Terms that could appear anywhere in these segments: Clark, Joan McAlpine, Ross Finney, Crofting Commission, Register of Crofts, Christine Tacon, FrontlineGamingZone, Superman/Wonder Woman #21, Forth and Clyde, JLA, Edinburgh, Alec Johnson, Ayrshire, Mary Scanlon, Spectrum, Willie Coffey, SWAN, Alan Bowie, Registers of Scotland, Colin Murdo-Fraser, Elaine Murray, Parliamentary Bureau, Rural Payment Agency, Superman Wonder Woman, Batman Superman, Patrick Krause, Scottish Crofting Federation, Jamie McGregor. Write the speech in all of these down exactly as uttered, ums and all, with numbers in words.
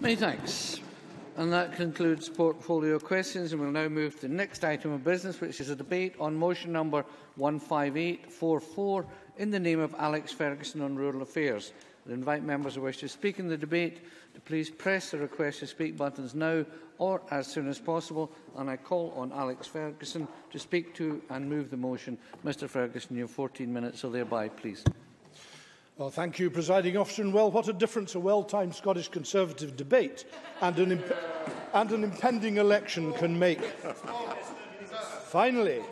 Many thanks. And that concludes portfolio questions, and we'll now move to the next item of business, which is a debate on motion number one five eight four four in the name of Alex Fergusson on rural affairs. I invite members who wish to speak in the debate to please press the request to speak buttons now or as soon as possible, and I call on Alex Fergusson to speak to and move the motion. Mr Fergusson, you have fourteen minutes, so thereby, please. Well, thank you, Presiding Officer. And well, what a difference a well-timed Scottish Conservative debate and an, imp and an impending election can make. Finally,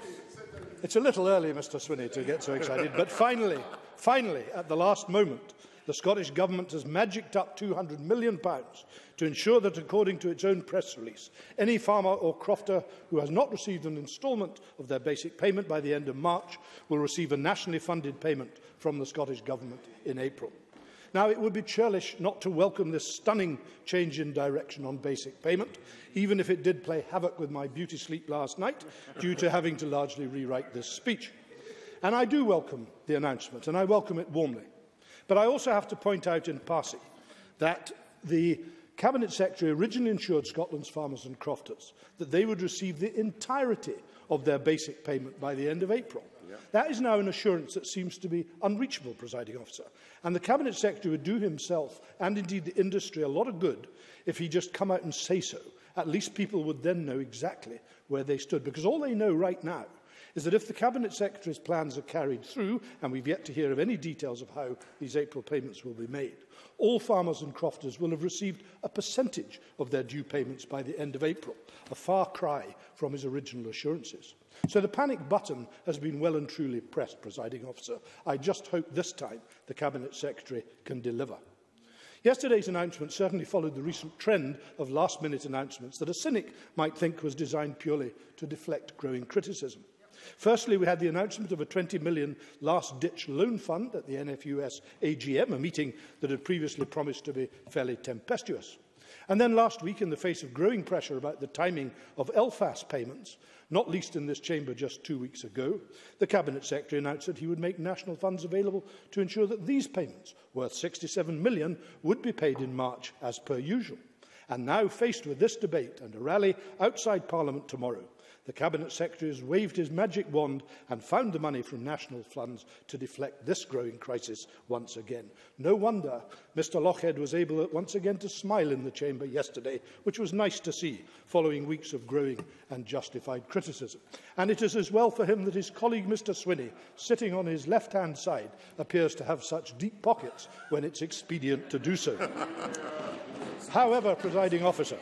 it's a little early, Mr Swinney, to get so excited, but finally, finally, at the last moment, the Scottish Government has magicked up two hundred million pounds to ensure that, according to its own press release, any farmer or crofter who has not received an instalment of their basic payment by the end of March will receive a nationally funded payment from the Scottish Government in April. Now, it would be churlish not to welcome this stunning change in direction on basic payment, even if it did play havoc with my beauty sleep last night due to having to largely rewrite this speech. And I do welcome the announcement, and I welcome it warmly. But I also have to point out in passing that the Cabinet Secretary originally ensured Scotland's farmers and crofters that they would receive the entirety of their basic payment by the end of April. Yeah. That is now an assurance that seems to be unreachable, Presiding Officer. And the Cabinet Secretary would do himself and indeed the industry a lot of good if he just come out and say so. At least people would then know exactly where they stood, because all they know right now is that if the Cabinet Secretary's plans are carried through, and we've yet to hear of any details of how these April payments will be made, all farmers and crofters will have received a percentage of their due payments by the end of April, a far cry from his original assurances. So the panic button has been well and truly pressed, Presiding Officer. I just hope this time the Cabinet Secretary can deliver. Yesterday's announcement certainly followed the recent trend of last-minute announcements that a cynic might think was designed purely to deflect growing criticism. Firstly, we had the announcement of a twenty million pound last-ditch loan fund at the N F U S A G M, a meeting that had previously promised to be fairly tempestuous. And then last week, in the face of growing pressure about the timing of L FASS payments, not least in this chamber just two weeks ago, the Cabinet Secretary announced that he would make national funds available to ensure that these payments, worth sixty-seven million pounds, would be paid in March as per usual. And now, faced with this debate and a rally outside Parliament tomorrow, the Cabinet Secretary has waved his magic wand and found the money from national funds to deflect this growing crisis once again. No wonder Mr Lochhead was able once again to smile in the chamber yesterday, which was nice to see following weeks of growing and justified criticism. And it is as well for him that his colleague Mr Swinney, sitting on his left-hand side, appears to have such deep pockets when it's expedient to do so. However, Presiding Officer,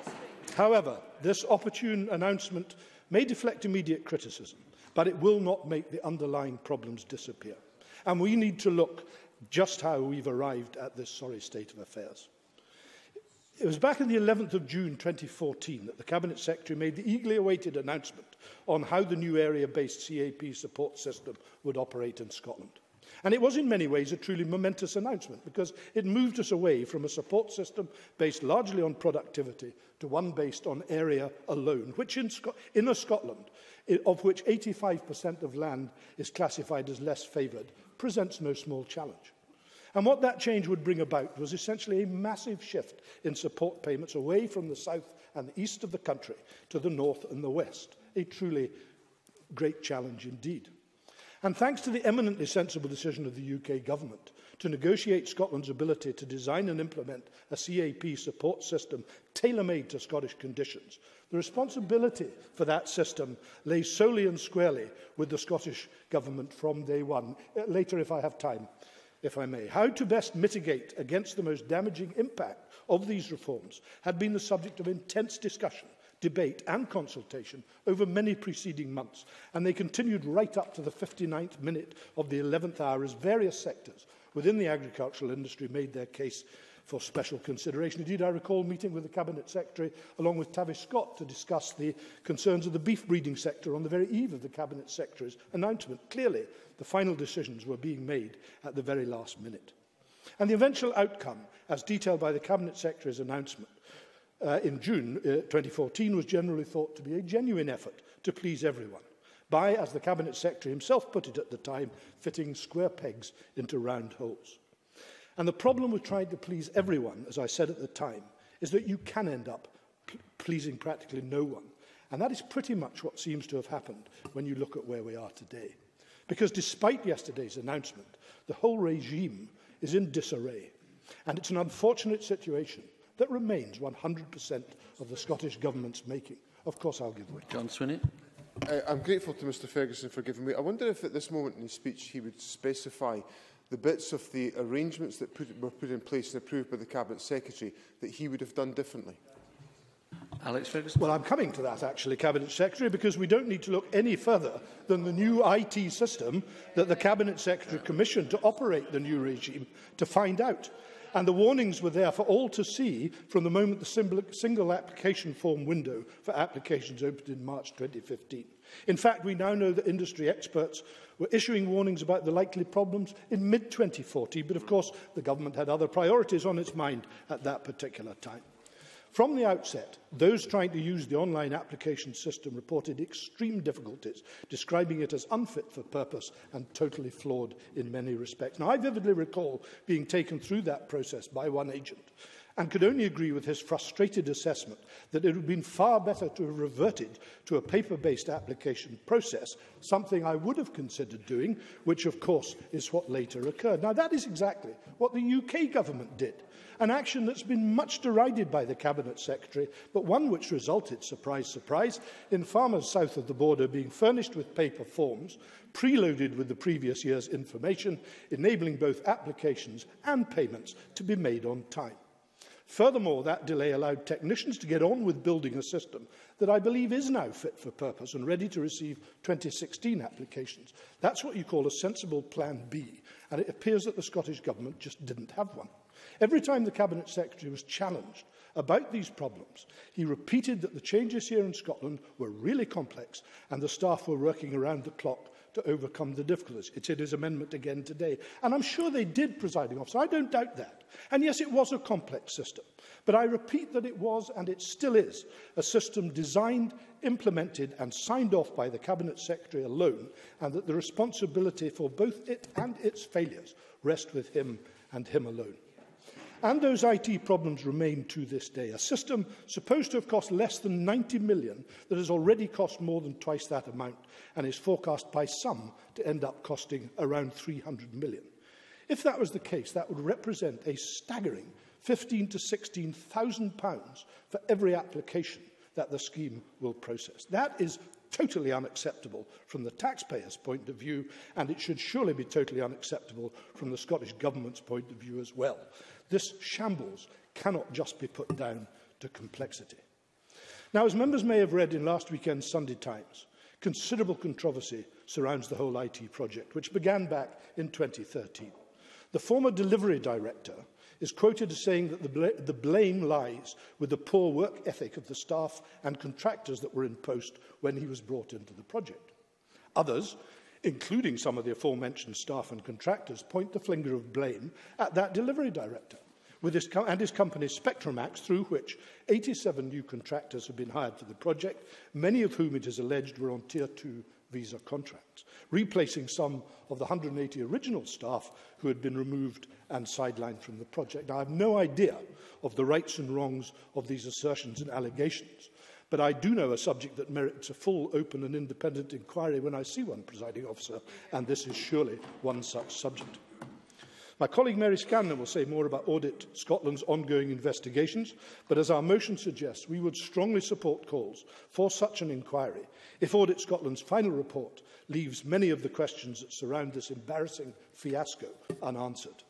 however, this opportune announcement may deflect immediate criticism, but it will not make the underlying problems disappear. And we need to look just how we've arrived at this sorry state of affairs. It was back on the eleventh of June twenty fourteen that the Cabinet Secretary made the eagerly awaited announcement on how the new area-based C A P support system would operate in Scotland. And it was in many ways a truly momentous announcement, because it moved us away from a support system based largely on productivity to one based on area alone, which in Sc- inner Scotland, of which eighty-five percent of land is classified as less favoured, presents no small challenge. And what that change would bring about was essentially a massive shift in support payments away from the south and the east of the country to the north and the west, a truly great challenge indeed. And thanks to the eminently sensible decision of the U K Government to negotiate Scotland's ability to design and implement a C A P support system tailor-made to Scottish conditions, the responsibility for that system lays solely and squarely with the Scottish Government from day one. Later, if I have time, if I may. How to best mitigate against the most damaging impact of these reforms had been the subject of intense discussion, debate and consultation over many preceding months, and they continued right up to the fifty-ninth minute of the eleventh hour as various sectors within the agricultural industry made their case for special consideration. Indeed, I recall meeting with the Cabinet Secretary along with Tavish Scott to discuss the concerns of the beef breeding sector on the very eve of the Cabinet Secretary's announcement. Clearly, the final decisions were being made at the very last minute. And the eventual outcome, as detailed by the Cabinet Secretary's announcement, Uh, in June twenty fourteen was generally thought to be a genuine effort to please everyone by, as the Cabinet Secretary himself put it at the time, fitting square pegs into round holes. And the problem with trying to please everyone, as I said at the time, is that you can end up pleasing practically no one. And that is pretty much what seems to have happened when you look at where we are today. Because despite yesterday's announcement, the whole regime is in disarray. And it's an unfortunate situation that remains one hundred percent of the Scottish Government's making. Of course, I'll give way. John Swinney. I, I'm grateful to Mr Fergusson for giving way. I wonder if at this moment in his speech he would specify the bits of the arrangements that put, were put in place and approved by the Cabinet Secretary that he would have done differently. Alex Fergusson. Well, I'm coming to that, actually, Cabinet Secretary, because we don't need to look any further than the new I T system that the Cabinet Secretary commissioned to operate the new regime to find out. And the warnings were there for all to see from the moment the single application form window for applications opened in March twenty fifteen. In fact, we now know that industry experts were issuing warnings about the likely problems in mid twenty fourteen, but of course the government had other priorities on its mind at that particular time. From the outset, those trying to use the online application system reported extreme difficulties, describing it as unfit for purpose and totally flawed in many respects. Now, I vividly recall being taken through that process by one agent and could only agree with his frustrated assessment that it would have been far better to have reverted to a paper-based application process, something I would have considered doing, which of course is what later occurred. Now, that is exactly what the U K government did, an action that's been much derided by the Cabinet Secretary, but one which resulted, surprise, surprise, in farmers south of the border being furnished with paper forms, preloaded with the previous year's information, enabling both applications and payments to be made on time. Furthermore, that delay allowed technicians to get on with building a system that I believe is now fit for purpose and ready to receive twenty sixteen applications. That's what you call a sensible plan B, and it appears that the Scottish Government just didn't have one. Every time the Cabinet Secretary was challenged about these problems, he repeated that the changes here in Scotland were really complex and the staff were working around the clock to overcome the difficulties. It's in his amendment again today. And I'm sure they did, Presiding Officer. I don't doubt that. And yes, it was a complex system. But I repeat that it was, and it still is, a system designed, implemented and signed off by the Cabinet Secretary alone, and that the responsibility for both it and its failures rests with him and him alone. And those I T problems remain to this day. A system supposed to have cost less than ninety million that has already cost more than twice that amount and is forecast by some to end up costing around three hundred million. If that was the case, that would represent a staggering fifteen to sixteen thousand pounds for every application that the scheme will process. That is totally unacceptable from the taxpayer's point of view, and it should surely be totally unacceptable from the Scottish Government's point of view as well. This shambles cannot just be put down to complexity. Now, as members may have read in last weekend's Sunday Times, considerable controversy surrounds the whole I T project, which began back in twenty thirteen. The former delivery director is quoted as saying that the, bl the blame lies with the poor work ethic of the staff and contractors that were in post when he was brought into the project. Others, including some of the aforementioned staff and contractors, point the finger of blame at that delivery director with his co and his company's Spectrum Acts, through which eighty-seven new contractors have been hired for the project, many of whom it is alleged were on Tier two visa contracts, replacing some of the one hundred eighty original staff who had been removed and sidelined from the project. Now, I have no idea of the rights and wrongs of these assertions and allegations, but I do know a subject that merits a full, open and independent inquiry when I see one, Presiding Officer, and this is surely one such subject. My colleague Mary Scanlon will say more about Audit Scotland's ongoing investigations, but as our motion suggests, we would strongly support calls for such an inquiry if Audit Scotland's final report leaves many of the questions that surround this embarrassing fiasco unanswered.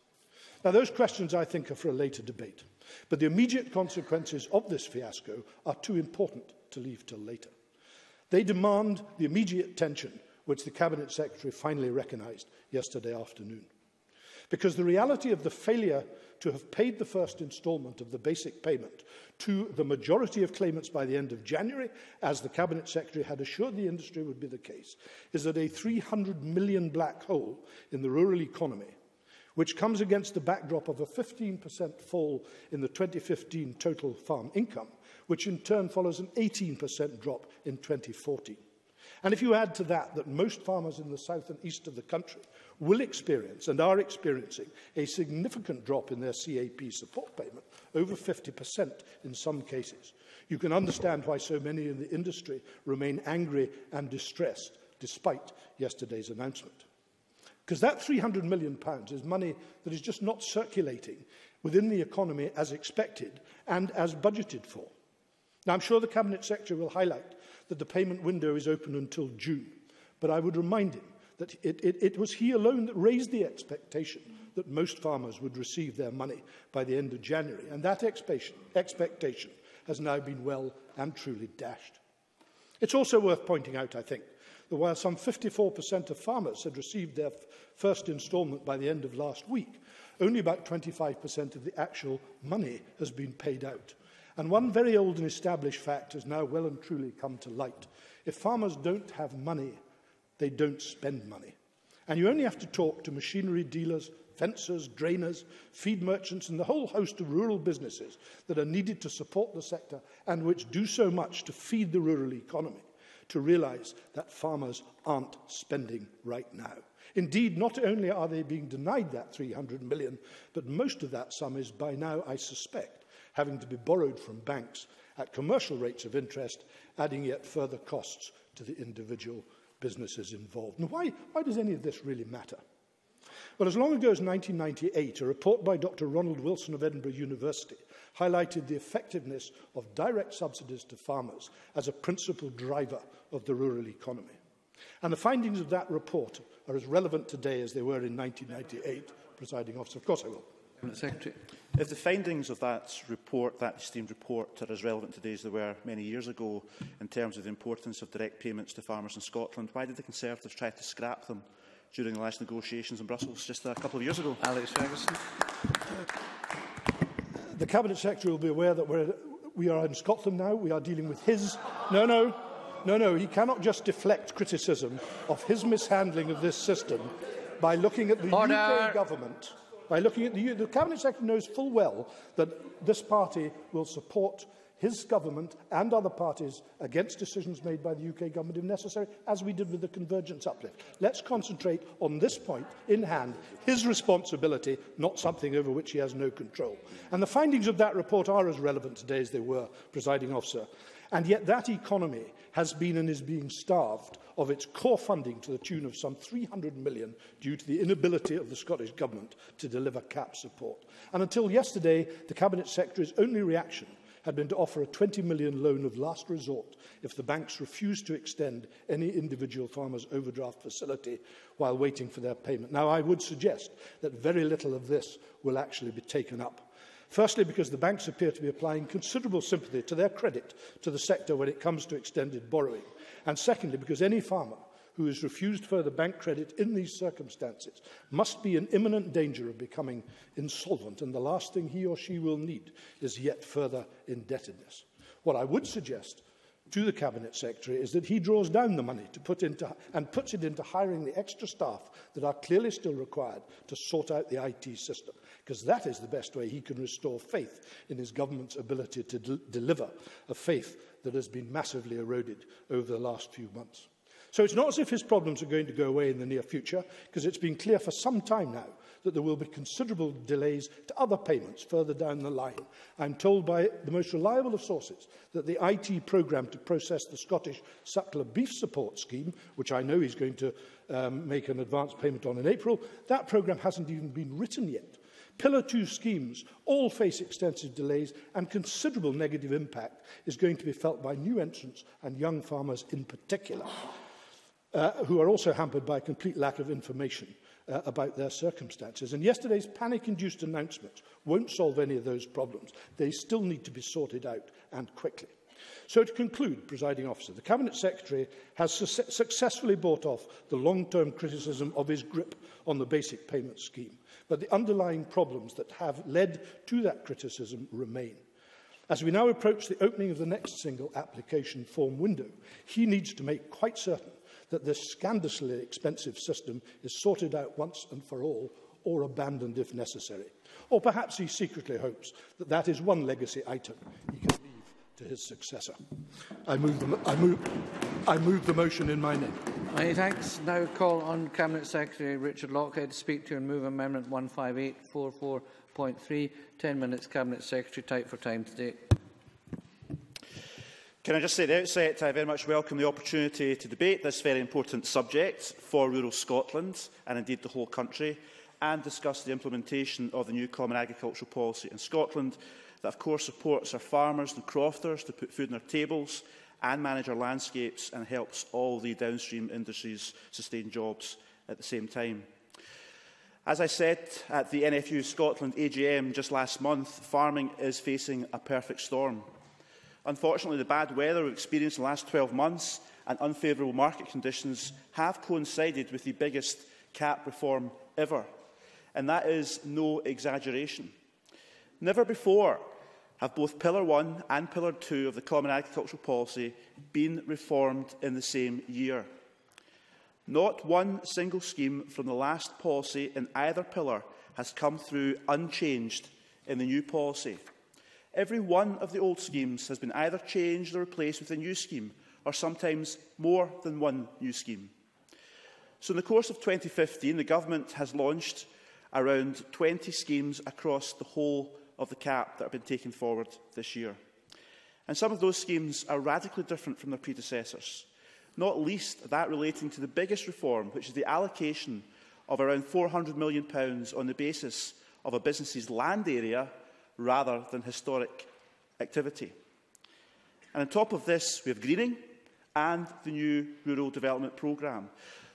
Now, those questions, I think, are for a later debate. But the immediate consequences of this fiasco are too important to leave till later. They demand the immediate tension which the Cabinet Secretary finally recognised yesterday afternoon. Because the reality of the failure to have paid the first instalment of the basic payment to the majority of claimants by the end of January, as the Cabinet Secretary had assured the industry would be the case, is that a three hundred million black hole in the rural economy, which comes against the backdrop of a fifteen percent fall in the twenty fifteen total farm income, which in turn follows an eighteen percent drop in twenty fourteen. And if you add to that that most farmers in the south and east of the country will experience and are experiencing a significant drop in their C A P support payment, over fifty percent in some cases. You can understand why so many in the industry remain angry and distressed despite yesterday's announcement. Because that three hundred million pounds is money that is just not circulating within the economy as expected and as budgeted for. Now, I'm sure the Cabinet Secretary will highlight that the payment window is open until June, but I would remind him that it, it, it was he alone that raised the expectation that most farmers would receive their money by the end of January, and that expectation has now been well and truly dashed. It's also worth pointing out, I think, that while some fifty-four percent of farmers had received their first instalment by the end of last week, only about twenty-five percent of the actual money has been paid out. And one very old and established fact has now well and truly come to light. If farmers don't have money, they don't spend money. And you only have to talk to machinery dealers, fencers, drainers, feed merchants and the whole host of rural businesses that are needed to support the sector and which do so much to feed the rural economy, to realise that farmers aren't spending right now. Indeed, not only are they being denied that three hundred million pounds, but most of that sum is by now, I suspect, having to be borrowed from banks at commercial rates of interest, adding yet further costs to the individual businesses involved. And why, why does any of this really matter? Well, as long ago as nineteen ninety-eight, a report by Doctor Ronald Wilson of Edinburgh University highlighted the effectiveness of direct subsidies to farmers as a principal driver of the rural economy. And the findings of that report are as relevant today as they were in nineteen ninety-eight, Presiding Officer. Of course I will. Secretary. If the findings of that report, that esteemed report, are as relevant today as they were many years ago in terms of the importance of direct payments to farmers in Scotland, why did the Conservatives try to scrap them during the last negotiations in Brussels just a couple of years ago? Alex Fergusson. The Cabinet Secretary will be aware that we're, we are in Scotland now. We are dealing with his... No, no. No, no. He cannot just deflect criticism of his mishandling of this system by looking at the Order. U K government... By looking at the, the Cabinet Secretary knows full well that this party will support his government and other parties against decisions made by the U K government if necessary, as we did with the convergence uplift. Let's concentrate on this point in hand, his responsibility, not something over which he has no control. And the findings of that report are as relevant today as they were, Presiding Officer. And yet that economy has been and is being starved of its core funding to the tune of some three hundred million pounds due to the inability of the Scottish Government to deliver C A P support. And until yesterday, the Cabinet Secretary's only reaction had been to offer a twenty million pound loan of last resort if the banks refused to extend any individual farmer's overdraft facility while waiting for their payment. Now, I would suggest that very little of this will actually be taken up. Firstly, because the banks appear to be applying considerable sympathy to their credit to the sector when it comes to extended borrowing. And secondly, because any farmer who is refused further bank credit in these circumstances must be in imminent danger of becoming insolvent, and the last thing he or she will need is yet further indebtedness. What I would suggest to the Cabinet Secretary is that he draws down the money to put into, and puts it into hiring the extra staff that are clearly still required to sort out the I T system, because that is the best way he can restore faith in his government's ability to de- deliver a faith that has been massively eroded over the last few months. So it's not as if his problems are going to go away in the near future, because it's been clear for some time now that there will be considerable delays to other payments further down the line. I'm told by the most reliable of sources that the I T programme to process the Scottish suckler beef support scheme, which I know he's going to um, make an advance payment on in April, that programme hasn't even been written yet. Pillar two schemes all face extensive delays, and considerable negative impact is going to be felt by new entrants and young farmers in particular, uh, who are also hampered by a complete lack of information Uh, about their circumstances. And yesterday's panic-induced announcements won't solve any of those problems. They still need to be sorted out, and quickly. So to conclude, Presiding Officer, the Cabinet Secretary has su successfully bought off the long-term criticism of his grip on the basic payment scheme, but the underlying problems that have led to that criticism remain. As we now approach the opening of the next single application form window, he needs to make quite certain that this scandalously expensive system is sorted out once and for all, or abandoned if necessary. Or perhaps he secretly hopes that that is one legacy item he can leave to his successor. I move the, I move, I move the motion in my name. Many thanks. Now call on Cabinet Secretary Richard Lochhead to speak to and move Amendment one five eight four four point three. Ten minutes, Cabinet Secretary, tight for time today. Can I just say at the outset, I very much welcome the opportunity to debate this very important subject for rural Scotland and indeed the whole country, and discuss the implementation of the new Common Agricultural Policy in Scotland that of course supports our farmers and crofters to put food on our tables and manage our landscapes and helps all the downstream industries sustain jobs at the same time. As I said at the N F U Scotland A G M just last month, farming is facing a perfect storm. Unfortunately, the bad weather we've experienced in the last twelve months and unfavourable market conditions have coincided with the biggest C A P reform ever, and that is no exaggeration. Never before have both Pillar one and Pillar two of the Common Agricultural Policy been reformed in the same year. Not one single scheme from the last policy in either pillar has come through unchanged in the new policy. Every one of the old schemes has been either changed or replaced with a new scheme, or sometimes more than one new scheme. So in the course of twenty fifteen, the Government has launched around twenty schemes across the whole of the C A P that have been taken forward this year. And some of those schemes are radically different from their predecessors, not least that relating to the biggest reform, which is the allocation of around four hundred million pounds on the basis of a business's land area rather than historic activity. And on top of this, we have greening and the new rural development programme.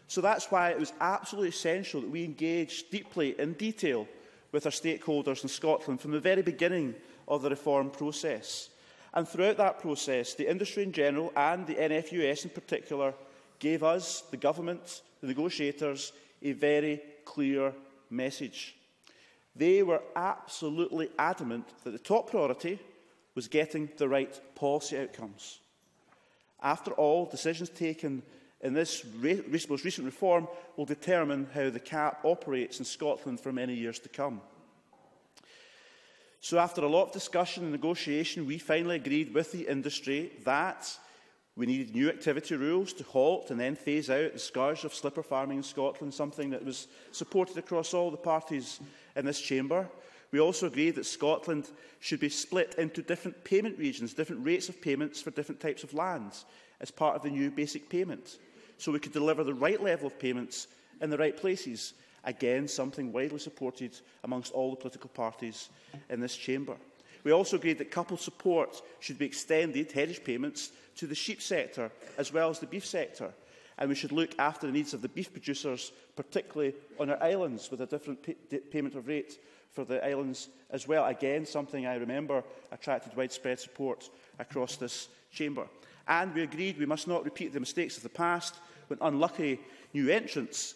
So that's why it was absolutely essential that we engage deeply in detail with our stakeholders in Scotland from the very beginning of the reform process. And throughout that process, the industry in general and the N F U S in particular gave us, the Government, the negotiators, a very clear message. They were absolutely adamant that the top priority was getting the right policy outcomes. After all, decisions taken in this re most recent reform will determine how the C A P operates in Scotland for many years to come. So after a lot of discussion and negotiation, we finally agreed with the industry that we needed new activity rules to halt and then phase out the scourge of slipper farming in Scotland, something that was supported across all the parties in this chamber. We also agreed that Scotland should be split into different payment regions, different rates of payments for different types of lands, as part of the new basic payment, so we could deliver the right level of payments in the right places. Again, something widely supported amongst all the political parties in this chamber. We also agreed that coupled support should be extended, heritage payments, to the sheep sector as well as the beef sector. And we should look after the needs of the beef producers, particularly on our islands, with a different pay payment of rate for the islands as well. Again, something I remember attracted widespread support across this chamber. And we agreed we must not repeat the mistakes of the past when unlucky new entrants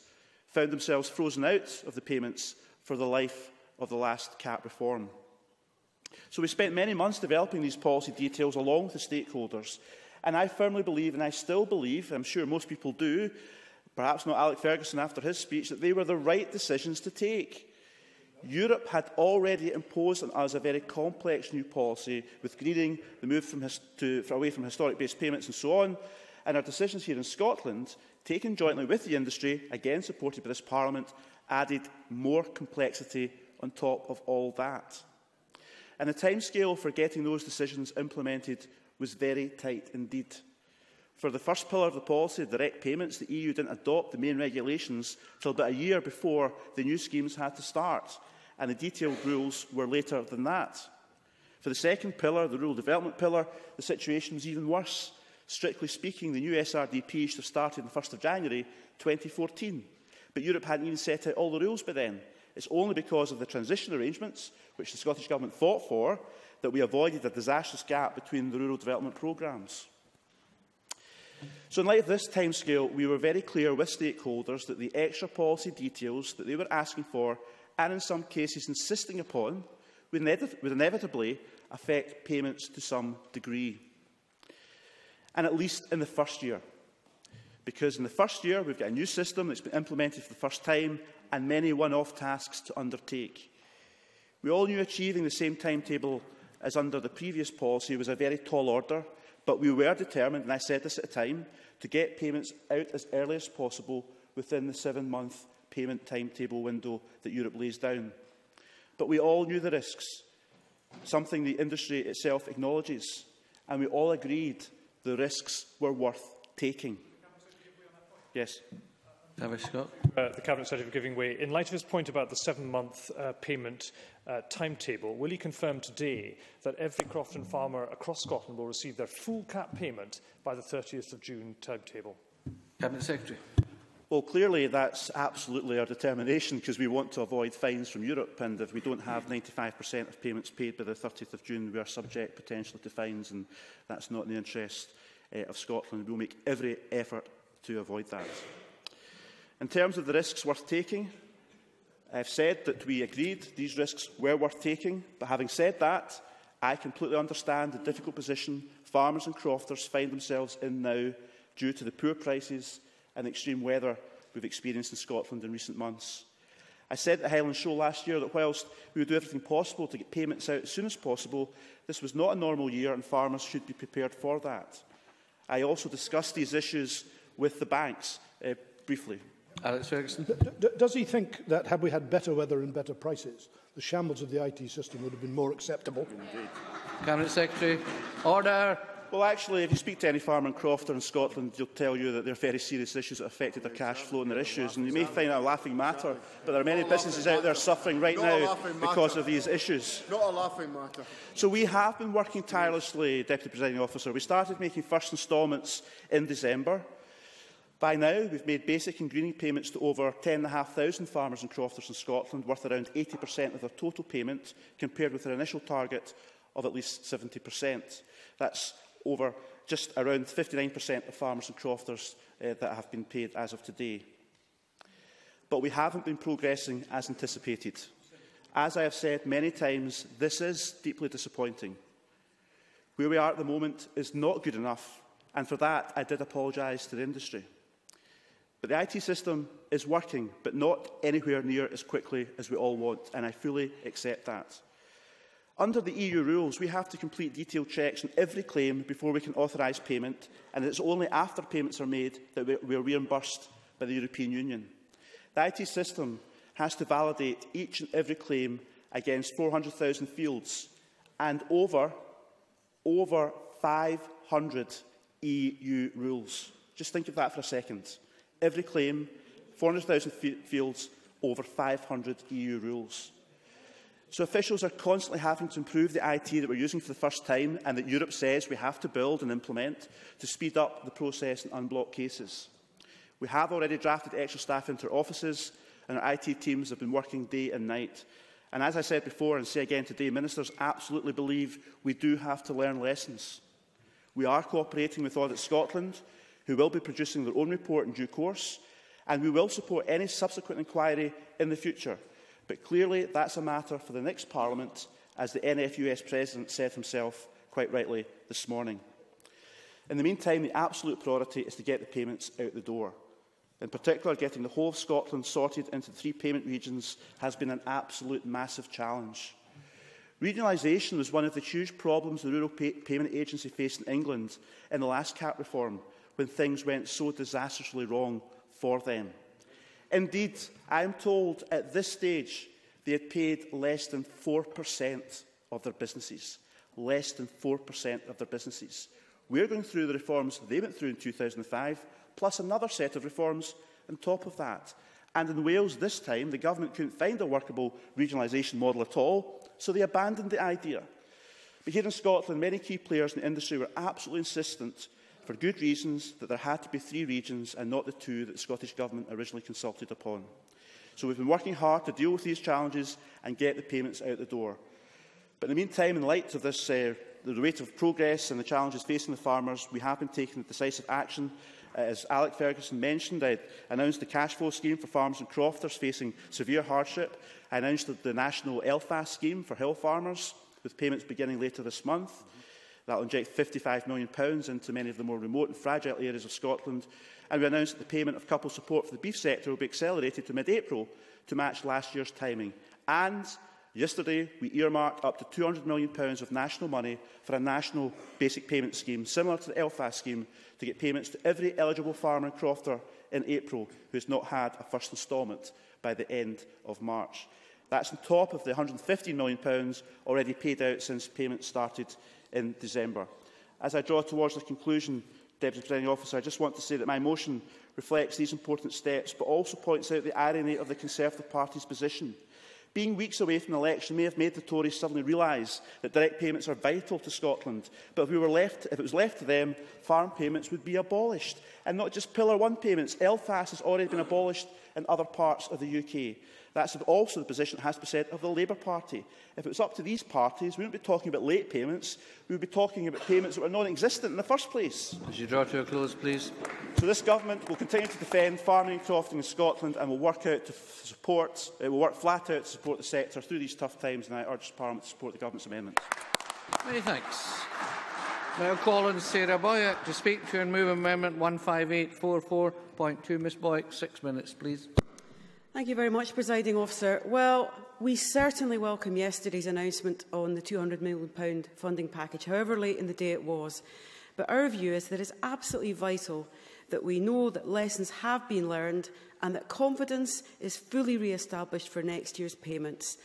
found themselves frozen out of the payments for the life of the last C A P reform. So we spent many months developing these policy details along with the stakeholders, and I firmly believe, and I still believe, I'm sure most people do, perhaps not Alex Fergusson after his speech, that they were the right decisions to take. Europe had already imposed on us a very complex new policy with greening, the move from to, away from historic-based payments and so on, and our decisions here in Scotland, taken jointly with the industry, again supported by this Parliament, added more complexity on top of all that. And the timescale for getting those decisions implemented was very tight indeed. For the first pillar of the policy, direct payments, the E U didn't adopt the main regulations until about a year before the new schemes had to start, and the detailed rules were later than that. For the second pillar, the rural development pillar, the situation was even worse. Strictly speaking, the new S R D P should have started on the first of January twenty fourteen, but Europe hadn't even set out all the rules by then. It's only because of the transition arrangements, which the Scottish Government fought for, that we avoided a disastrous gap between the rural development programmes. So in light of this timescale, we were very clear with stakeholders that the extra policy details that they were asking for, and in some cases insisting upon, would, inev would inevitably affect payments to some degree. And at least in the first year. Because in the first year, we've got a new system that's been implemented for the first time, and many one-off tasks to undertake. We all knew achieving the same timetable as under the previous policy was a very tall order, but we were determined, and I said this at the time, to get payments out as early as possible within the seven-month payment timetable window that Europe lays down. But we all knew the risks, something the industry itself acknowledges, and we all agreed the risks were worth taking. Yes. Tavish Scott. Uh, the Cabinet Secretary for giving way. In light of his point about the seven-month uh, payment uh, timetable, will he confirm today that every Crofton farmer across Scotland will receive their full C A P payment by the thirtieth of June timetable? Cabinet Secretary. Well, clearly that's absolutely our determination, because we want to avoid fines from Europe, and if we don't have ninety-five percent of payments paid by the thirtieth of June, we are subject potentially to fines, and that's not in the interest uh, of Scotland. We will make every effort to avoid that. In terms of the risks worth taking, I have said that we agreed these risks were worth taking, but having said that, I completely understand the difficult position farmers and crofters find themselves in now due to the poor prices and extreme weather we've experienced in Scotland in recent months. I said at the Highland Show last year that whilst we would do everything possible to get payments out as soon as possible, this was not a normal year and farmers should be prepared for that. I also discussed these issues with the banks uh, briefly. Alex Fergusson. D- does he think that had we had better weather and better prices, the shambles of the I T system would have been more acceptable? Indeed. Cabinet Secretary. Order. Well, actually, if you speak to any farmer and crofter in Scotland, they'll tell you that there are very serious issues that affected their cash flow and their issues, and you may find that a laughing matter, but there are many businesses out there suffering right now because of these issues. Not a laughing matter. So we have been working tirelessly, Deputy Presiding Officer. We started making first instalments in December. By now, we've made basic and greening payments to over ten thousand five hundred farmers and crofters in Scotland, worth around eighty percent of their total payment, compared with their initial target of at least seventy percent. That's over just around fifty-nine percent of farmers and crofters uh, that have been paid as of today. But we haven't been progressing as anticipated. As I have said many times, this is deeply disappointing. Where we are at the moment is not good enough, and for that I did apologise to the industry. But the I T system is working, but not anywhere near as quickly as we all want, and I fully accept that. Under the E U rules, we have to complete detailed checks on every claim before we can authorise payment, and it is only after payments are made that we are reimbursed by the European Union. The I T system has to validate each and every claim against four hundred thousand fields and over, over five hundred E U rules. Just think of that for a second. Every claim, four hundred thousand fields, over five hundred E U rules. So officials are constantly having to improve the I T that we're using for the first time and that Europe says we have to build and implement to speed up the process and unblock cases. We have already drafted extra staff into our offices, and our I T teams have been working day and night. And as I said before and say again today, ministers absolutely believe we do have to learn lessons. We are cooperating with Audit Scotland, who will be producing their own report in due course, and we will support any subsequent inquiry in the future. But clearly that's a matter for the next Parliament, as the N F U S President said himself quite rightly this morning. In the meantime, the absolute priority is to get the payments out the door. In particular, getting the whole of Scotland sorted into the three payment regions has been an absolute massive challenge. Regionalisation was one of the huge problems the Rural Pay- Payment Agency faced in England in the last C A P reform, when things went so disastrously wrong for them. Indeed, I am told at this stage they had paid less than four percent of their businesses. Less than four percent of their businesses. We are going through the reforms they went through in two thousand five, plus another set of reforms on top of that. And in Wales this time, the government couldn't find a workable regionalisation model at all, so they abandoned the idea. But here in Scotland, many key players in the industry were absolutely insistent, for good reasons, that there had to be three regions and not the two that the Scottish Government originally consulted upon. So we've been working hard to deal with these challenges and get the payments out the door. But in the meantime, in light of this, uh, the rate of progress and the challenges facing the farmers, we have been taking decisive action. As Alex Fergusson mentioned, I announced the cash flow scheme for farmers and crofters facing severe hardship. I announced the national L F A S S scheme for hill farmers, with payments beginning later this month. That will inject fifty-five million pounds into many of the more remote and fragile areas of Scotland. And we announced that the payment of coupled support for the beef sector will be accelerated to mid-April to match last year's timing. And Yesterday, we earmarked up to two hundred million pounds of national money for a national basic payment scheme, similar to the L FASS scheme, to get payments to every eligible farmer and crofter in April who has not had a first instalment by the end of March. That's on top of the one hundred and fifteen million pounds already paid out since payments started in December. As I draw towards the conclusion, Deputy Presiding Officer, I just want to say that my motion reflects these important steps, but also points out the irony of the Conservative Party's position. Being weeks away from an election may have made the Tories suddenly realise that direct payments are vital to Scotland, but if, we were left, if it was left to them, farm payments would be abolished. And not just Pillar one payments, L FASS has already been abolished in other parts of the U K. That's also the position, it has to be said, of the Labour Party. If it was up to these parties, we wouldn't be talking about late payments, we would be talking about payments that were non-existent in the first place. As you draw to a close, please. So this government will continue to defend farming and crofting in Scotland and will work out to support, it will work flat out to support the sector through these tough times, and I urge Parliament to support the government's amendments. Many thanks. Now call on Sarah Boyack to speak to and move amendment one five eight four four point two. Miz Boyack, six minutes, please. Thank you very much, Presiding Officer. Well, we certainly welcome yesterday's announcement on the two hundred million pounds funding package, however late in the day it was. But our view is that it is absolutely vital that we know that lessons have been learned and that confidence is fully re-established for next year's payments.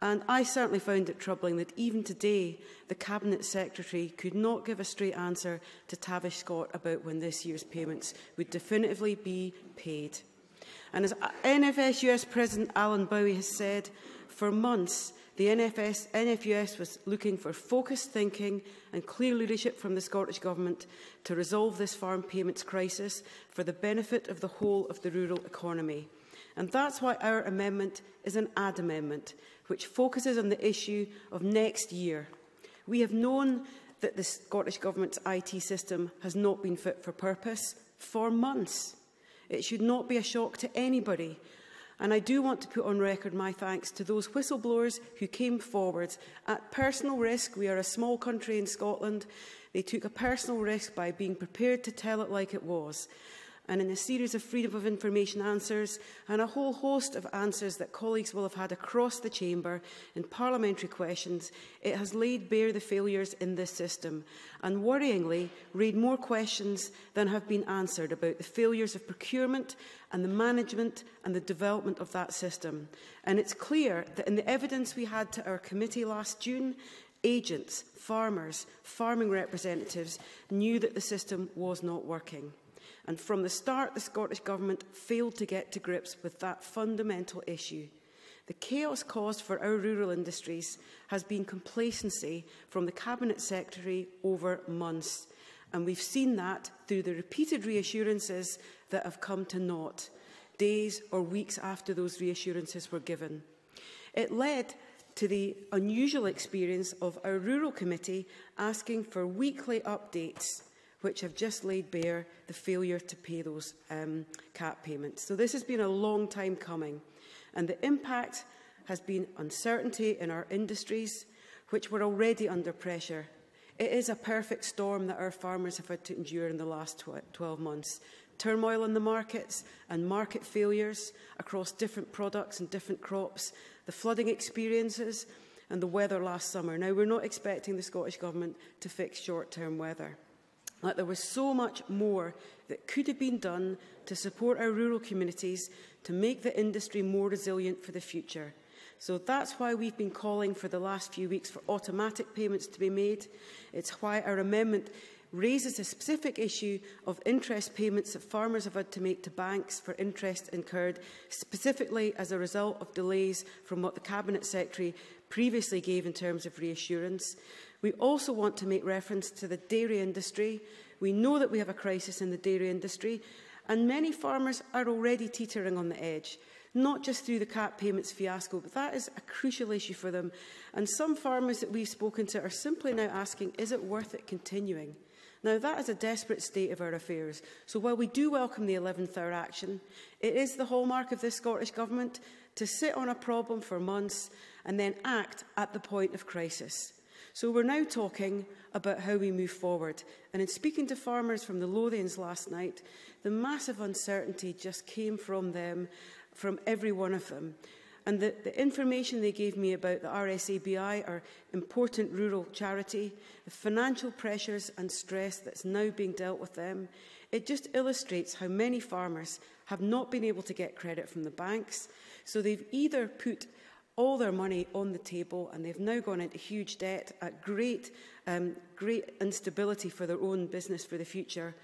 And I certainly found it troubling that even today the Cabinet Secretary could not give a straight answer to Tavish Scott about when this year's payments would definitively be paid. And as N F S U S President Alan Bowie has said, for months the N F S, N F U S was looking for focused thinking and clear leadership from the Scottish Government to resolve this farm payments crisis for the benefit of the whole of the rural economy. And that's why our amendment is an ad amendment, which focuses on the issue of next year. We have known that the Scottish Government's I T system has not been fit for purpose for months. It should not be a shock to anybody. And I do want to put on record my thanks to those whistleblowers who came forward. At personal risk, we are a small country in Scotland. They took a personal risk by being prepared to tell it like it was. And in a series of Freedom of Information answers and a whole host of answers that colleagues will have had across the chamber in parliamentary questions, it has laid bare the failures in this system and worryingly raised more questions than have been answered about the failures of procurement and the management and the development of that system. And it's clear that in the evidence we had to our committee last June, agents, farmers, farming representatives knew that the system was not working. And from the start, the Scottish Government failed to get to grips with that fundamental issue. The chaos caused for our rural industries has been complacency from the Cabinet Secretary over months. And we've seen that through the repeated reassurances that have come to naught, days or weeks after those reassurances were given. It led to the unusual experience of our Rural Committee asking for weekly updates, which have just laid bare the failure to pay those um, C A P payments. So this has been a long time coming, and the impact has been uncertainty in our industries, which were already under pressure. It is a perfect storm that our farmers have had to endure in the last twelve months. Turmoil in the markets and market failures across different products and different crops, the flooding experiences and the weather last summer. Now, we're not expecting the Scottish Government to fix short-term weather. Like there was so much more that could have been done to support our rural communities to make the industry more resilient for the future. So that's why we've been calling for the last few weeks for automatic payments to be made. It's why our amendment raises a specific issue of interest payments that farmers have had to make to banks for interest incurred, specifically as a result of delays from what the Cabinet Secretary previously gave in terms of reassurance. We also want to make reference to the dairy industry. We know that we have a crisis in the dairy industry, and many farmers are already teetering on the edge, not just through the C A P payments fiasco, but that is a crucial issue for them. And some farmers that we've spoken to are simply now asking, is it worth it continuing? Now, that is a desperate state of our affairs. So while we do welcome the eleventh hour action, it is the hallmark of this Scottish Government to sit on a problem for months and then act at the point of crisis. So we're now talking about how we move forward. And in speaking to farmers from the Lothians last night, the massive uncertainty just came from them, from every one of them. And the, the information they gave me about the R S A B I, our important rural charity, the financial pressures and stress that's now being dealt with them, it just illustrates how many farmers have not been able to get credit from the banks. So they've either put all their money on the table and they've now gone into huge debt at great, um, great instability for their own business for the future.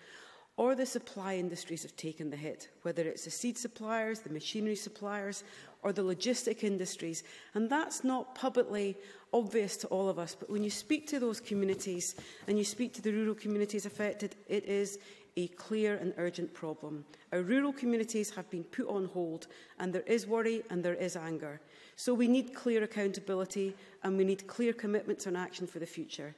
Or the supply industries have taken the hit, whether it's the seed suppliers, the machinery suppliers, or the logistic industries. And that's not publicly obvious to all of us, but when you speak to those communities and you speak to the rural communities affected, it is a clear and urgent problem. Our rural communities have been put on hold, and there is worry and there is anger. So we need clear accountability and we need clear commitments on action for the future.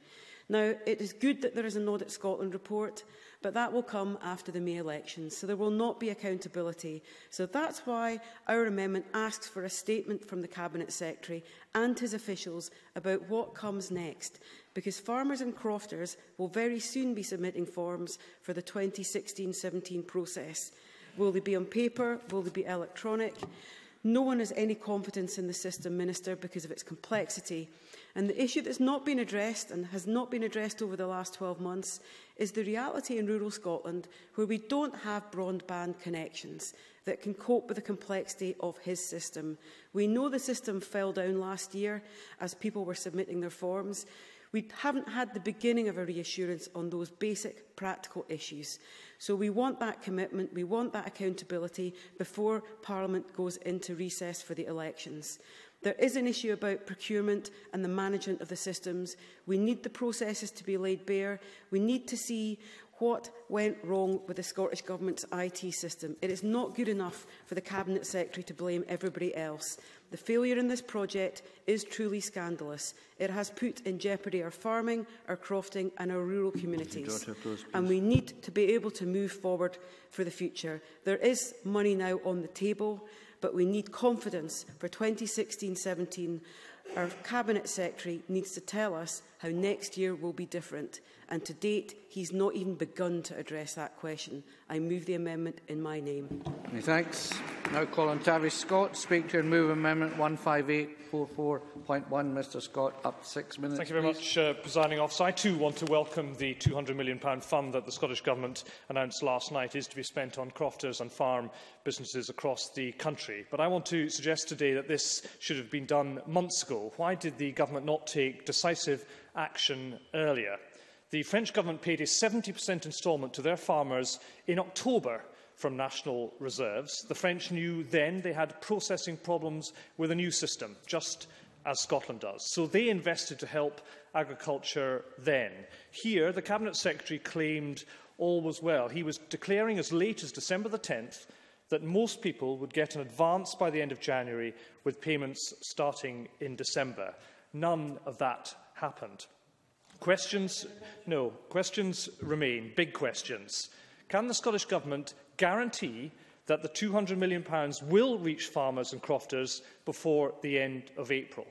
Now, it is good that there is an Audit Scotland report, but that will come after the May elections, so there will not be accountability. So that's why our amendment asks for a statement from the Cabinet Secretary and his officials about what comes next, because farmers and crofters will very soon be submitting forms for the twenty sixteen seventeen process. Will they be on paper? Will they be electronic? No one has any competence in the system, Minister, because of its complexity. And the issue that's not been addressed and has not been addressed over the last twelve months is the reality in rural Scotland, where we don't have broadband connections that can cope with the complexity of his system. We know the system fell down last year as people were submitting their forms. We haven't had the beginning of a reassurance on those basic practical issues. So we want that commitment, we want that accountability before Parliament goes into recess for the elections. There is an issue about procurement and the management of the systems. We need the processes to be laid bare. We need to see what went wrong with the Scottish Government's I T system. It is not good enough for the Cabinet Secretary to blame everybody else. The failure in this project is truly scandalous. It has put in jeopardy our farming, our crofting and our rural communities. Close, and we need to be able to move forward for the future. There is money now on the table, but we need confidence for twenty sixteen seventeen. Our Cabinet Secretary needs to tell us how next year will be different. And to date, he's not even begun to address that question. I move the amendment in my name. Many thanks. Now call on Tavish Scott to speak to and move amendment one five eight four four point one. Mr Scott, up six minutes. Thank you very please. much, uh, Presiding Officer. I too want to welcome the two hundred million pounds fund that the Scottish Government announced last night is to be spent on crofters and farm businesses across the country. But I want to suggest today that this should have been done months ago. Why did the Government not take decisive action earlier? The French Government paid a seventy percent instalment to their farmers in October from national reserves. The French knew then they had processing problems with a new system, just as Scotland does. So they invested to help agriculture then. Here, the Cabinet Secretary claimed all was well. He was declaring as late as December the tenth that most people would get an advance by the end of January, with payments starting in December. None of that happened. Questions? No. Questions remain. Big questions. Can the Scottish Government guarantee that the two hundred million pounds will reach farmers and crofters before the end of April?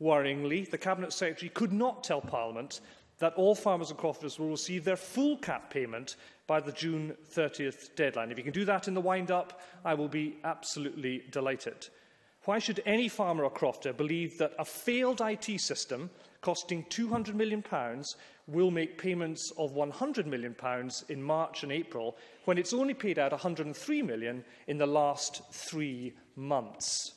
Worryingly, the Cabinet Secretary could not tell Parliament that all farmers and crofters will receive their full C A P payment by the June thirtieth deadline. If you can do that in the wind-up, I will be absolutely delighted. Why should any farmer or crofter believe that a failed I T system costing two hundred million pounds will make payments of one hundred million pounds in March and April, when it's only paid out one hundred and three million pounds in the last three months?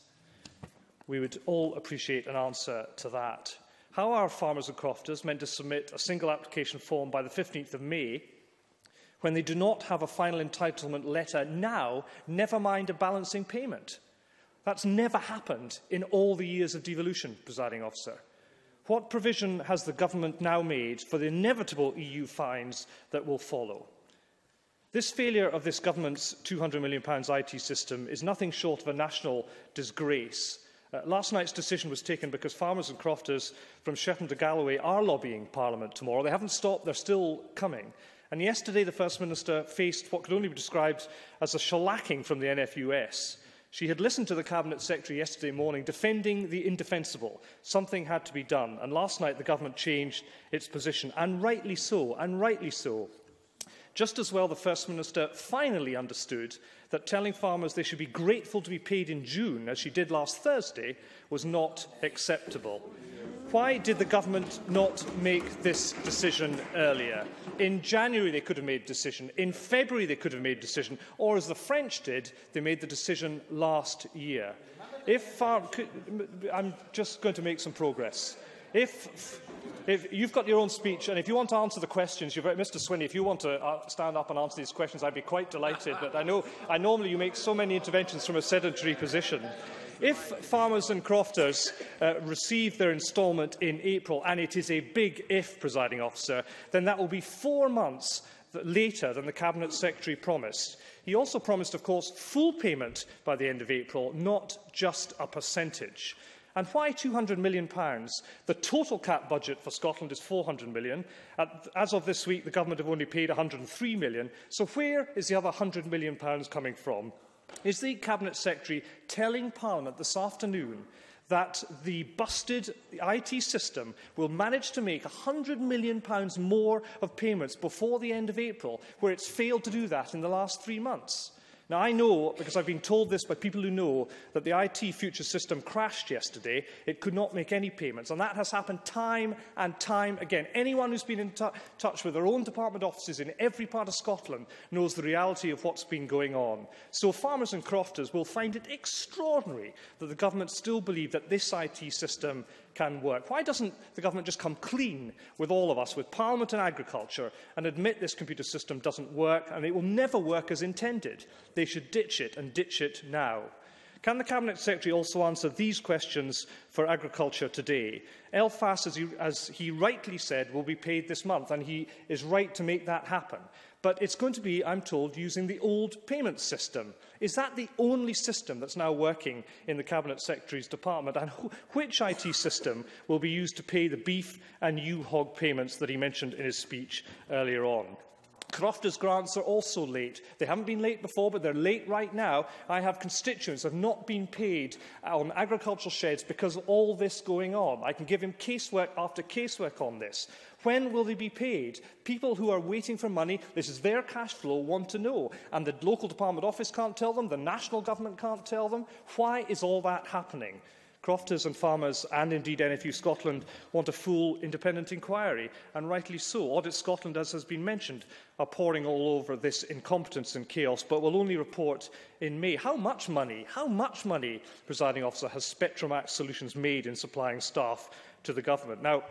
We would all appreciate an answer to that. How are farmers and crofters meant to submit a single application form by the fifteenth of May when they do not have a final entitlement letter now, never mind a balancing payment? That's never happened in all the years of devolution, Presiding Officer. What provision has the Government now made for the inevitable E U fines that will follow? This failure of this Government's two hundred million pounds I T system is nothing short of a national disgrace. Uh, last night's decision was taken because farmers and crofters from Shetland to Galloway are lobbying Parliament tomorrow. They haven't stopped, they're still coming. And yesterday the First Minister faced what could only be described as a shellacking from the N F U S. She had listened to the Cabinet Secretary yesterday morning defending the indefensible. Something had to be done, and last night the Government changed its position, and rightly so, and rightly so. Just as well, the First Minister finally understood that telling farmers they should be grateful to be paid in June, as she did last Thursday, was not acceptable. Why did the government not make this decision earlier? In January, they could have made a decision. In February, they could have made a decision. Or, as the French did, they made the decision last year. If farm, I'm just going to make some progress. If, if you've got your own speech, and if you want to answer the questions, you've, Mister Swinney, if you want to uh, stand up and answer these questions, I'd be quite delighted. But I know I normally you make so many interventions from a sedentary position. If farmers and crofters uh, receive their instalment in April, and it is a big if, presiding officer, then that will be four months later than the Cabinet Secretary promised. He also promised, of course, full payment by the end of April, not just a percentage. And why two hundred million pounds? The total C A P budget for Scotland is four hundred million pounds. As of this week, the government have only paid one hundred and three million pounds. So where is the other one hundred million pounds coming from? Is the Cabinet Secretary telling Parliament this afternoon that the busted I T system will manage to make one hundred million pounds more of payments before the end of April, where it's failed to do that in the last three months? Now, I know, because I've been told this by people who know, that the I T future system crashed yesterday. It could not make any payments, and that has happened time and time again. Anyone who's been in touch with their own department offices in every part of Scotland knows the reality of what's been going on. So farmers and crofters will find it extraordinary that the government still believe that this I T system can work. Why doesn't the government just come clean with all of us, with Parliament and Agriculture, and admit this computer system doesn't work and it will never work as intended? They should ditch it, and ditch it now. Can the Cabinet Secretary also answer these questions for Agriculture today? L FASS, as he, as he rightly said, will be paid this month, and he is right to make that happen. But it's going to be, I'm told, using the old payment system. Is that the only system that's now working in the Cabinet Secretary's department? And wh which I T system will be used to pay the beef and U-hog payments that he mentioned in his speech earlier on? Crofters' grants are also late. They haven't been late before, but they're late right now. I have constituents who have not been paid on agricultural sheds because of all this going on. I can give him casework after casework on this. When will they be paid? People who are waiting for money, this is their cash flow, want to know. And the local department office can't tell them, the national government can't tell them. Why is all that happening? Crofters and farmers, and indeed N F U Scotland, want a full independent inquiry, and rightly so. Audit Scotland, as has been mentioned, are pouring all over this incompetence and chaos, but will only report in May. How much money, how much money, presiding officer, has Spectrum Act Solutions made in supplying staff to the government? Now,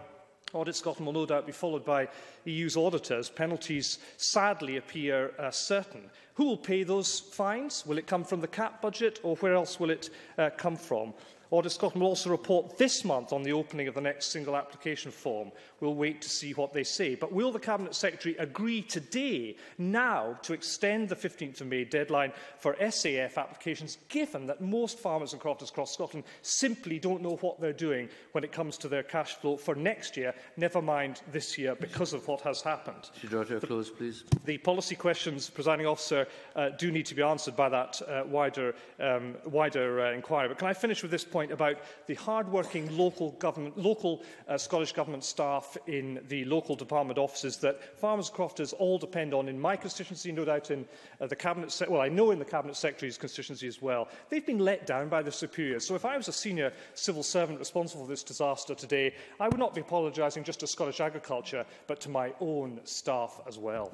Audit Scotland will no doubt be followed by E U's auditors. Penalties sadly appear uh, certain. Who will pay those fines? Will it come from the C A P budget, or where else will it uh, come from? Audit Scotland will also report this month on the opening of the next single application form. We'll wait to see what they say. But will the Cabinet Secretary agree today, now, to extend the fifteenth of May deadline for S A F applications, given that most farmers and crofters across Scotland simply don't know what they're doing when it comes to their cash flow for next year, never mind this year, because of what has happened? Should I draw to a close, please? The policy questions, presiding officer, uh, do need to be answered by that uh, wider, um, wider uh, inquiry. But can I finish with this point about the hard-working local, government, local uh, Scottish Government staff in the local department offices that farmers and crofters all depend on in my constituency, no doubt in uh, the Cabinet Secretary, well, I know in the Cabinet Secretary's constituency as well. They've been let down by their superiors. So if I was a senior civil servant responsible for this disaster today, I would not be apologising just to Scottish Agriculture, but to my own staff as well.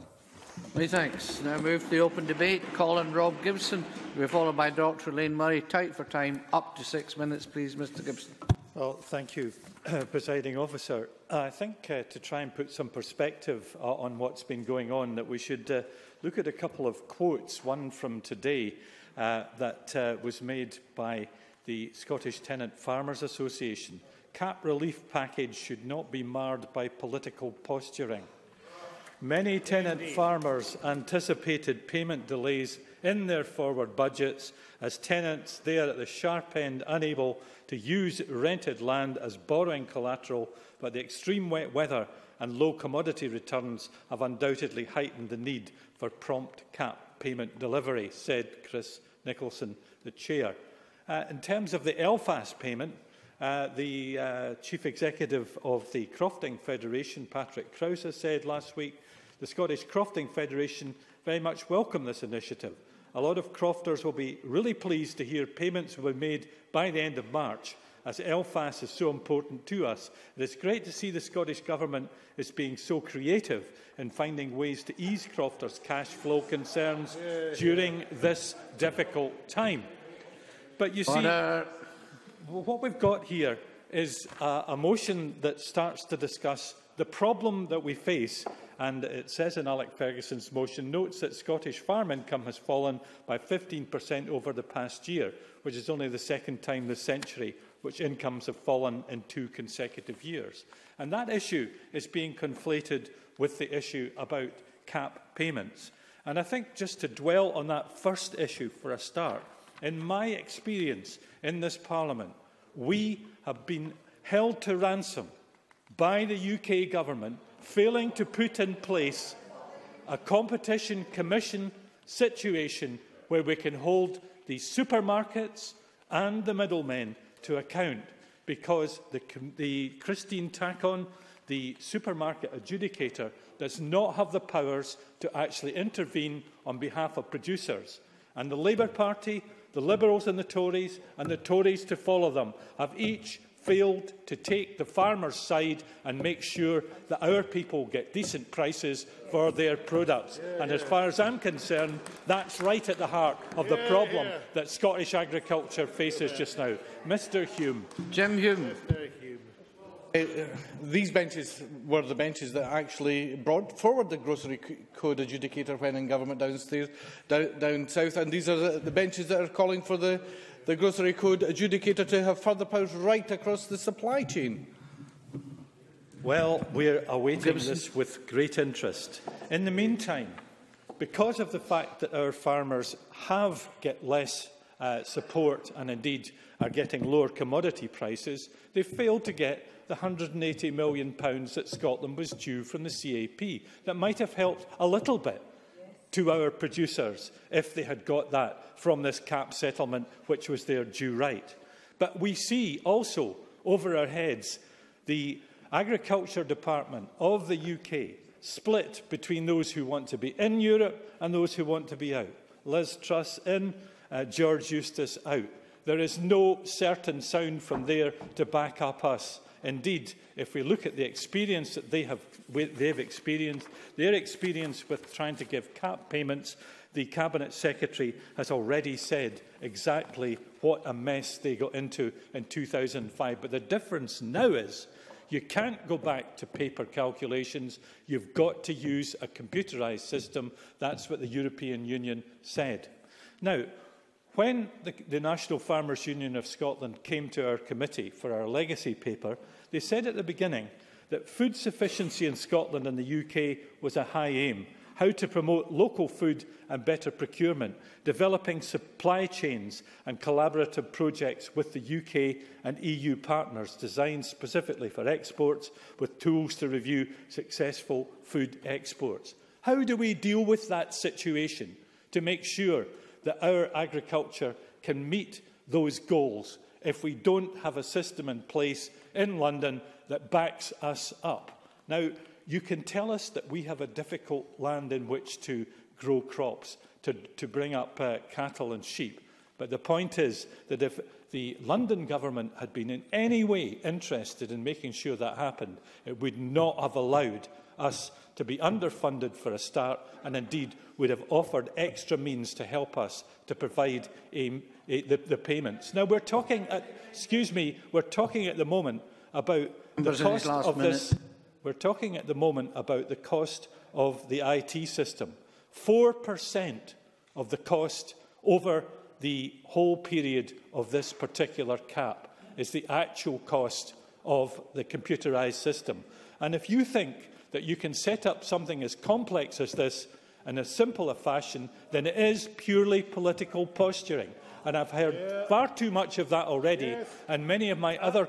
Many thanks. Now move to the open debate. Colin Rob Gibson. We are followed by Doctor Elaine Murray. Tight for time, up to six minutes, please, Mister Gibson. Well, thank you, presiding officer. I think uh, to try and put some perspective uh, on what's been going on, that we should uh, look at a couple of quotes. One from today uh, that uh, was made by the Scottish Tenant Farmers Association. C A P relief package should not be marred by political posturing. Many tenant farmers anticipated payment delays in their forward budgets as tenants there at the sharp end unable to use rented land as borrowing collateral, but the extreme wet weather and low commodity returns have undoubtedly heightened the need for prompt C A P payment delivery, said Chris Nicholson, the chair. Uh, in terms of the L FASS payment, Uh, the uh, Chief Executive of the Crofting Federation, Patrick Krause, said last week The Scottish Crofting Federation very much welcome this initiative. A lot of crofters will be really pleased to hear payments will be made by the end of March, as L FASS is so important to us. It is great to see the Scottish Government is being so creative in finding ways to ease crofters' cash flow concerns during this difficult time. But you see, Honour. What we've got here is a, a motion that starts to discuss the problem that we face, and it says in Alex Fergusson's motion, notes that Scottish farm income has fallen by fifteen percent over the past year, which is only the second time this century which incomes have fallen in two consecutive years. And that issue is being conflated with the issue about C A P payments. And I think just to dwell on that first issue for a start, in my experience in this Parliament, we have been held to ransom by the U K Government failing to put in place a competition commission situation where we can hold the supermarkets and the middlemen to account, because the, the Christine Tacon, the supermarket adjudicator, does not have the powers to actually intervene on behalf of producers. And the Labour Party, the Liberals and the Tories, and the Tories to follow them, have each failed to take the farmers' side and make sure that our people get decent prices for their products. Yeah, and yeah. as far as I'm concerned, that's right at the heart of yeah, the problem yeah. that Scottish agriculture faces yeah. just now. Mister Hume. Jim Hume. Mister Hume. Uh, these benches were the benches that actually brought forward the Grocery Code Adjudicator when in government downstairs, down, down south, and these are the benches that are calling for the the Grocery Code Adjudicator to have further powers right across the supply chain. Well, we're awaiting Gibson. this with great interest. In the meantime, because of the fact that our farmers have get less uh, support and indeed are getting lower commodity prices, they failed to get the one hundred and eighty million pounds that Scotland was due from the C A P. That might have helped a little bit to our producers if they had got that from this C A P settlement, which was their due right. But we see also over our heads the Agriculture Department of the U K split between those who want to be in Europe and those who want to be out. Liz Truss in, uh, George Eustace out. There is no certain sound from there to back up us. Indeed, if we look at the experience that they have they've experienced, their experience with trying to give C A P payments, the Cabinet Secretary has already said exactly what a mess they got into in two thousand five. But the difference now is you can't go back to paper calculations. You've got to use a computerised system. That's what the European Union said. Now, when the, the National Farmers Union of Scotland came to our committee for our legacy paper, they said at the beginning that food sufficiency in Scotland and the U K was a high aim. How to promote local food and better procurement, developing supply chains and collaborative projects with the U K and E U partners designed specifically for exports, with tools to review successful food exports. How do we deal with that situation to make sure that our agriculture can meet those goals if we don't have a system in place in London that backs us up? Now, you can tell us that we have a difficult land in which to grow crops, to, to bring up uh, cattle and sheep. But the point is that if the London government had been in any way interested in making sure that happened, it would not have allowed us to be underfunded for a start, and indeed would have offered extra means to help us to provide a, a, the, the payments. Now, we're talking at, excuse me, we're talking at the moment about the cost of this. We're talking at the moment about the cost of the I T system. Four percent of the cost over the whole period of this particular C A P is the actual cost of the computerised system. And if you think that you can set up something as complex as this in as simple a fashion, then it is purely political posturing. And I've heard yeah. far too much of that already, yes. and many of my Absolutely. other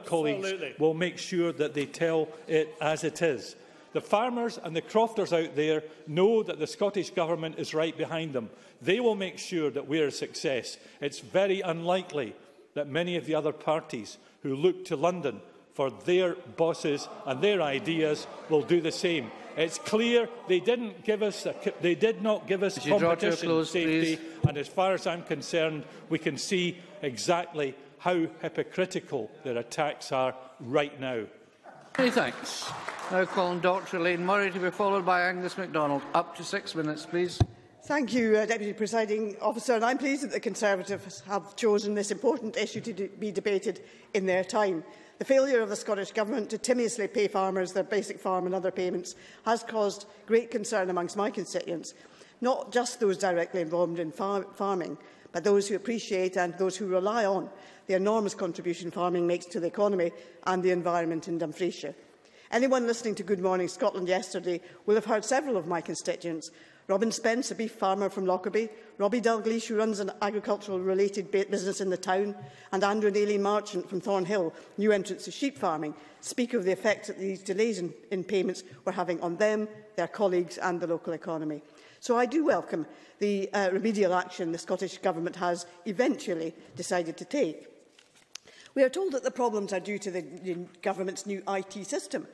colleagues will make sure that they tell it as it is. The farmers and the crofters out there know that the Scottish Government is right behind them. They will make sure that we're a success. It's very unlikely that many of the other parties who look to London for their bosses and their ideas will do the same. It's clear they didn't give us. A, they did not give us competition close, safety, please? And as far as I'm concerned, we can see exactly how hypocritical their attacks are right now. Many thanks. Now calling Doctor Elaine Murray to be followed by Angus MacDonald. Up to six minutes, please. Thank you, uh, Deputy Presiding Officer, and I'm pleased that the Conservatives have chosen this important issue to de be debated in their time. The failure of the Scottish Government to timiously pay farmers their basic farm and other payments has caused great concern amongst my constituents, not just those directly involved in far farming, but those who appreciate and those who rely on the enormous contribution farming makes to the economy and the environment in Dumfriesshire. Anyone listening to Good Morning Scotland yesterday will have heard several of my constituents: Robin Spence, a beef farmer from Lockerbie; Robbie Dalgleish, who runs an agricultural-related business in the town; and Andrew and Aileen Marchant from Thornhill, new entrants to sheep farming, speak of the effects that these delays in, in payments were having on them, their colleagues and the local economy. So I do welcome the uh, remedial action the Scottish Government has eventually decided to take. We are told that the problems are due to the, the government's new I T system.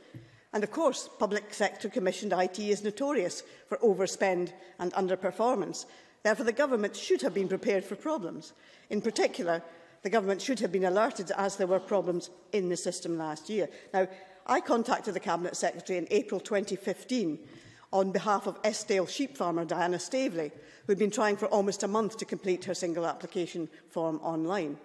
And of course, public sector commissioned I T is notorious for overspend and underperformance. Therefore, the government should have been prepared for problems. In particular, the government should have been alerted as there were problems in the system last year. Now, I contacted the Cabinet Secretary in April twenty fifteen on behalf of Eskdale sheep farmer Diana Staveley, who had been trying for almost a month to complete her single application form online.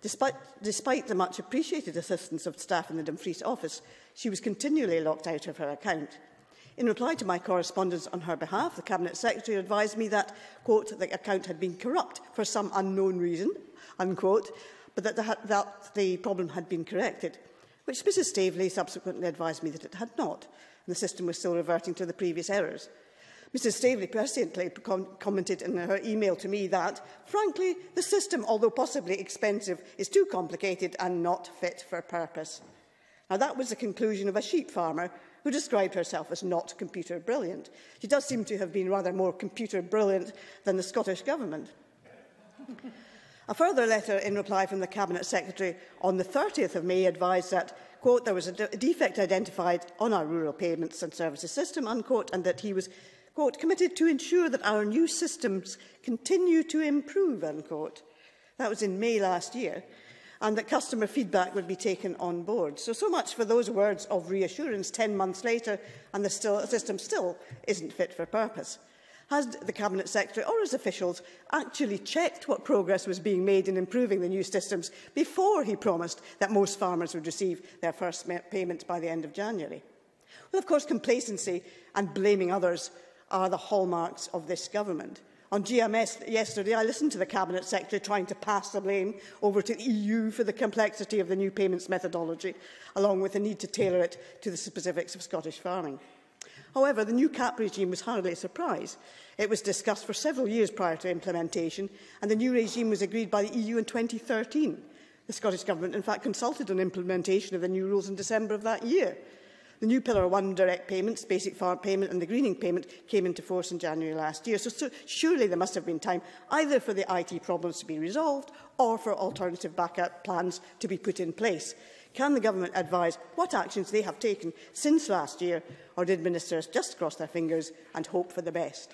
Despite, despite the much appreciated assistance of staff in the Dumfries office, she was continually locked out of her account. In reply to my correspondence on her behalf, the Cabinet Secretary advised me that, quote, the account had been corrupt for some unknown reason, unquote, but that the, that the problem had been corrected, which Missus Staveley subsequently advised me that it had not, and the system was still reverting to the previous errors. Missus Staveley personally com commented in her email to me that, frankly, the system, although possibly expensive, is too complicated and not fit for purpose. Now, that was the conclusion of a sheep farmer who described herself as not computer brilliant. She does seem to have been rather more computer brilliant than the Scottish Government. A further letter in reply from the Cabinet Secretary on the thirtieth of May advised that, quote, there was a, de a defect identified on our rural payments and services system, unquote, and that he was, quote, committed to ensure that our new systems continue to improve, unquote. That was in May last year, and that customer feedback would be taken on board. So, so much for those words of reassurance ten months later, and the still, system still isn't fit for purpose. Has the Cabinet Secretary or his officials actually checked what progress was being made in improving the new systems before he promised that most farmers would receive their first payment by the end of January? Well, of course, complacency and blaming others are the hallmarks of this government. On G M S yesterday, I listened to the Cabinet Secretary trying to pass the blame over to the E U for the complexity of the new payments methodology, along with the need to tailor it to the specifics of Scottish farming. However, the new C A P regime was hardly a surprise. It was discussed for several years prior to implementation, and the new regime was agreed by the E U in twenty thirteen. The Scottish Government, in fact, consulted on implementation of the new rules in December of that year. The new Pillar one direct payments, basic farm payment and the greening payment came into force in January last year. So, so surely there must have been time either for the I T problems to be resolved or for alternative backup plans to be put in place. Can the Government advise what actions they have taken since last year, or did ministers just cross their fingers and hope for the best?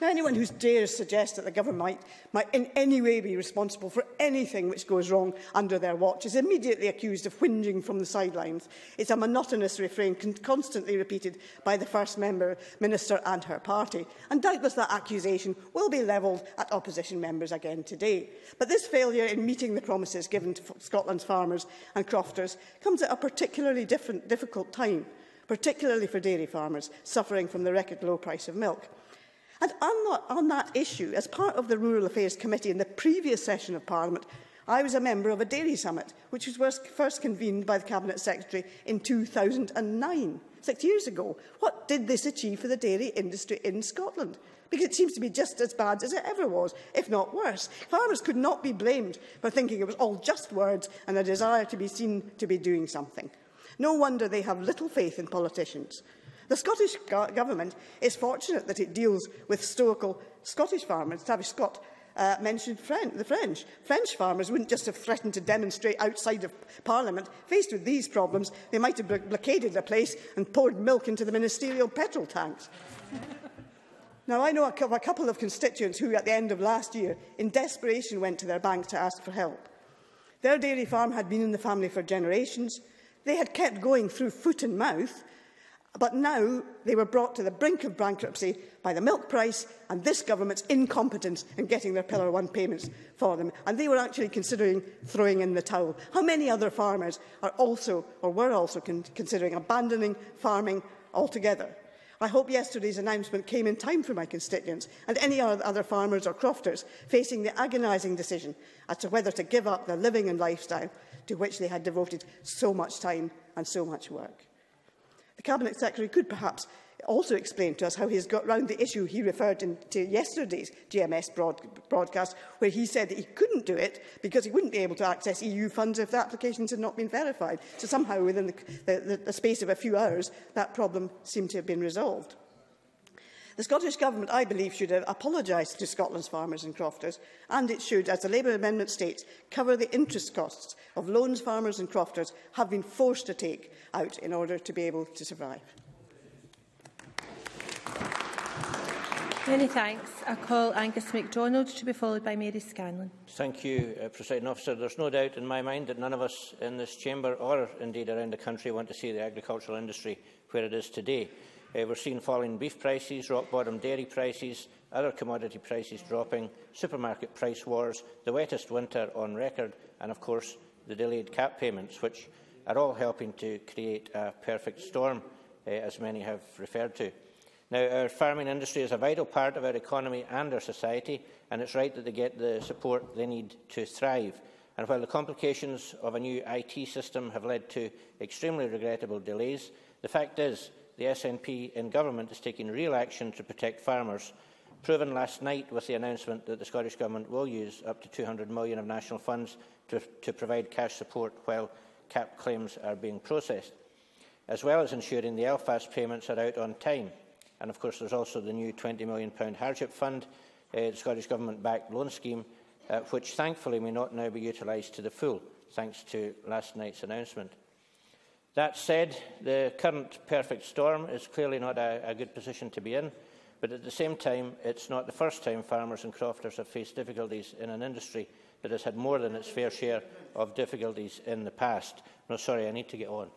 Now, anyone who dares suggest that the Government might, might in any way be responsible for anything which goes wrong under their watch is immediately accused of whinging from the sidelines. It's a monotonous refrain con constantly repeated by the First member, Minister and her party, and doubtless that accusation will be levelled at opposition members again today. But this failure in meeting the promises given to Scotland's farmers and crofters comes at a particularly different, difficult time, particularly for dairy farmers suffering from the record low price of milk. And on that issue, as part of the Rural Affairs Committee in the previous session of Parliament, I was a member of a dairy summit, which was first convened by the Cabinet Secretary in two thousand nine, six years ago. What did this achieve for the dairy industry in Scotland? Because it seems to be just as bad as it ever was, if not worse. Farmers could not be blamed for thinking it was all just words and a desire to be seen to be doing something. No wonder they have little faith in politicians. The Scottish Government is fortunate that it deals with stoical Scottish farmers, Tavish Scott, uh, mentioned French, the French. French farmers wouldn't just have threatened to demonstrate outside of Parliament. Faced with these problems, they might have blockaded the place and poured milk into the ministerial petrol tanks. Now, I know a couple of constituents who, at the end of last year, in desperation went to their bank to ask for help. Their dairy farm had been in the family for generations. They had kept going through foot and mouth, but now they were brought to the brink of bankruptcy by the milk price and this government's incompetence in getting their Pillar One payments for them. And they were actually considering throwing in the towel. How many other farmers are also, or were also, con- considering abandoning farming altogether? I hope yesterday's announcement came in time for my constituents and any other farmers or crofters facing the agonising decision as to whether to give up their living and lifestyle to which they had devoted so much time and so much work. The Cabinet Secretary could perhaps also explain to us how he has got round the issue he referred to yesterday's G M S broad broadcast, where he said that he couldn't do it because he wouldn't be able to access E U funds if the applications had not been verified. So somehow, within the, the, the space of a few hours, that problem seemed to have been resolved. The Scottish Government, I believe, should apologise to Scotland's farmers and crofters, and it should, as the Labour Amendment states, cover the interest costs of loans farmers and crofters have been forced to take out in order to be able to survive. Many thanks. I call Angus MacDonald to be followed by Mary Scanlon. Thank you, uh, Presiding Officer. There is no doubt in my mind that none of us in this chamber or indeed around the country want to see the agricultural industry where it is today. Uh, we're seeing falling beef prices, rock-bottom dairy prices, other commodity prices dropping, supermarket price wars, the wettest winter on record and, of course, the delayed C A P payments, which are all helping to create a perfect storm, uh, as many have referred to. Now, our farming industry is a vital part of our economy and our society, and it's right that they get the support they need to thrive. And while the complications of a new I T system have led to extremely regrettable delays, the fact is the S N P in government is taking real action to protect farmers, proven last night with the announcement that the Scottish Government will use up to two hundred million pounds of national funds to, to provide cash support while C A P claims are being processed, as well as ensuring the L FASS payments are out on time. And of course, there's also the new twenty million pounds hardship fund, uh, the Scottish Government-backed loan scheme, uh, which thankfully may not now be utilised to the full, thanks to last night's announcement. That said, the current perfect storm is clearly not a, a good position to be in, but at the same time, it's not the first time farmers and crofters have faced difficulties in an industry that has had more than its fair share of difficulties in the past. No, sorry, I need to get on.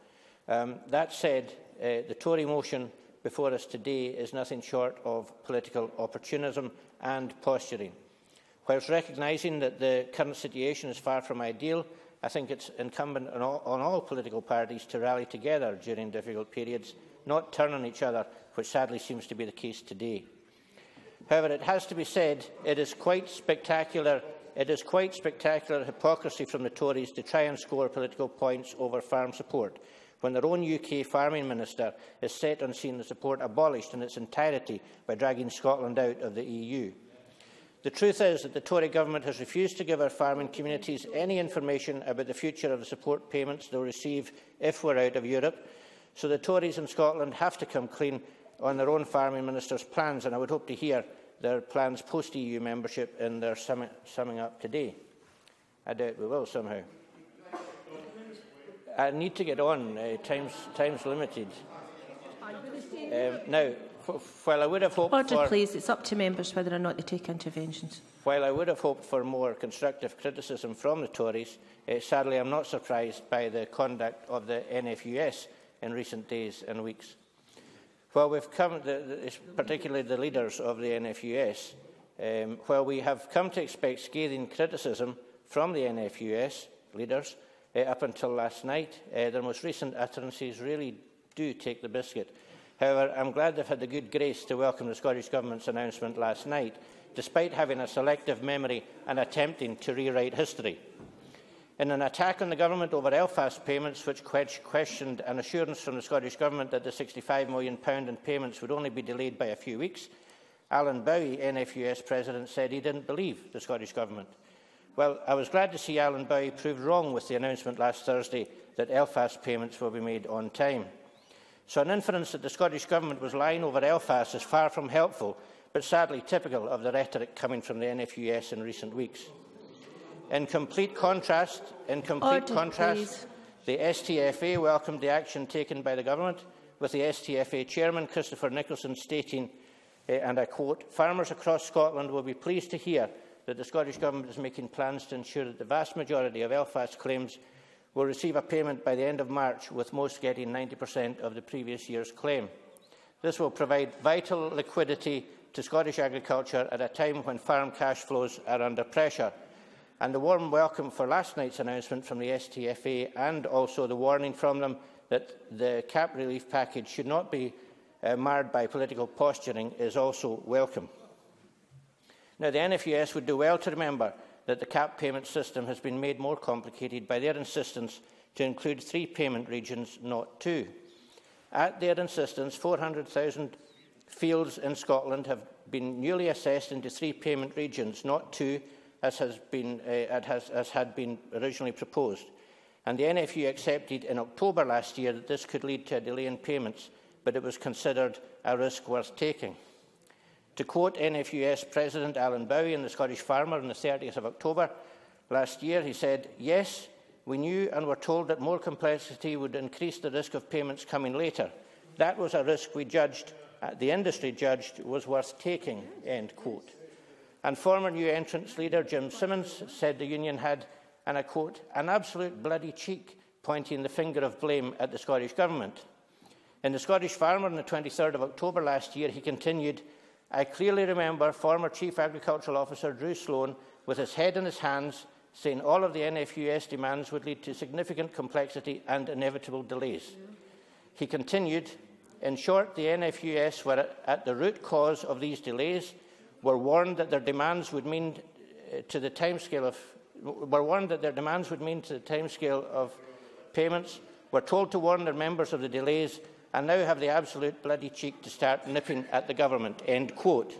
Um, that said, uh, the Tory motion before us today is nothing short of political opportunism and posturing. Whilst recognising that the current situation is far from ideal, I think it's incumbent on all, on all political parties to rally together during difficult periods, not turn on each other, which sadly seems to be the case today. However, it has to be said, it is quite spectacular, it is quite spectacular hypocrisy from the Tories to try and score political points over farm support, when their own U K farming minister is set on seeing the support abolished in its entirety by dragging Scotland out of the E U. The truth is that the Tory government has refused to give our farming communities any information about the future of the support payments they'll receive if we're out of Europe, so the Tories in Scotland have to come clean on their own farming minister's plans, and I would hope to hear their plans post-E U membership in their summi- summing up today. I doubt we will somehow. I need to get on. Uh, time's, time's limited. Um, now, While I would have hoped Order, for, please. It's up to members whether or not they take interventions. While I would have hoped for more constructive criticism from the Tories, eh, sadly I'm not surprised by the conduct of the N F U S in recent days and weeks. While we've come, the, the, particularly the leaders of the N F U S, um, while we have come to expect scathing criticism from the N F U S leaders eh, up until last night, eh, their most recent utterances really do take the biscuit. However, I'm glad they've had the good grace to welcome the Scottish Government's announcement last night, despite having a selective memory and attempting to rewrite history. In an attack on the Government over L FASS payments, which questioned an assurance from the Scottish Government that the sixty-five million pounds in payments would only be delayed by a few weeks, Alan Bowie, N F U S President, said he didn't believe the Scottish Government. Well, I was glad to see Alan Bowie proved wrong with the announcement last Thursday that L FASS payments will be made on time. So an inference that the Scottish Government was lying over L FASS is far from helpful, but but sadly typical of the rhetoric coming from the N F U S in recent weeks. In complete contrast, in complete Order, contrast the S T F A welcomed the action taken by the Government, with the S T F A Chairman, Christopher Nicholson, stating, uh, and I quote, "Farmers across Scotland will be pleased to hear that the Scottish Government is making plans to ensure that the vast majority of L FASS claims will receive a payment by the end of March, with most getting ninety percent of the previous year's claim. This will provide vital liquidity to Scottish agriculture at a time when farm cash flows are under pressure." And the warm welcome for last night's announcement from the S T F A, and also the warning from them that the C A P relief package should not be uh, marred by political posturing, is also welcome. Now, the N F U S would do well to remember that the C A P payment system has been made more complicated by their insistence to include three payment regions, not two. At their insistence, four hundred thousand fields in Scotland have been newly assessed into three payment regions, not two, as, has been, uh, has, as had been originally proposed. And the N F U accepted in October last year that this could lead to a delay in payments, but it was considered a risk worth taking. To quote N F U S President Alan Bowie in The Scottish Farmer on the thirtieth of October last year, he said, "Yes, we knew and were told that more complexity would increase the risk of payments coming later. That was a risk we judged, uh, the industry judged, was worth taking," end quote. And former new entrants leader Jim Simmons said the union had, and I quote, "an absolute bloody cheek pointing the finger of blame at the Scottish Government." In The Scottish Farmer on the twenty-third of October last year, he continued, "I clearly remember former Chief Agricultural Officer Drew Sloan with his head in his hands saying all of the N F U S demands would lead to significant complexity and inevitable delays." He continued, "In short, the N F U S were at the root cause of these delays, were warned that their demands would mean to the timescale of were warned that their demands would mean to the timescale of payments, were told to warn their members of the delays, and now have the absolute bloody cheek to start nipping at the Government," end quote.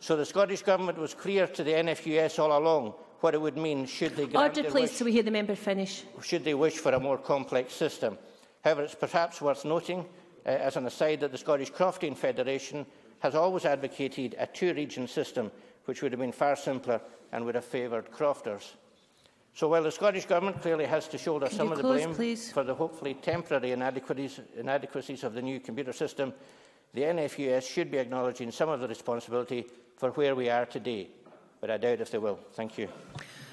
So the Scottish Government was clear to the N F U S all along what it would mean should they grant Order, please, wish, so we hear the member finish. Should they wish for a more complex system. However, it's perhaps worth noting, uh, as an aside, that the Scottish Crofting Federation has always advocated a two-region system, which would have been far simpler and would have favoured crofters. So while the Scottish Government clearly has to shoulder Can some of close, the blame please? for the hopefully temporary inadequacies, inadequacies of the new computer system, the N F U S should be acknowledging some of the responsibility for where we are today. But I doubt if they will. Thank you.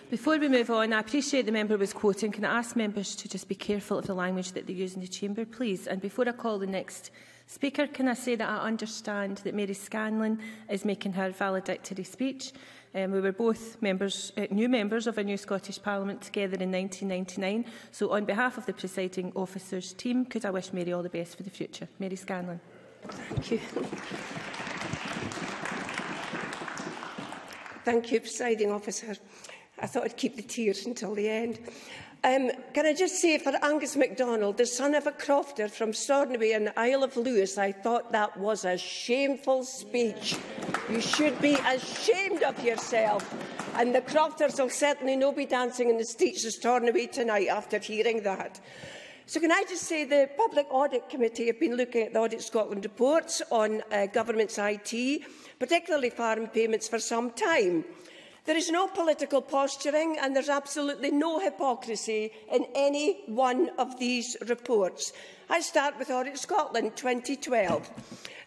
Before we move on, I appreciate the member was quoting. Can I ask members to just be careful of the language that they use in the chamber, please? And before I call the next speaker, can I say that I understand that Mary Scanlon is making her valedictory speech. Um, we were both members, uh, new members of a new Scottish Parliament together in nineteen ninety-nine. So on behalf of the presiding officer's team, could I wish Mary all the best for the future. Mary Scanlon. Thank you. Thank you, presiding officer. I thought I'd keep the tears until the end. Um, can I just say, for Angus MacDonald, the son of a crofter from Stornoway in the Isle of Lewis, I thought that was a shameful speech. You should be ashamed of yourself. And the crofters will certainly not be dancing in the streets of Stornoway tonight after hearing that. So can I just say the Public Audit Committee have been looking at the Audit Scotland reports on uh, government's I T, particularly farm payments, for some time. There is no political posturing and there's absolutely no hypocrisy in any one of these reports. I start with Audit Scotland twenty twelve.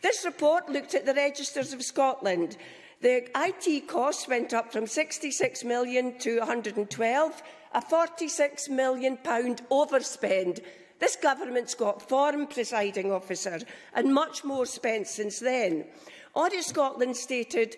This report looked at the Registers of Scotland. The I T costs went up from sixty-six million pounds to one hundred and twelve, a forty-six million pounds overspend. This government's got form, presiding officer, and much more spent since then. Audit Scotland stated,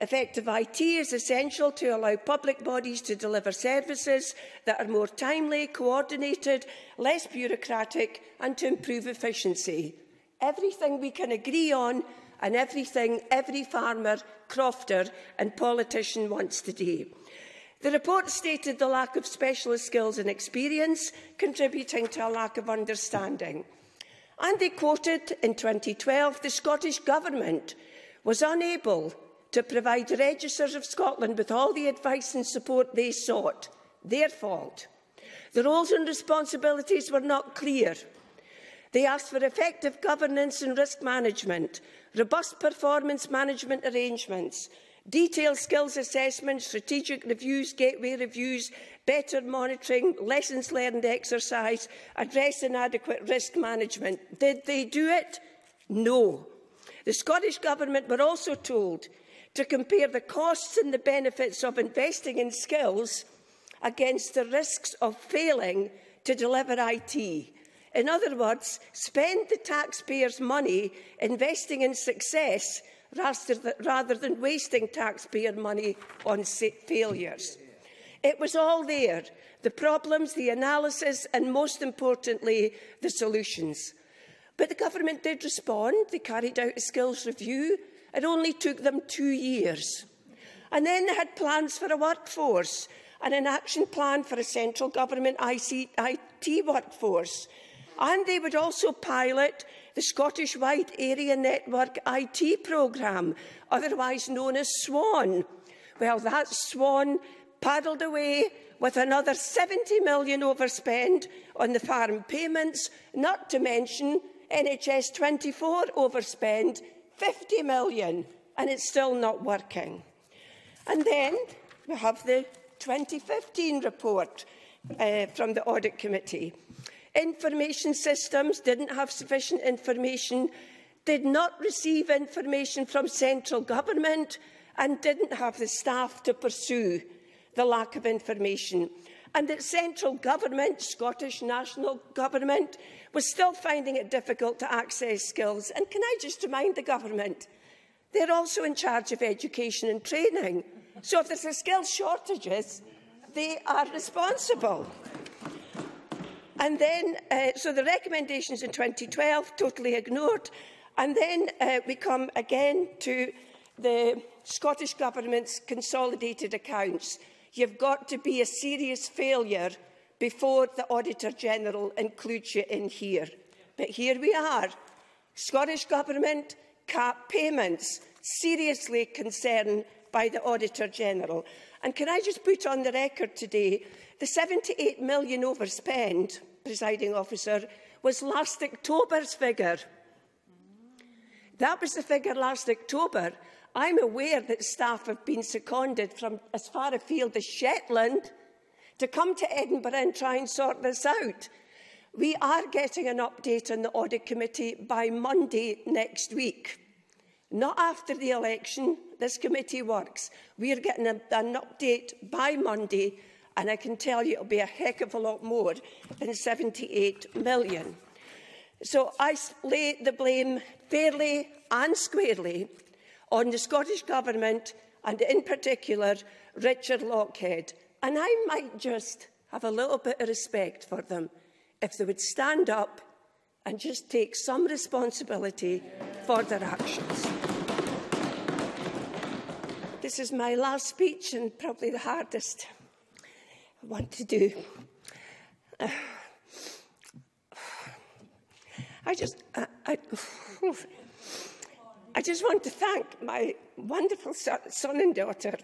effective I T is essential to allow public bodies to deliver services that are more timely, coordinated, less bureaucratic, and to improve efficiency. Everything we can agree on and everything every farmer, crofter, and politician wants today. The report stated the lack of specialist skills and experience contributing to a lack of understanding. And they quoted in twenty twelve the Scottish Government was unable to provide Registers of Scotland with all the advice and support they sought. Their fault. The roles and responsibilities were not clear. They asked for effective governance and risk management. robust performance management arrangements, detailed skills assessments, strategic reviews, gateway reviews, better monitoring, lessons learned exercise, address inadequate risk management. Did they do it? No. The Scottish Government were also told to compare the costs and the benefits of investing in skills against the risks of failing to deliver I T. In other words, spend the taxpayers' money investing in success rather than wasting taxpayer money on failures. It was all there, the problems, the analysis, and most importantly, the solutions. But the government did respond. They carried out a skills review. It only took them two years. And then they had plans for a workforce and an action plan for a central government I C, I T workforce. And they would also pilot the Scottish-wide Area Network I T programme, otherwise known as SWAN. Well, that SWAN paddled away with another seventy million pounds overspend on the farm payments, not to mention N H S twenty-four overspend, fifty million pounds, and it's still not working. And then we have the twenty fifteen report uh, from the Audit Committee. Information systems didn't have sufficient information, did not receive information from central government, and didn't have the staff to pursue the lack of information. And that central government, Scottish national government, was still finding it difficult to access skills. And can I just remind the government, they're also in charge of education and training. So if there's a skills shortages, they are responsible. And then, uh, so the recommendations in twenty twelve, totally ignored. And then uh, we come again to the Scottish Government's consolidated accounts. You've got to be a serious failure before the Auditor General includes you in here. But here we are. Scottish Government, C A P payments, seriously concerned by the Auditor General. And can I just put on the record today, the seventy-eight million pounds overspend, Presiding Officer, was last October's figure. That was the figure last October. I'm aware that staff have been seconded from as far afield as Shetland to come to Edinburgh and try and sort this out. We are getting an update on the Audit Committee by Monday next week. Not after the election. This committee works. We are getting a, an update by Monday, and I can tell you it'll be a heck of a lot more than seventy-eight million pounds. So I lay the blame fairly and squarely on the Scottish Government, and in particular, Richard Lochhead. And I might just have a little bit of respect for them if they would stand up and just take some responsibility for their actions. This is my last speech and probably the hardest one to do. Uh, I just, I, I, I just want to thank my wonderful son, son and daughter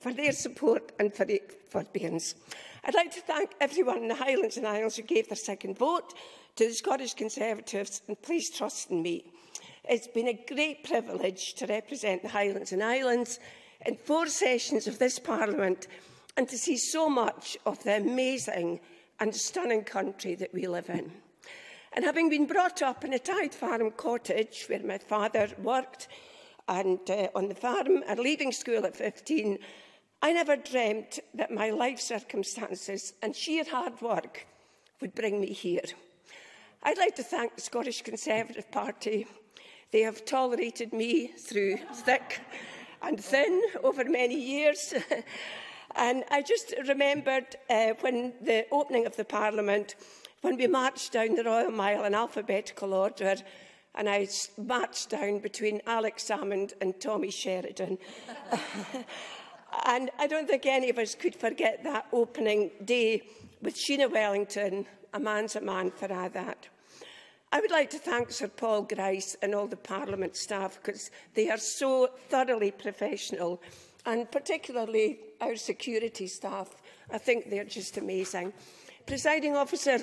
for their support and for their forbearance. I'd like to thank everyone in the Highlands and Islands who gave their second vote, to the Scottish Conservatives, and please trust in me. It's been a great privilege to represent the Highlands and Islands in four sessions of this Parliament and to see so much of the amazing and stunning country that we live in. And having been brought up in a tide farm cottage where my father worked and uh, on the farm and leaving school at fifteen, I never dreamt that my life circumstances and sheer hard work would bring me here. I'd like to thank the Scottish Conservative Party. They have tolerated me through thick and thin over many years. And I just remembered uh, when the opening of the Parliament, when we marched down the Royal Mile in alphabetical order, and I marched down between Alex Salmond and Tommy Sheridan. And I don't think any of us could forget that opening day with Sheena Wellington, a man's a man for a' that. I would like to thank Sir Paul Grice and all the Parliament staff because they are so thoroughly professional, and particularly our security staff. I think they're just amazing. Presiding Officer,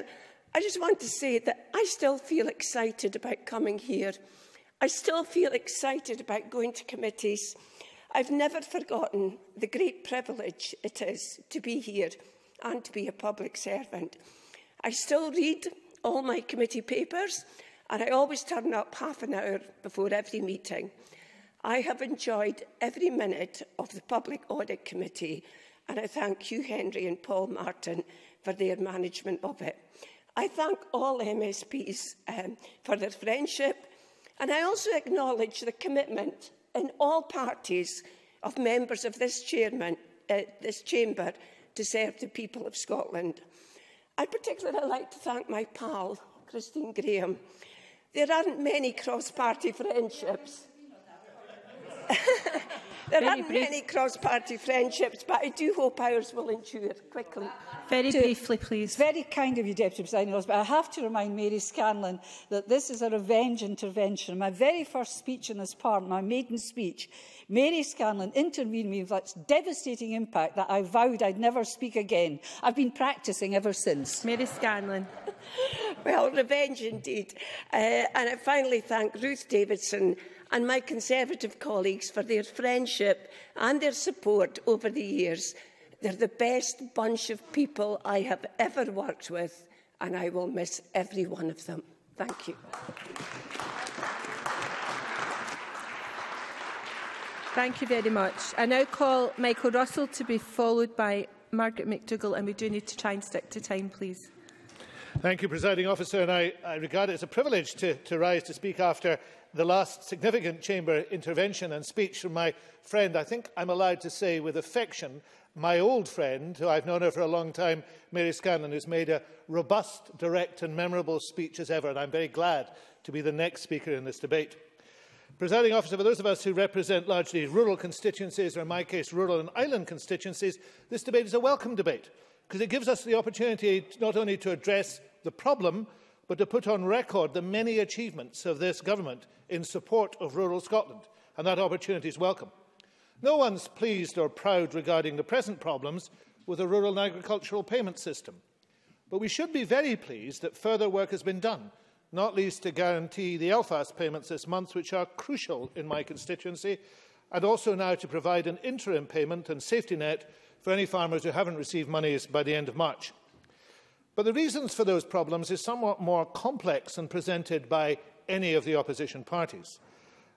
I just want to say that I still feel excited about coming here. I still feel excited about going to committees. I've never forgotten the great privilege it is to be here and to be a public servant. I still read all my committee papers, and I always turn up half an hour before every meeting. I have enjoyed every minute of the Public Audit Committee, and I thank Hugh Henry and Paul Martin for their management of it. I thank all M S Ps um, for their friendship, and I also acknowledge the commitment in all parties of members of this, chairman, uh, this chamber to serve the people of Scotland. I'd particularly like to thank my pal, Christine Graham. There aren't many cross-party friendships. there Very aren't brief. many cross-party friendships, but I do hope ours will endure quickly. Very to, briefly, please. Very kind of you, Deputy Presiding Officer, but I have to remind Mary Scanlon that this is a revenge intervention. My very first speech in this Parliament, my maiden speech, Mary Scanlon intervened me with such devastating impact that I vowed I'd never speak again. I've been practising ever since. Mary Scanlon. Well, revenge indeed. Uh, and I finally thank Ruth Davidson and my Conservative colleagues for their friendship and their support over the years. They're the best bunch of people I have ever worked with, and I will miss every one of them. Thank you. Thank you very much. I now call Michael Russell to be followed by Margaret McDougall, and we do need to try and stick to time, please. Thank you, Presiding Officer, and I, I regard it as a privilege to, to rise to speak after the last significant chamber intervention and speech from my friend, I think I'm allowed to say with affection, my old friend, who I've known her for a long time, Mary Scanlon, who's made a robust, direct and memorable speech as ever, and I'm very glad to be the next speaker in this debate. Presiding Officer, for those of us who represent largely rural constituencies, or in my case, rural and island constituencies, this debate is a welcome debate, because it gives us the opportunity not only to address the problem, but to put on record the many achievements of this government in support of rural Scotland, and that opportunity is welcome. No one's pleased or proud regarding the present problems with the rural and agricultural payment system, but we should be very pleased that further work has been done, not least to guarantee the L FASS payments this month, which are crucial in my constituency, and also now to provide an interim payment and safety net for any farmers who haven't received monies by the end of March. But the reasons for those problems is somewhat more complex than presented by any of the opposition parties.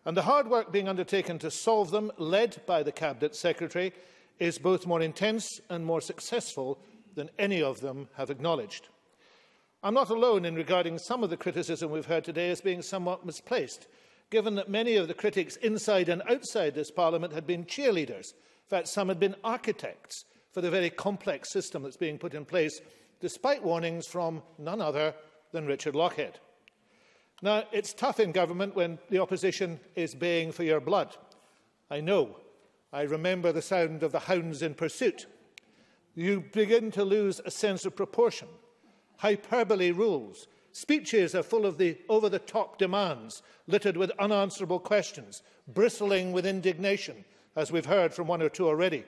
And the hard work being undertaken to solve them, led by the Cabinet Secretary, is both more intense and more successful than any of them have acknowledged. I'm not alone in regarding some of the criticism we've heard today as being somewhat misplaced, given that many of the critics inside and outside this Parliament had been cheerleaders. In fact, some had been architects for the very complex system that's being put in place, despite warnings from none other than Richard Lochhead. Now, it's tough in government when the opposition is baying for your blood. I know. I remember the sound of the hounds in pursuit. You begin to lose a sense of proportion. Hyperbole rules. Speeches are full of the over-the-top demands, littered with unanswerable questions, bristling with indignation, as we've heard from one or two already.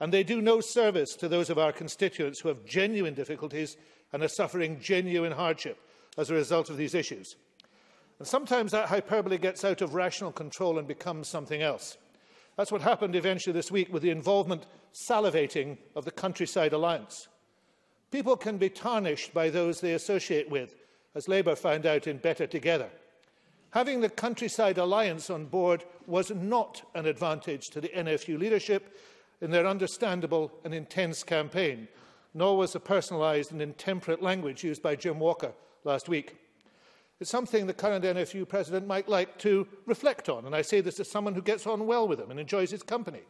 And they do no service to those of our constituents who have genuine difficulties and are suffering genuine hardship as a result of these issues. And sometimes that hyperbole gets out of rational control and becomes something else. That's what happened eventually this week with the involvement, salivating, of the Countryside Alliance. People can be tarnished by those they associate with, as Labour found out in Better Together. Having the Countryside Alliance on board was not an advantage to the N F U leadership in their understandable and intense campaign, nor was the personalised and intemperate language used by Jim Walker last week. It's something the current N F U president might like to reflect on, and I say this as someone who gets on well with him and enjoys his company.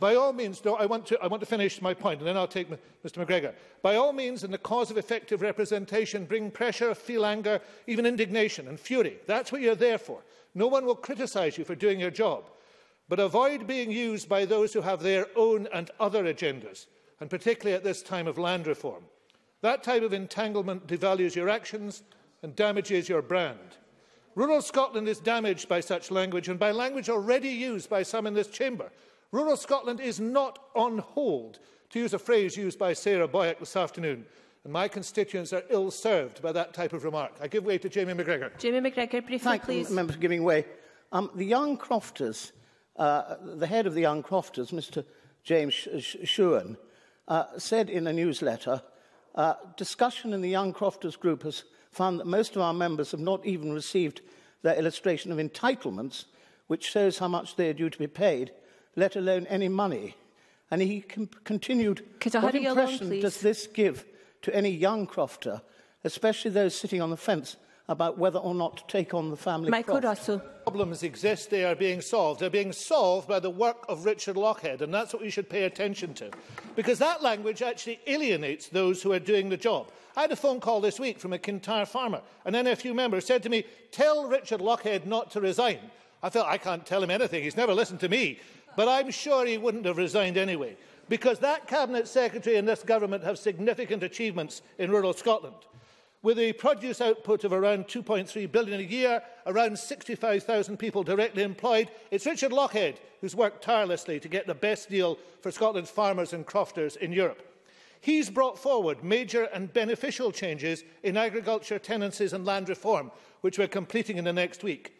By all means, no, I, want to, I want to finish my point, and then I'll take Mister McGregor. By all means, in the cause of effective representation, bring pressure, feel anger, even indignation and fury. That's what you're there for. No one will criticise you for doing your job. But avoid being used by those who have their own and other agendas, and particularly at this time of land reform. That type of entanglement devalues your actions and damages your brand. Rural Scotland is damaged by such language, and by language already used by some in this chamber. Rural Scotland is not on hold, to use a phrase used by Sarah Boyack this afternoon. And my constituents are ill-served by that type of remark. I give way to Jamie McGregor. Jamie McGregor, briefly, Thank please. Thank you, members, for giving way. Um, the Young Crofters, uh, the head of the Young Crofters, Mr James Shewan, uh, said in a newsletter, uh, discussion in the Young Crofters group has found that most of our members have not even received their illustration of entitlements, which shows how much they are due to be paid, let alone any money. And he continued, what impression along, does this give to any young crofter, especially those sitting on the fence about whether or not to take on the family Michael croft. Russell. Problems exist, they are being solved. They're being solved by the work of Richard Lochhead, and that's what we should pay attention to. Because that language actually alienates those who are doing the job. I had a phone call this week from a Kintyre farmer. An N F U member said to me, tell Richard Lochhead not to resign. I felt, I can't tell him anything, he's never listened to me. But I'm sure he wouldn't have resigned anyway. Because that Cabinet Secretary and this government have significant achievements in rural Scotland. With a produce output of around two point three billion a year, around sixty-five thousand people directly employed, it's Richard Lochhead who's worked tirelessly to get the best deal for Scotland's farmers and crofters in Europe. He's brought forward major and beneficial changes in agriculture, tenancies and land reform, which we're completing in the next week.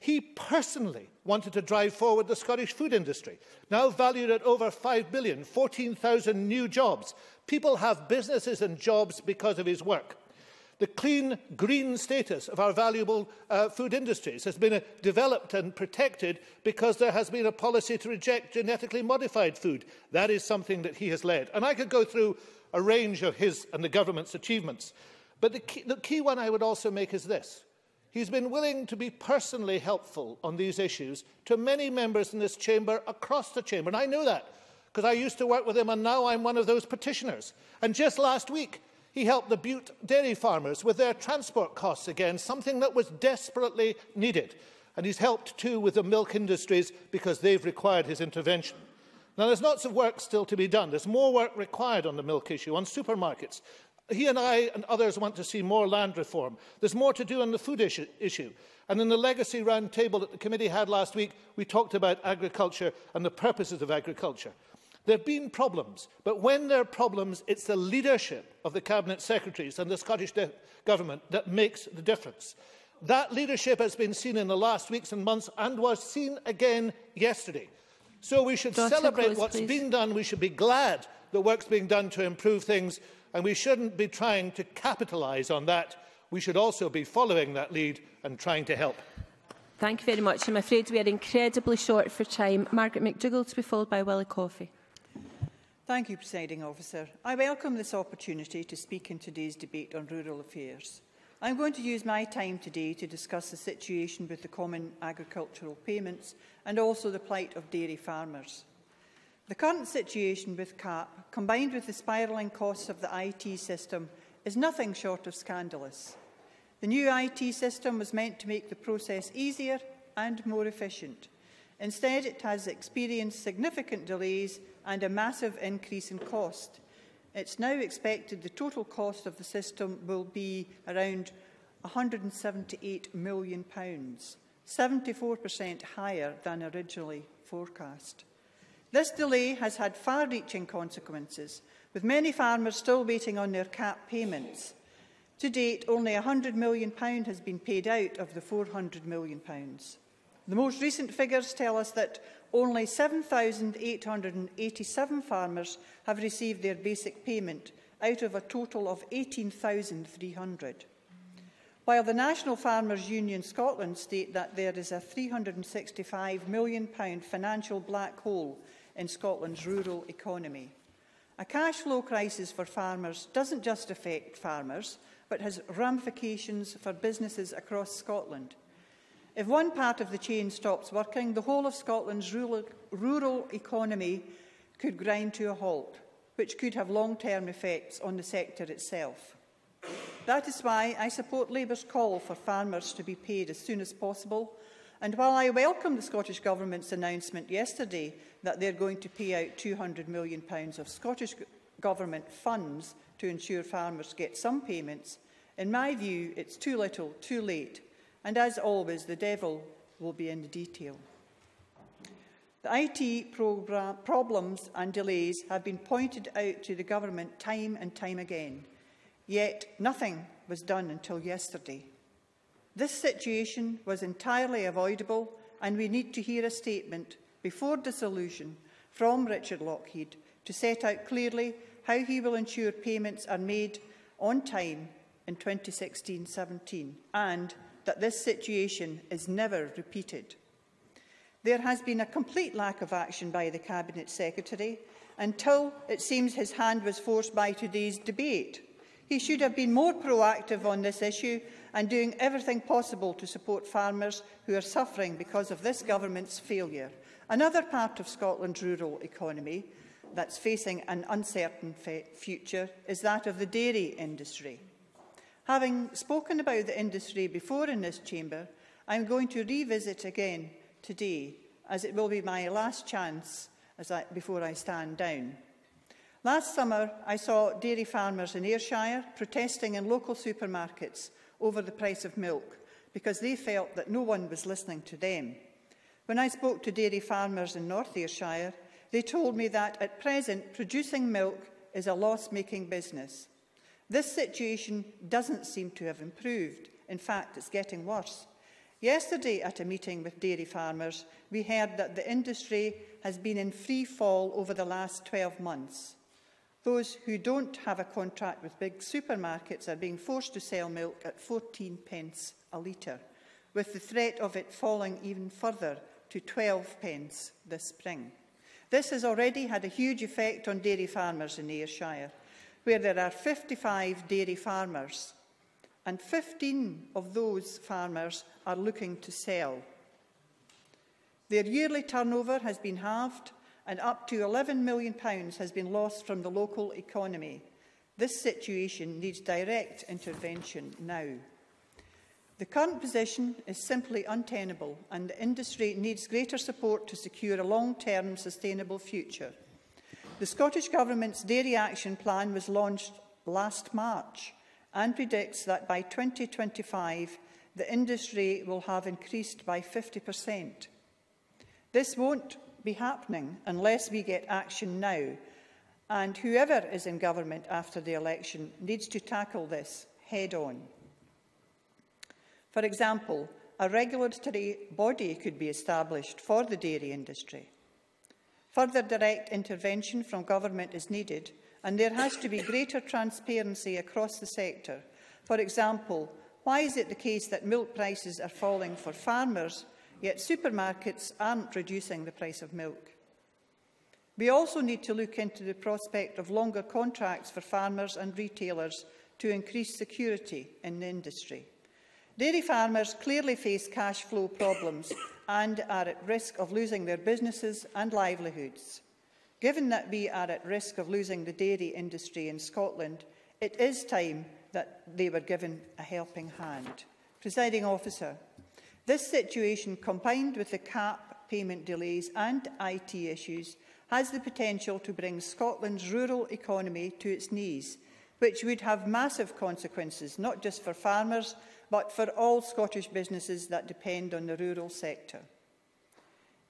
He personally wanted to drive forward the Scottish food industry, now valued at over five billion, fourteen thousand new jobs. People have businesses and jobs because of his work. The clean, green status of our valuable uh, food industries has been uh, developed and protected because there has been a policy to reject genetically modified food. That is something that he has led. And I could go through a range of his and the government's achievements. But the key, the key one I would also make is this. He's been willing to be personally helpful on these issues to many members in this chamber, across the chamber. And I know that because I used to work with him and now I'm one of those petitioners. And just last week, he helped the Butte dairy farmers with their transport costs again, something that was desperately needed. And he's helped too with the milk industries because they've required his intervention. Now there's lots of work still to be done. There's more work required on the milk issue, on supermarkets. He and I and others want to see more land reform. There's more to do on the food issue. issue. And in the legacy round table that the committee had last week, we talked about agriculture and the purposes of agriculture. There have been problems, but when there are problems, it's the leadership of the Cabinet Secretaries and the Scottish Government that makes the difference. That leadership has been seen in the last weeks and months and was seen again yesterday. So we should Doctor celebrate Bruce, what's please. been done. We should be glad that work's being done to improve things, and we shouldn't be trying to capitalise on that. We should also be following that lead and trying to help. Thank you very much. I'm afraid we are incredibly short for time. Margaret McDougall to be followed by Willie Coffey. Thank you, Presiding Officer. I welcome this opportunity to speak in today's debate on rural affairs. I am going to use my time today to discuss the situation with the common agricultural payments and also the plight of dairy farmers. The current situation with C A P, combined with the spiralling costs of the I T system, is nothing short of scandalous. The new I T system was meant to make the process easier and more efficient. Instead, it has experienced significant delays and a massive increase in cost. It's now expected the total cost of the system will be around one hundred and seventy-eight million pounds, seventy-four percent higher than originally forecast. This delay has had far-reaching consequences, with many farmers still waiting on their C A P payments. To date, only one hundred million pounds has been paid out of the four hundred million pounds. The most recent figures tell us that only seven thousand eight hundred and eighty-seven farmers have received their basic payment, out of a total of eighteen thousand three hundred. While the National Farmers Union Scotland state that there is a three hundred and sixty-five million pounds financial black hole in Scotland's rural economy. A cash flow crisis for farmers doesn't just affect farmers, but has ramifications for businesses across Scotland. If one part of the chain stops working, the whole of Scotland's rural, rural economy could grind to a halt, which could have long-term effects on the sector itself. That is why I support Labour's call for farmers to be paid as soon as possible, and while I welcome the Scottish Government's announcement yesterday that they're going to pay out two hundred million pounds of Scottish Government funds to ensure farmers get some payments, in my view, it's too little, too late. And as always, the devil will be in the detail. The I T problems and delays have been pointed out to the government time and time again. Yet nothing was done until yesterday. This situation was entirely avoidable, and we need to hear a statement before dissolution from Richard Lochhead to set out clearly how he will ensure payments are made on time in twenty sixteen seventeen, and that this situation is never repeated. There has been a complete lack of action by the Cabinet Secretary until it seems his hand was forced by today's debate. He should have been more proactive on this issue and doing everything possible to support farmers who are suffering because of this government's failure, another part of Scotland's rural economy that's facing an uncertain future is that of the dairy industry. Having spoken about the industry before in this chamber, I'm going to revisit again today, as it will be my last chance as I, before I stand down. Last summer, I saw dairy farmers in Ayrshire protesting in local supermarkets over the price of milk because they felt that no one was listening to them. When I spoke to dairy farmers in North Ayrshire, they told me that at present producing milk is a loss-making business. This situation doesn't seem to have improved. In fact, it's getting worse. Yesterday, at a meeting with dairy farmers, we heard that the industry has been in free fall over the last twelve months. Those who don't have a contract with big supermarkets are being forced to sell milk at fourteen pence a litre, with the threat of it falling even further to twelve pence this spring. This has already had a huge effect on dairy farmers in Ayrshire, where there are fifty-five dairy farmers, and fifteen of those farmers are looking to sell. Their yearly turnover has been halved, and up to eleven million pounds has been lost from the local economy. This situation needs direct intervention now. The current position is simply untenable, and the industry needs greater support to secure a long-term sustainable future. The Scottish Government's Dairy Action Plan was launched last March and predicts that by twenty twenty-five, the industry will have increased by fifty percent. This won't be happening unless we get action now, and whoever is in government after the election needs to tackle this head-on. For example, a regulatory body could be established for the dairy industry. Further direct intervention from government is needed, and there has to be greater transparency across the sector. For example, why is it the case that milk prices are falling for farmers, yet supermarkets aren't reducing the price of milk? We also need to look into the prospect of longer contracts for farmers and retailers to increase security in the industry. Dairy farmers clearly face cash flow problems and are at risk of losing their businesses and livelihoods. Given that we are at risk of losing the dairy industry in Scotland, it is time that they were given a helping hand. Presiding Officer, this situation, combined with the C A P payment delays and I T issues, has the potential to bring Scotland's rural economy to its knees, which would have massive consequences, not just for farmers, but for all Scottish businesses that depend on the rural sector.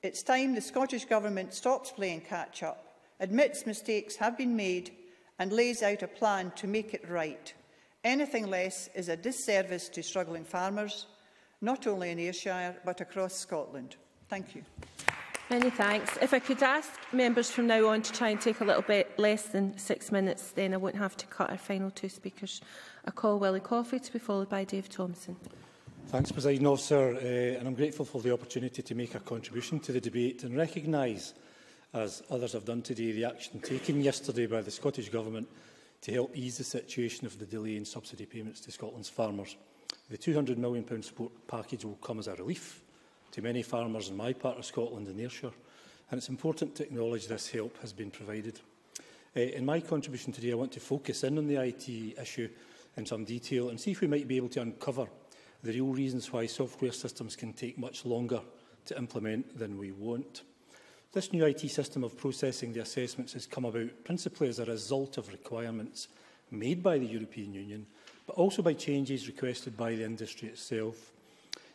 It's time the Scottish Government stops playing catch-up, admits mistakes have been made, and lays out a plan to make it right. Anything less is a disservice to struggling farmers, not only in Ayrshire, but across Scotland. Thank you. Many thanks. If I could ask members from now on to try and take a little bit less than six minutes, then I won't have to cut our final two speakers. I call Willie Coffey to be followed by Dave Thompson. Thanks, Presiding Officer, uh, and I'm grateful for the opportunity to make a contribution to the debate and recognise, as others have done today, the action taken yesterday by the Scottish Government to help ease the situation of the delay in subsidy payments to Scotland's farmers. The two hundred million pound support package will come as a relief to many farmers in my part of Scotland and Ayrshire, and it's important to acknowledge this help has been provided. Uh, in my contribution today, I want to focus in on the I T issue in some detail and see if we might be able to uncover the real reasons why software systems can take much longer to implement than we want. This new I T system of processing the assessments has come about principally as a result of requirements made by the European Union, but also by changes requested by the industry itself,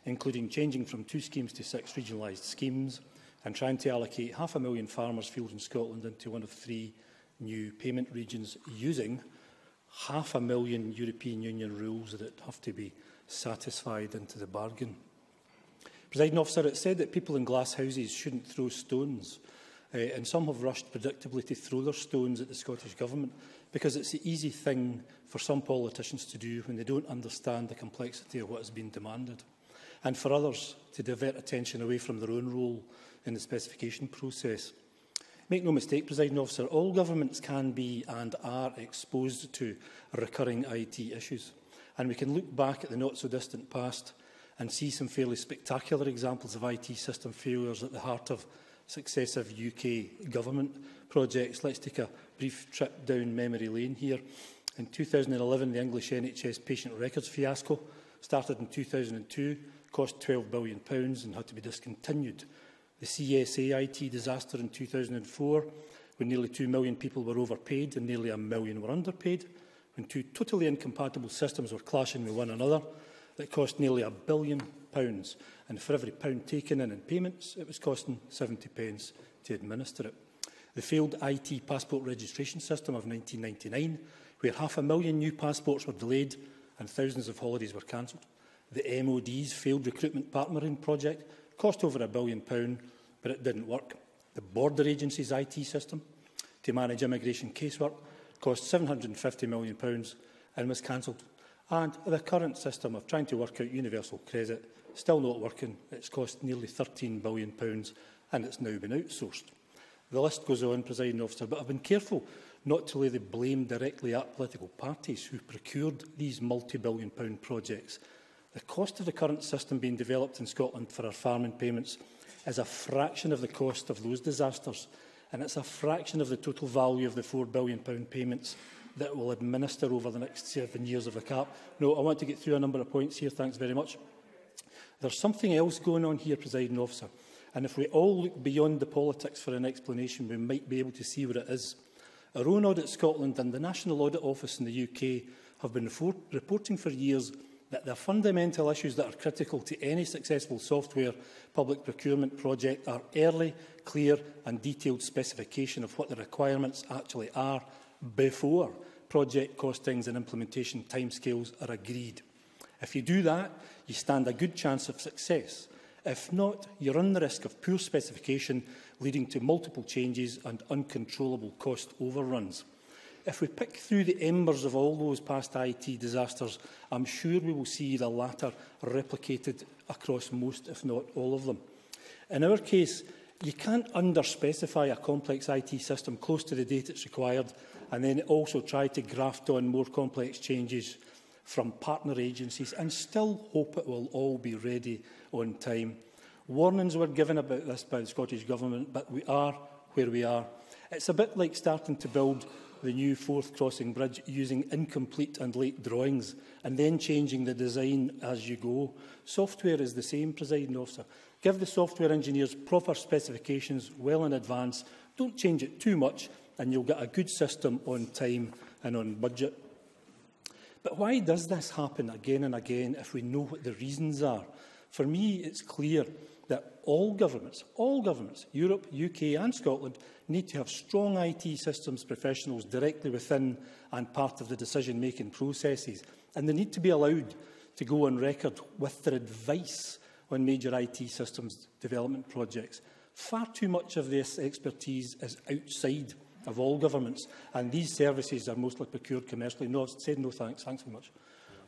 including changing from two schemes to six regionalised schemes and trying to allocate half a million farmers' fields in Scotland into one of three new payment regions using half a million European Union rules that have to be satisfied into the bargain. Presiding Officer, it said that people in glass houses shouldn't throw stones, uh, and some have rushed predictably to throw their stones at the Scottish Government because it's the easy thing for some politicians to do when they don't understand the complexity of what has been demanded, and for others to divert attention away from their own role in the specification process. Make no mistake, Presiding Officer, all governments can be and are exposed to recurring I T issues, and we can look back at the not-so-distant past and see some fairly spectacular examples of I T system failures at the heart of successive U K government projects. Let's take a brief trip down memory lane here. In two thousand eleven, the English N H S patient records fiasco started in two thousand two, cost twelve billion pounds and had to be discontinued. The C S A I T disaster in two thousand four, when nearly two million people were overpaid and nearly a million were underpaid, when two totally incompatible systems were clashing with one another, that cost nearly a billion pounds, and for every pound taken in in payments, it was costing seventy pence to administer it. The failed I T passport registration system of nineteen ninety-nine, where half a million new passports were delayed and thousands of holidays were cancelled. The M O D's failed recruitment partnering project cost over a billion pounds, but it didn't work. The border agency's I T system to manage immigration casework cost seven hundred and fifty million pounds and was cancelled. And the current system of trying to work out universal credit, still not working, it's cost nearly thirteen billion pounds and it's now been outsourced. The list goes on, Presiding Officer, but I've been careful not to lay the blame directly at political parties who procured these multi-billion pound projects. The cost of the current system being developed in Scotland for our farming payments is a fraction of the cost of those disasters, and it's a fraction of the total value of the four billion pound payments that will administer over the next seven years of the CAP. No, I want to get through a number of points here, thanks very much. There's something else going on here, Presiding Officer, and if we all look beyond the politics for an explanation, we might be able to see what it is. Our own Audit Scotland and the National Audit Office in the U K have been reporting for years that the fundamental issues that are critical to any successful software public procurement project are early, clear and detailed specification of what the requirements actually are before project costings and implementation timescales are agreed. If you do that, you stand a good chance of success. If not, you run the risk of poor specification leading to multiple changes and uncontrollable cost overruns. If we pick through the embers of all those past I T disasters, I'm sure we will see the latter replicated across most, if not all of them. In our case, you can't under-specify a complex I T system close to the date it's required, and then also try to graft on more complex changes from partner agencies and still hope it will all be ready on time. Warnings were given about this by the Scottish Government, but we are where we are. It's a bit like starting to build the new Forth Crossing Bridge using incomplete and late drawings and then changing the design as you go. Software is the same, Presiding Officer. Give the software engineers proper specifications well in advance. Don't change it too much, and you'll get a good system on time and on budget. But why does this happen again and again if we know what the reasons are? For me, it's clear that all governments, all governments, Europe, U K and Scotland, need to have strong I T systems professionals directly within and part of the decision-making processes. And they need to be allowed to go on record with their advice on major I T systems development projects. Far too much of this expertise is outside of all governments, and these services are mostly procured commercially. No, I've said no thanks. Thanks very much.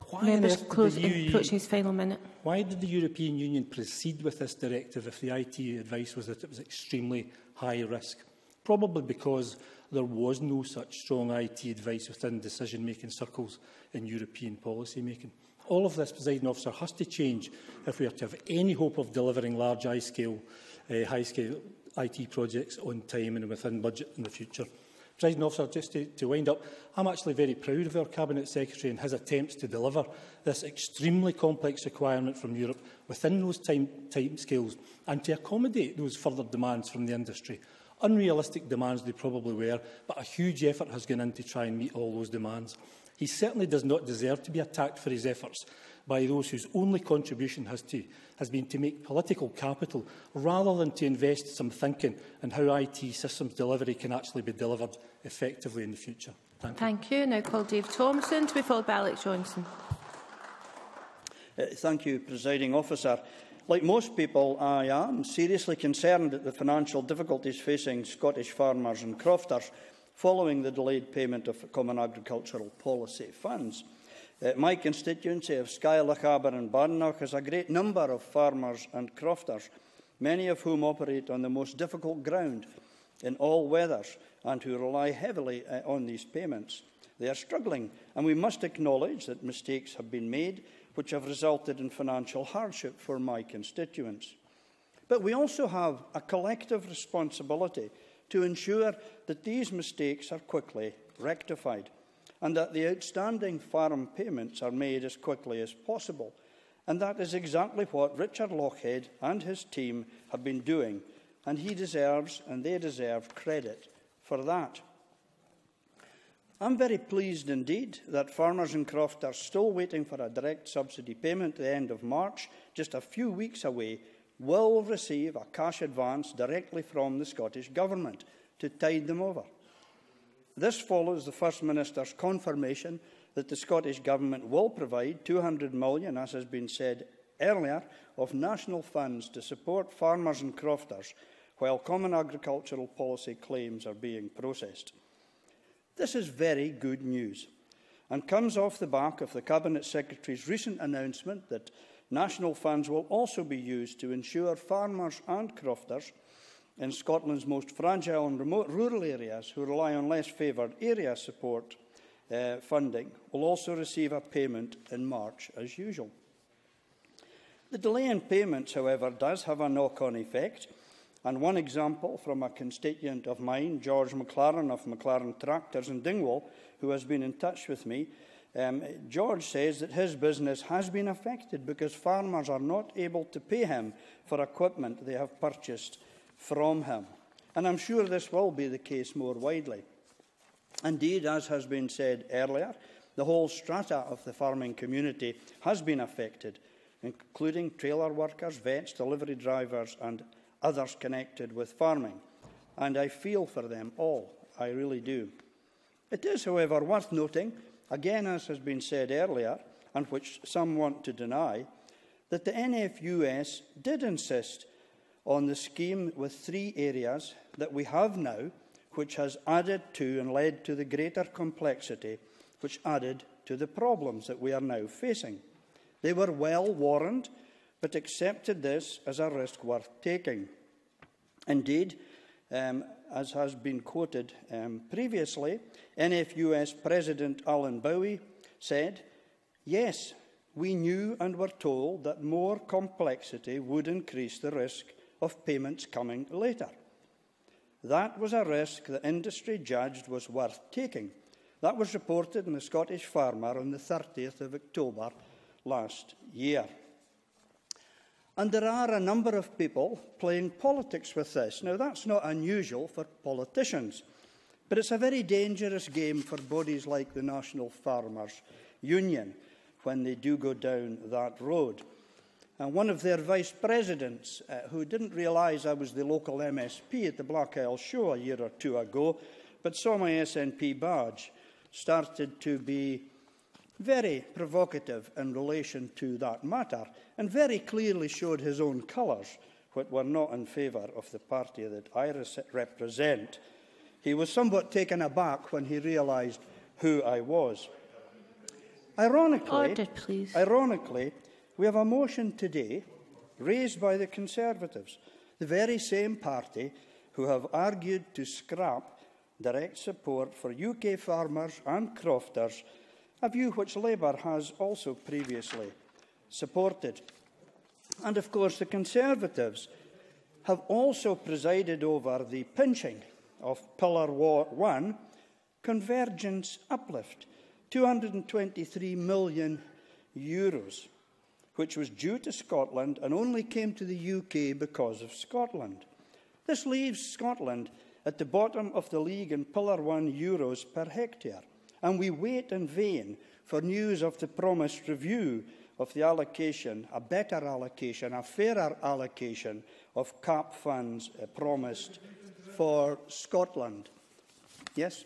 Why did, U... final minute. Why did the European Union proceed with this directive if the I T advice was that it was extremely high risk? Probably because there was no such strong I T advice within decision-making circles in European policy-making. All of this, Presiding Officer, has to change if we are to have any hope of delivering large high-scale uh, high scale I T projects on time and within budget in the future. Presiding Officer, just to, to wind up, I'm actually very proud of our Cabinet Secretary and his attempts to deliver this extremely complex requirement from Europe within those time, time scales and to accommodate those further demands from the industry. Unrealistic demands they probably were, but a huge effort has gone in to try and meet all those demands. He certainly does not deserve to be attacked for his efforts, by those whose only contribution has, to, has been to make political capital rather than to invest some thinking on how I T systems delivery can actually be delivered effectively in the future. Thank, Thank you. you. Now call Dave Thompson to be followed by Alex Johnson. Uh, thank you, Presiding Officer. Like most people, I am seriously concerned at the financial difficulties facing Scottish farmers and crofters following the delayed payment of Common Agricultural Policy funds. Uh, my constituency of Skyloch, Aber and Badenoch has a great number of farmers and crofters, many of whom operate on the most difficult ground in all weathers and who rely heavily uh, on these payments. They are struggling, and we must acknowledge that mistakes have been made which have resulted in financial hardship for my constituents. But we also have a collective responsibility to ensure that these mistakes are quickly rectified and that the outstanding farm payments are made as quickly as possible. And that is exactly what Richard Lochhead and his team have been doing, and he deserves and they deserve credit for that. I'm very pleased indeed that farmers and crofters still waiting for a direct subsidy payment at the end of March, just a few weeks away, will receive a cash advance directly from the Scottish Government to tide them over. This follows the First Minister's confirmation that the Scottish Government will provide two hundred million pounds, as has been said earlier, of national funds to support farmers and crofters while Common Agricultural Policy claims are being processed. This is very good news and comes off the back of the Cabinet Secretary's recent announcement that national funds will also be used to ensure farmers and crofters in Scotland's most fragile and remote rural areas who rely on less favoured area support uh, funding will also receive a payment in March as usual. The delay in payments, however, does have a knock-on effect. And one example from a constituent of mine, George McLaren of McLaren Tractors in Dingwall, who has been in touch with me, um, George says that his business has been affected because farmers are not able to pay him for equipment they have purchased from him. And I'm sure this will be the case more widely. Indeed, as has been said earlier, the whole strata of the farming community has been affected, including trailer workers, vets, delivery drivers and others connected with farming, and I feel for them all, I really do. It is, however, worth noting, again as has been said earlier, and which some want to deny, that the N F U S did insist on the scheme with three areas that we have now, which has added to and led to the greater complexity, which added to the problems that we are now facing. They were well warned, but accepted this as a risk worth taking. Indeed, um, as has been quoted um, previously, N F U S President Alan Bowie said, "Yes, we knew and were told that more complexity would increase the risk of payments coming later. That was a risk the industry judged was worth taking." That was reported in the Scottish Farmer on the thirtieth of October last year. And there are a number of people playing politics with this. Now, that's not unusual for politicians, but it's a very dangerous game for bodies like the National Farmers Union when they do go down that road. And one of their vice presidents, uh, who didn't realise I was the local M S P at the Black Isle Show a year or two ago, but saw my S N P badge, started to be very provocative in relation to that matter, and very clearly showed his own colours, which were not in favour of the party that I represent. He was somewhat taken aback when he realised who I was. Ironically, Order, please. Ironically, we have a motion today raised by the Conservatives, the very same party who have argued to scrap direct support for U K farmers and crofters, a view which Labour has also previously supported. And of course, the Conservatives have also presided over the pinching of Pillar one, Convergence Uplift, two hundred twenty-three million euros, which was due to Scotland and only came to the U K because of Scotland. This leaves Scotland at the bottom of the league in Pillar one euros per hectare. And we wait in vain for news of the promised review of the allocation, a better allocation, a fairer allocation of C A P funds uh, promised for Scotland. Yes?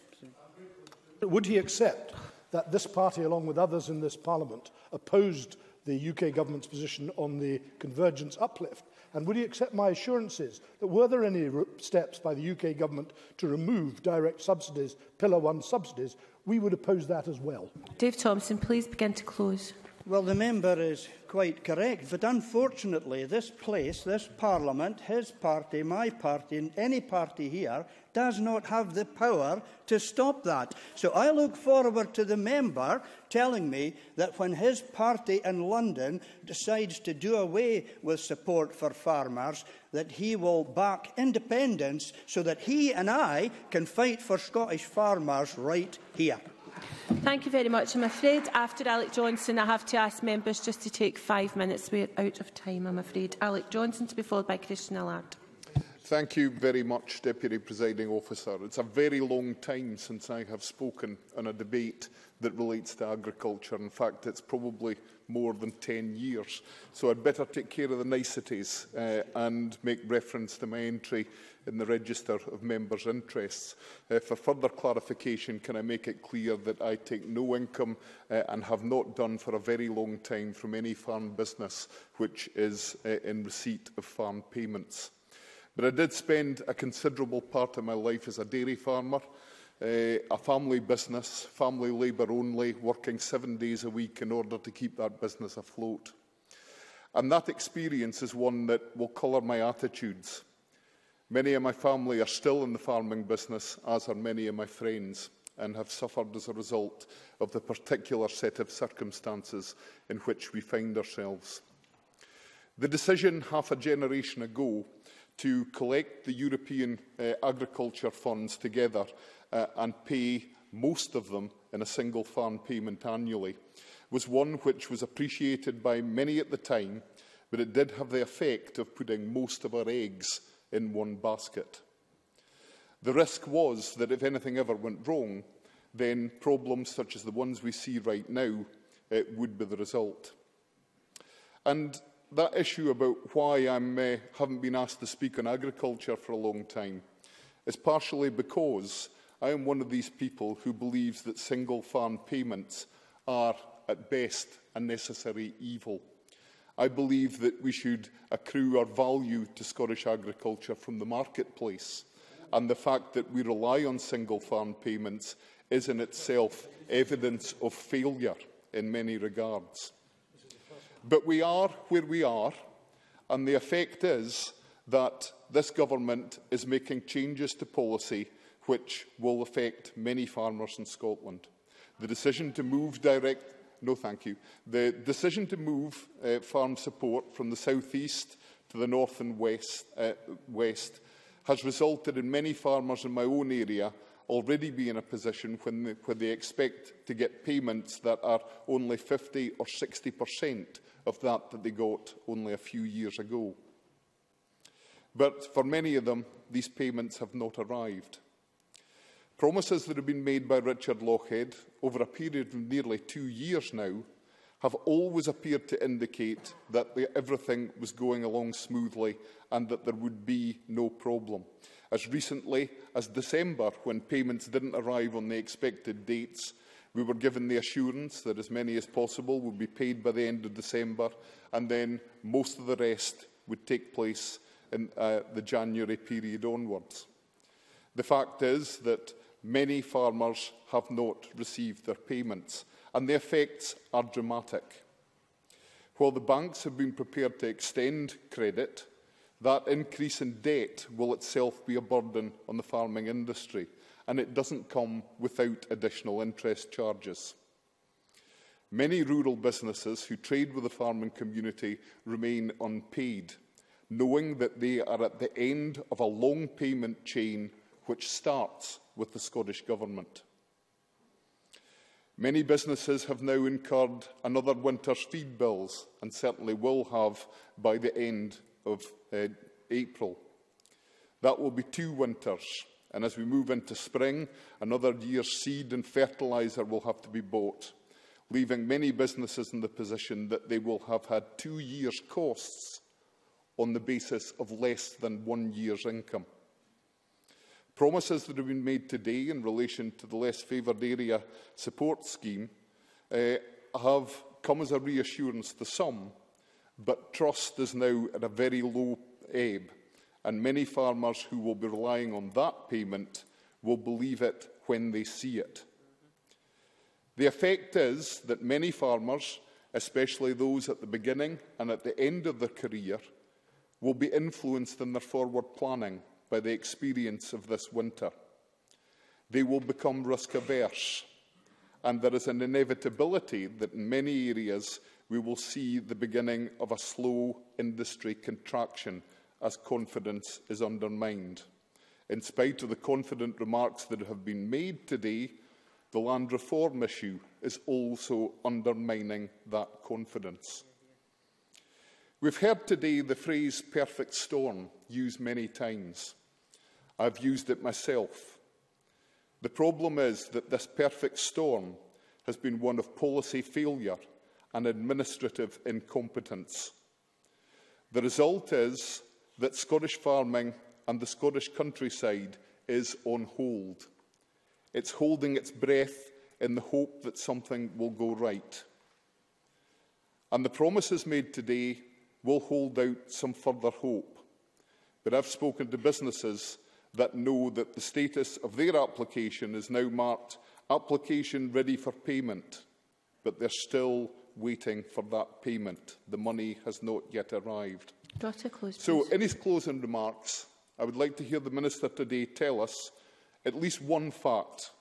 Would he accept that this party, along with others in this Parliament, opposed the U K government's position on the convergence uplift? And would he accept my assurances that were there any steps by the U K government to remove direct subsidies, Pillar One subsidies, we would oppose that as well? Dave Thompson, please begin to close. Well, the member is quite correct, but unfortunately this place, this Parliament, his party, my party and any party here does not have the power to stop that. So I look forward to the member telling me that when his party in London decides to do away with support for farmers, that he will back independence so that he and I can fight for Scottish farmers right here. Thank you very much. I'm afraid after Alec Johnson, I have to ask members just to take five minutes. We're out of time, I'm afraid. Alec Johnson to be followed by Christian Allard. Thank you very much, Deputy Presiding Officer. It's a very long time since I have spoken on a debate that relates to agriculture. In fact, it's probably more than ten years. So I'd better take care of the niceties uh, and make reference to my entry in the Register of Members' Interests. Uh, for further clarification, can I make it clear that I take no income uh, and have not done for a very long time from any farm business which is uh, in receipt of farm payments. But I did spend a considerable part of my life as a dairy farmer, uh, a family business, family labour only, working seven days a week in order to keep that business afloat. And that experience is one that will colour my attitudes. Many of my family are still in the farming business, as are many of my friends, and have suffered as a result of the particular set of circumstances in which we find ourselves. The decision half a generation ago to collect the European uh, agriculture funds together uh, and pay most of them in a single farm payment annually was one which was appreciated by many at the time, but it did have the effect of putting most of our eggs in one basket. The risk was that if anything ever went wrong, then problems such as the ones we see right now uh, would be the result. And that issue about why I uh, haven't been asked to speak on agriculture for a long time is partially because I am one of these people who believes that single farm payments are, at best, a necessary evil. I believe that we should accrue our value to Scottish agriculture from the marketplace, and the fact that we rely on single farm payments is in itself evidence of failure in many regards. But we are where we are, and the effect is that this government is making changes to policy which will affect many farmers in Scotland. The decision to move direct, no thank you, the decision to move uh, farm support from the southeast to the north and west, uh, west has resulted in many farmers in my own area already be in a position when they, when they expect to get payments that are only fifty or sixty percent of that that they got only a few years ago. But for many of them, these payments have not arrived. Promises that have been made by Richard Lochhead over a period of nearly two years now have always appeared to indicate that the, everything was going along smoothly and that there would be no problem. As recently as December, when payments didn't arrive on the expected dates, we were given the assurance that as many as possible would be paid by the end of December, and then most of the rest would take place in uh, the January period onwards. The fact is that many farmers have not received their payments, and the effects are dramatic. While the banks have been prepared to extend credit, that increase in debt will itself be a burden on the farming industry, and it doesn't come without additional interest charges. Many rural businesses who trade with the farming community remain unpaid, knowing that they are at the end of a long payment chain which starts with the Scottish Government. Many businesses have now incurred another winter's feed bills, and certainly will have by the end of uh, April. That will be two winters, and as we move into spring, another year's seed and fertiliser will have to be bought. leaving many businesses in the position that they will have had two years' costs on the basis of less than one year's income. Promises that have been made today in relation to the less favoured area support scheme uh, have come as a reassurance to some, but trust is now at a very low ebb, and many farmers who will be relying on that payment will believe it when they see it. The effect is that many farmers, especially those at the beginning and at the end of their career, will be influenced in their forward planning by the experience of this winter. They will become risk-averse, and there is an inevitability that in many areas we will see the beginning of a slow industry contraction as confidence is undermined. In spite of the confident remarks that have been made today, the land reform issue is also undermining that confidence. We've heard today the phrase perfect storm used many times. I've used it myself. The problem is that this perfect storm has been one of policy failure and administrative incompetence. The result is that Scottish farming and the Scottish countryside is on hold. It's holding its breath in the hope that something will go right. And the promises made today will hold out some further hope. But I've spoken to businesses that know that the status of their application is now marked application ready for payment, but they're still waiting for that payment. The money has not yet arrived. Doctor Close, so in his closing remarks, I would like to hear the Minister today tell us at least one fact.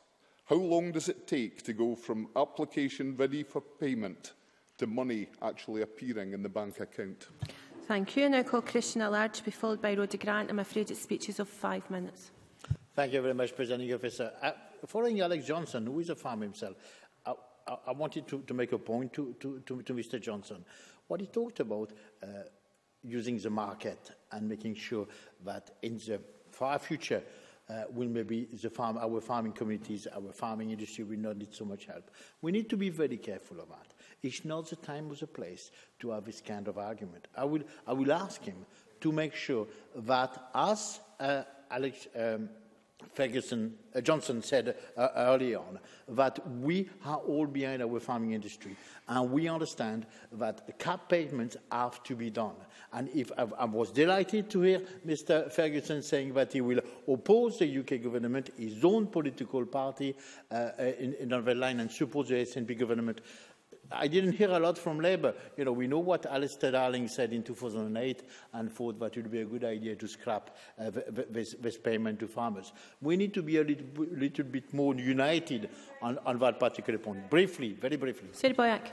How long does it take to go from application ready for payment to money actually appearing in the bank account? Thank you. I now call Christian Allard to be followed by Rhoda Grant. I'm afraid it's speeches of five minutes. Thank you very much, Presiding Officer. Uh, following Alex Johnson, who is a farmer himself, I, I, I wanted to, to make a point to, to, to, to Mister Johnson. What he talked about uh, using the market and making sure that in the far future, Uh, will maybe the farm, our farming communities, our farming industry will not need so much help. We need to be very careful of that. It's not the time or the place to have this kind of argument. I will, I will ask him to make sure that, as uh, Alex um, Fergusson, uh, Johnson said uh, early on, that we are all behind our farming industry and we understand that C A P payments have to be done. And if I, I was delighted to hear Mister Fergusson saying that he will oppose the U K government, his own political party uh, in, in Northern Ireland, and support the S N P government. I didn't hear a lot from Labour. You know, we know what Alistair Darling said in two thousand eight and thought that it would be a good idea to scrap uh, this, this payment to farmers. We need to be a little, little bit more united on, on that particular point. Briefly, very briefly. Sarah Boyack.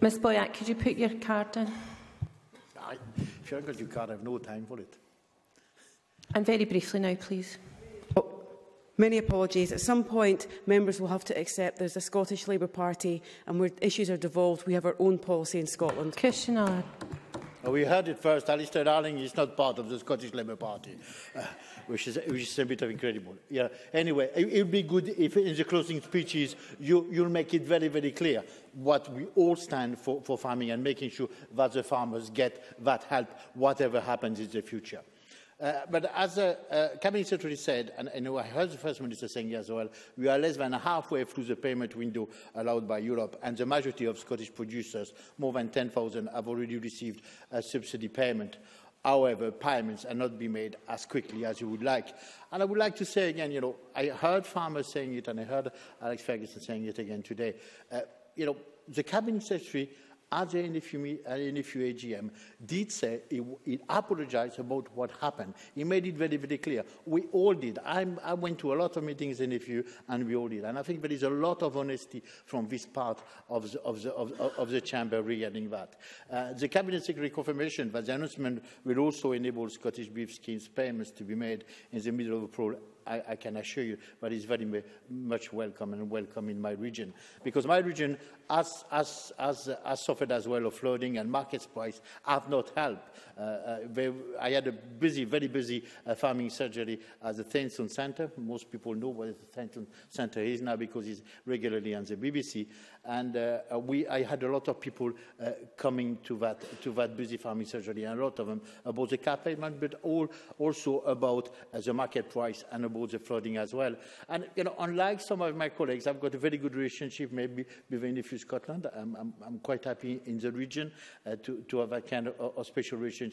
Miz Boyack, could you put your card in? I, if you haven't got your card, I have no time for it. And very briefly now, please. Many apologies. At some point, members will have to accept there's a Scottish Labour Party and where issues are devolved, we have our own policy in Scotland. Christian Allard. Oh, we heard it first. Alistair Darling is not part of the Scottish Labour Party, uh, which, is, which is a bit of incredible. Yeah. Anyway, it, it would be good if in the closing speeches you, you'll make it very, very clear what we all stand for, for farming and making sure that the farmers get that help, whatever happens in the future. Uh, but as uh, uh, Cabinet Secretary said, and I know I heard the First Minister saying as well, we are less than halfway through the payment window allowed by Europe, and the majority of Scottish producers, more than ten thousand, have already received a subsidy payment. However, payments are not being made as quickly as you would like. And I would like to say again, you know, I heard farmers saying it, and I heard Alex Fergusson saying it again today. Uh, you know, the Cabinet Secretary at the N F U A G M did say he, he apologised about what happened. He made it very, very clear. We all did. I'm, I went to a lot of meetings in N F U and we all did. And I think there is a lot of honesty from this part of the, of the, of, of the chamber regarding that. Uh, the Cabinet Secretary confirmation that the announcement will also enable Scottish beef schemes payments to be made in the middle of April I, I can assure you that is very much welcome and welcome in my region, because my region has, has, has, has suffered as well of flooding, and market prices have not helped. Uh, they, I had a busy, very busy uh, farming surgery at the Thameson Centre. Most people know where the Thameson Centre is now because it's regularly on the B B C. And uh, we, I had a lot of people uh, coming to that, to that busy farming surgery, and a lot of them about the C A P payment, but all, also about uh, the market price and about the flooding as well. And, you know, unlike some of my colleagues, I've got a very good relationship maybe with N F U S Scotland. I'm, I'm, I'm quite happy in the region uh, to, to have that kind of, of special relationship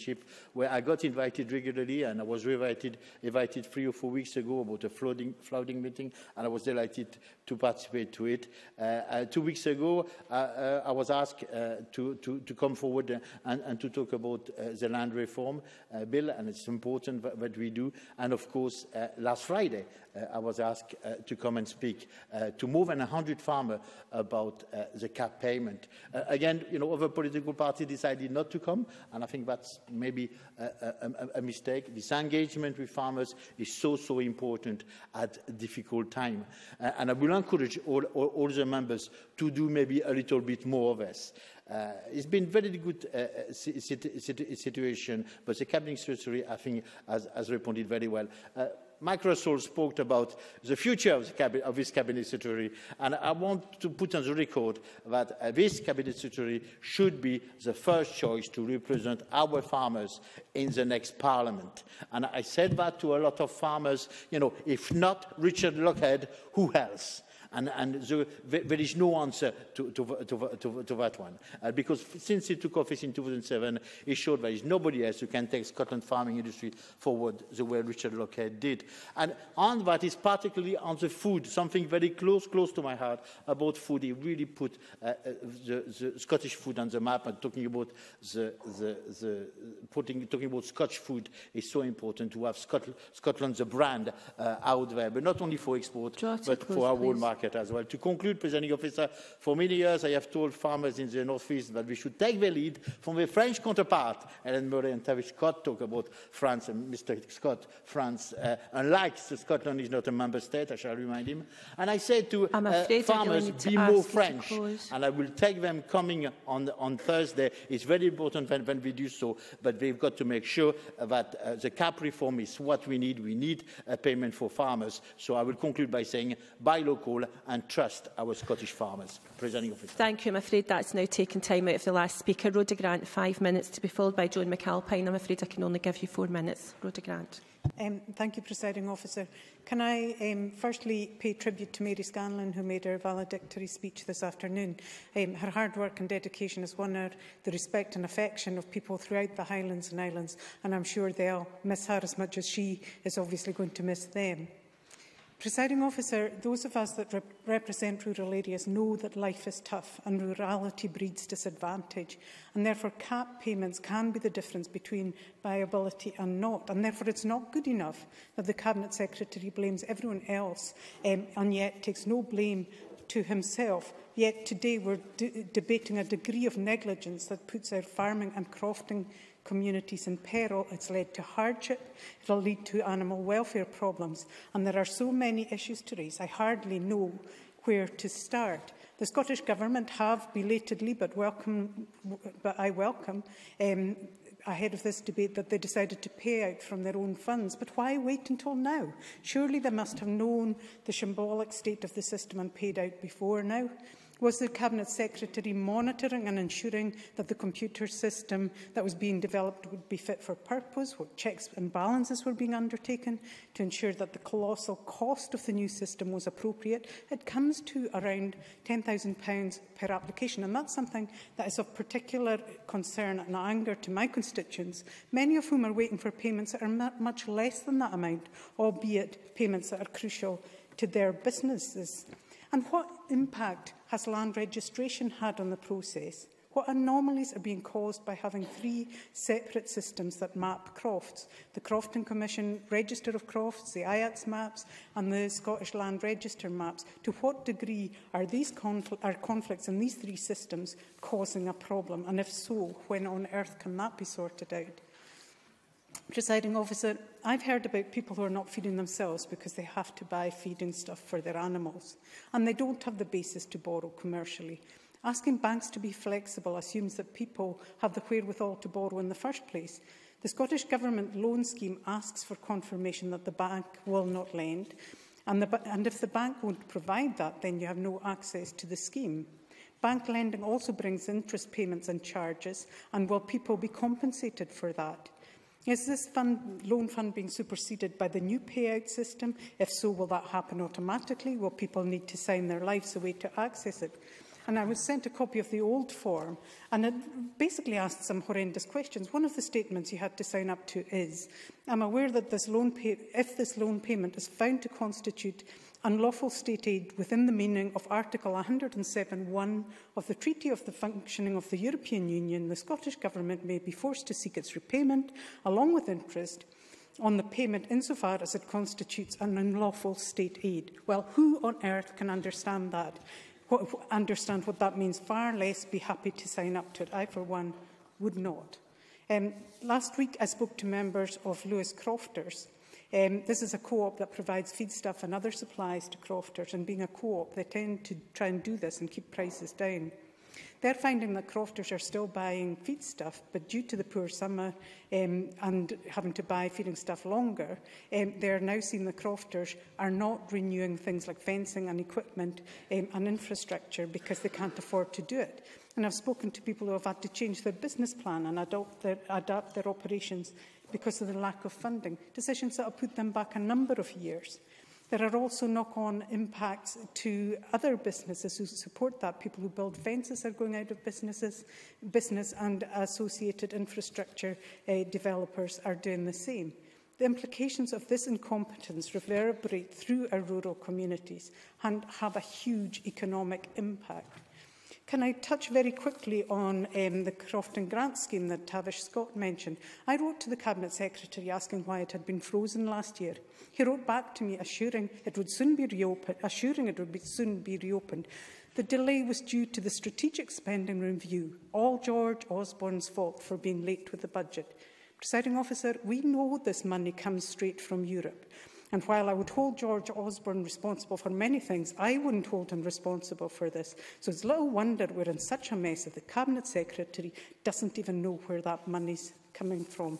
where I got invited regularly, and I was invited, invited three or four weeks ago about a flooding, flooding meeting, and I was delighted to participate to it. Uh, uh, two weeks ago, uh, uh, I was asked uh, to, to, to come forward and, and to talk about uh, the land reform uh, bill, and it's important that, that we do. And of course, uh, last Friday, uh, I was asked uh, to come and speak uh, to more than one hundred farmers about uh, the C A P payment. Uh, again, you know, other political parties decided not to come, and I think that's maybe a, a, a mistake. This engagement with farmers is so, so important at a difficult time. Uh, and I will encourage all, all, all the members to do maybe a little bit more of this. Uh, it's been very good uh, situ situ situation, but the Cabinet Secretary, I think, has, has responded very well. Uh, Mike Russell spoke about the future of, the cabinet, of this Cabinet Secretary, and I want to put on the record that uh, this Cabinet Secretary should be the first choice to represent our farmers in the next Parliament. And I said that to a lot of farmers, you know, if not Richard Lochhead, who else? And, and the, there is no answer to, to, to, to, to that one. Uh, because since he took office in two thousand seven, he showed there is nobody else who can take Scotland's farming industry forward the way Richard Lochhead did. And on that is particularly on the food, something very close, close to my heart about food. He really put uh, the, the Scottish food on the map, and talking about, the, the, the putting, talking about Scotch food is so important to have Scot Scotland, the brand, uh, out there, but not only for export, Jotty, but close, for our please. Own market. As well. To conclude, Presiding Officer, for many years I have told farmers in the North East that we should take the lead from their French counterpart. Elaine Murray and Tavish Scott talk about France, and Mister Scott, France, uh, unlike Scotland is not a member state, I shall remind him. And I said to uh, farmers, be more French, and I will take them coming on, on Thursday. It's very important when, when we do so, but we've got to make sure that uh, the C A P reform is what we need. We need a payment for farmers. So I will conclude by saying, buy local and trust our Scottish farmers. Presiding Officer. Thank you. I'm afraid that's now taken time out of the last speaker. Rhoda Grant, five minutes, to be followed by Joan McAlpine. I'm afraid I can only give you four minutes. Rhoda Grant. Um, thank you, Presiding Officer. Can I um, firstly pay tribute to Mary Scanlon, who made her valedictory speech this afternoon. Um, her hard work and dedication has won her the respect and affection of people throughout the Highlands and Islands, and I'm sure they'll miss her as much as she is obviously going to miss them. Presiding Officer, those of us that rep represent rural areas know that life is tough and rurality breeds disadvantage, and therefore C A P payments can be the difference between viability and not, and therefore it's not good enough that the Cabinet Secretary blames everyone else um, and yet takes no blame to himself. Yet today we're de debating a degree of negligence that puts our farming and crofting communities in peril. It's led to hardship, it'll lead to animal welfare problems, and there are so many issues to raise, I hardly know where to start. The Scottish Government have belatedly, but, welcome, but I welcome, um, ahead of this debate, that they decided to pay out from their own funds. But why wait until now? Surely they must have known the shambolic state of the system and paid out before now. Was the Cabinet Secretary monitoring and ensuring that the computer system that was being developed would be fit for purpose, what checks and balances were being undertaken to ensure that the colossal cost of the new system was appropriate? It comes to around ten thousand pounds per application, and that's something that is of particular concern and anger to my constituents, many of whom are waiting for payments that are much less than that amount, albeit payments that are crucial to their businesses. And what impact has land registration had on the process? What anomalies are being caused by having three separate systems that map crofts? The Crofting Commission Register of Crofts, the I A T S maps and the Scottish Land Register maps. To what degree are these confl- are conflicts in these three systems causing a problem? And if so, when on earth can that be sorted out? Presiding Officer, I've heard about people who are not feeding themselves because they have to buy feeding stuff for their animals, and they don't have the basis to borrow commercially. Asking banks to be flexible assumes that people have the wherewithal to borrow in the first place. The Scottish Government loan scheme asks for confirmation that the bank will not lend, and, the, and if the bank won't provide that, then you have no access to the scheme. Bank lending also brings interest payments and charges, and will people be compensated for that? Is this fund, loan fund being superseded by the new payout system? If so, will that happen automatically? Will people need to sign their lives away to access it? And I was sent a copy of the old form, and it basically asked some horrendous questions. One of the statements you had to sign up to is, I'm aware that this loan pay if this loan payment is found to constitute unlawful state aid within the meaning of Article one oh seven point one of the Treaty of the Functioning of the European Union, the Scottish Government may be forced to seek its repayment, along with interest, on the payment insofar as it constitutes an unlawful state aid. Well, who on earth can understand that? What, understand what that means, far less be happy to sign up to it. I, for one, would not. Um, last week, I spoke to members of Lewis Crofters. Um, this is a co-op that provides feedstuff and other supplies to crofters, and being a co-op, they tend to try and do this and keep prices down. They're finding that crofters are still buying feedstuff, but due to the poor summer um, and having to buy feeding stuff longer, um, they're now seeing the crofters are not renewing things like fencing and equipment um, and infrastructure because they can't afford to do it. And I've spoken to people who have had to change their business plan and adopt their, adapt their operations because of the lack of funding, decisions that have put them back a number of years. There are also knock-on impacts to other businesses who support that. People who build fences are going out of businesses, business and associated infrastructure uh, developers are doing the same. The implications of this incompetence reverberate through our rural communities and have a huge economic impact. Can I touch very quickly on um, the Crofting Grant Scheme that Tavish Scott mentioned? I wrote to the Cabinet Secretary asking why it had been frozen last year. He wrote back to me assuring it would soon be reopened, assuring it would be soon be reopened. The delay was due to the strategic spending review, all George Osborne's fault for being late with the budget. Presiding Officer, we know this money comes straight from Europe. And while I would hold George Osborne responsible for many things, I wouldn't hold him responsible for this. So it's little wonder we're in such a mess that the Cabinet Secretary doesn't even know where that money's coming from.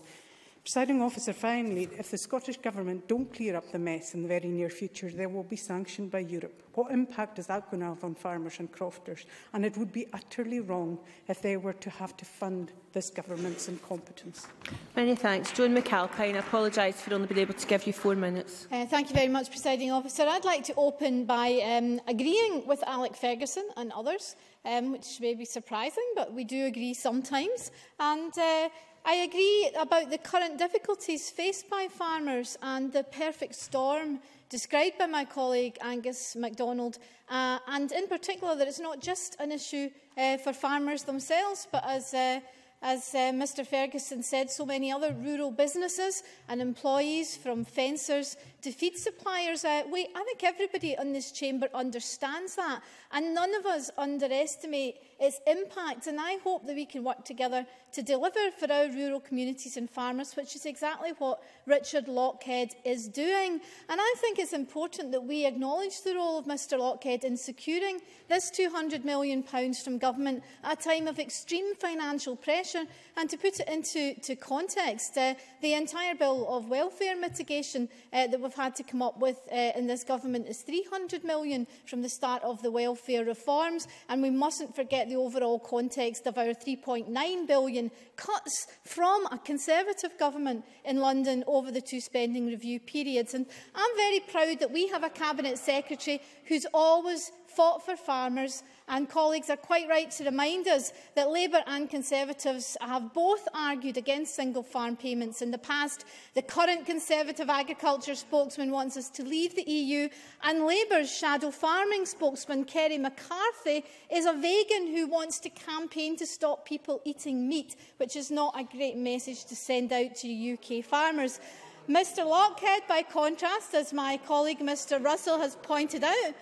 Presiding Officer, finally, if the Scottish Government don't clear up the mess in the very near future, they will be sanctioned by Europe. What impact is that going to have on farmers and crofters? And it would be utterly wrong if they were to have to fund this Government's incompetence. Many thanks. Joan McAlpine, I apologise for only being able to give you four minutes. Uh, thank you very much, Presiding Officer. I'd like to open by um, agreeing with Alex Fergusson and others, um, which may be surprising, but we do agree sometimes. And... Uh, I agree about the current difficulties faced by farmers and the perfect storm described by my colleague Angus MacDonald, uh, and in particular that it's not just an issue uh, for farmers themselves, but as, uh, as uh, Mister Fergusson said, so many other rural businesses and employees, from fencers to feed suppliers. Uh, wait, I think everybody in this chamber understands that, and none of us underestimate its impact, and I hope that we can work together to deliver for our rural communities and farmers, which is exactly what Richard Lochhead is doing. And I think it's important that we acknowledge the role of Mister Lochhead in securing this two hundred million pounds from government at a time of extreme financial pressure. And to put it into to context, uh, the entire bill of welfare mitigation uh, that we've had to come up with uh, in this government is three hundred million pounds from the start of the welfare reforms, and we mustn't forget the overall context of our three point nine billion pound cuts from a Conservative government in London over the two spending review periods. And I'm very proud that we have a Cabinet Secretary who's always fought for farmers, and colleagues are quite right to remind us that Labour and Conservatives have both argued against single farm payments in the past. The current Conservative agriculture spokesman wants us to leave the E U, and Labour's shadow farming spokesman, Kerry McCarthy, is a vegan who wants to campaign to stop people eating meat, which is not a great message to send out to U K farmers. Mr Lochhead, by contrast, as my colleague Mr Russell has pointed out,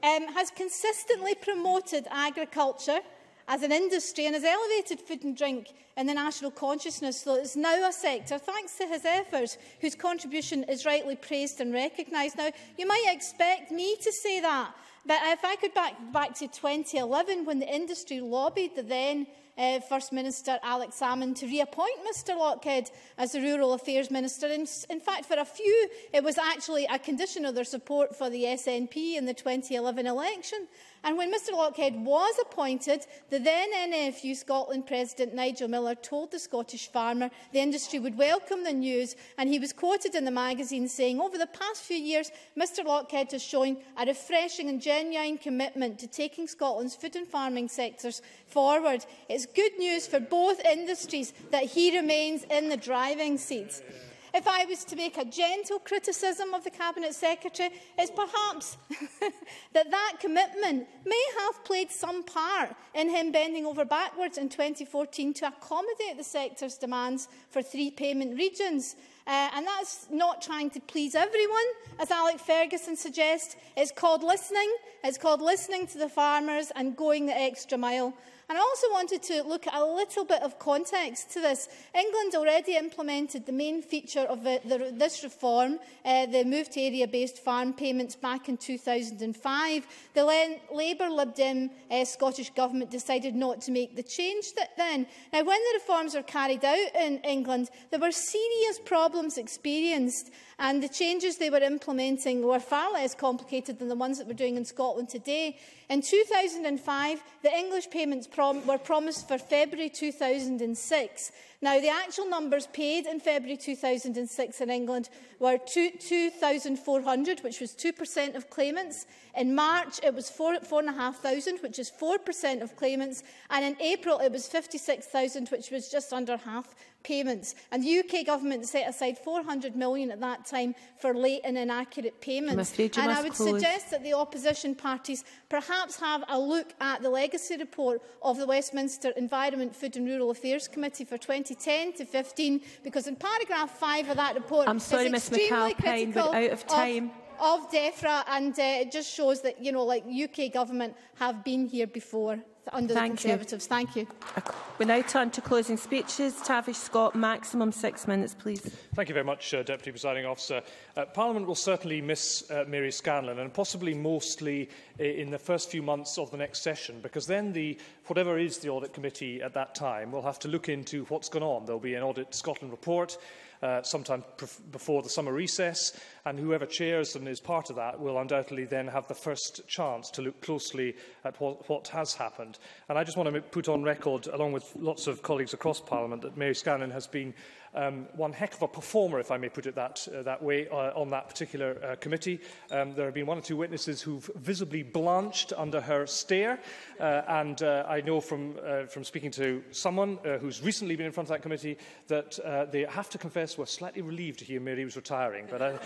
Um, has consistently promoted agriculture as an industry and has elevated food and drink in the national consciousness, so it's now a sector, thanks to his efforts, whose contribution is rightly praised and recognised. Now, you might expect me to say that, but if I could back, back to twenty eleven, when the industry lobbied the then Uh, First Minister Alex Salmond to reappoint Mr Lochhead as the Rural Affairs Minister. In, in fact, for a few, it was actually a condition of their support for the S N P in the twenty eleven election. And when Mr Lochhead was appointed, the then N F U Scotland President Nigel Miller told the Scottish farmer the industry would welcome the news, and he was quoted in the magazine saying, over the past few years, Mr Lochhead has shown a refreshing and genuine commitment to taking Scotland's food and farming sectors forward. It's good news for both industries that he remains in the driving seat. If I was to make a gentle criticism of the Cabinet Secretary, it's perhaps that that commitment may have played some part in him bending over backwards in twenty fourteen to accommodate the sector's demands for three payment regions. Uh, and that's not trying to please everyone, as Alex Fergusson suggests. It's called listening. It's called listening to the farmers and going the extra mile. And I also wanted to look at a little bit of context to this. England already implemented the main feature of the, the, this reform, uh, the move to area-based farm payments, back in two thousand five. The Labour Lib Dem uh, Scottish Government decided not to make the change that then. Now, when the reforms were carried out in England, there were serious problems experienced, and the changes they were implementing were far less complicated than the ones that we're doing in Scotland today. In two thousand five, the English payments prom were promised for February two thousand six. Now, the actual numbers paid in February two thousand six in England were two thousand four hundred, which was two percent of claimants. In March, it was four thousand five hundred, which is four percent of claimants. And in April, it was fifty-six thousand, which was just under half payments. And the U K government set aside four hundred million pounds at that time for late and inaccurate payments. And I would close. suggest that the opposition parties perhaps have a look at the legacy report of the Westminster Environment, Food and Rural Affairs Committee for twenty ten to fifteen, because in paragraph five of that report, I'm sorry, it's extremely McAlpine, critical out of, time. of, of DEFRA, and uh, it just shows that, you know, like, U K government have been here before under Thank the Conservatives. You. Thank you. We now turn to closing speeches. Tavish Scott, maximum six minutes, please. Thank you very much, uh, Deputy Presiding Officer. Uh, Parliament will certainly miss uh, Mary Scanlon, and possibly mostly uh, in the first few months of the next session, because then the, whatever is the Audit Committee at that time will have to look into what's gone on. There will be an Audit Scotland report Uh, sometime before the summer recess, and whoever chairs and is part of that will undoubtedly then have the first chance to look closely at what, what has happened. And I just want to put on record, along with lots of colleagues across Parliament, that Mary Scanlon has been um, one heck of a performer, if I may put it that, uh, that way, uh, on that particular uh, committee. Um, there have been one or two witnesses who've visibly blanched under her stare, uh, and uh, I know from, uh, from speaking to someone uh, who's recently been in front of that committee that uh, they have to confess were slightly relieved to hear Mary was retiring, but I,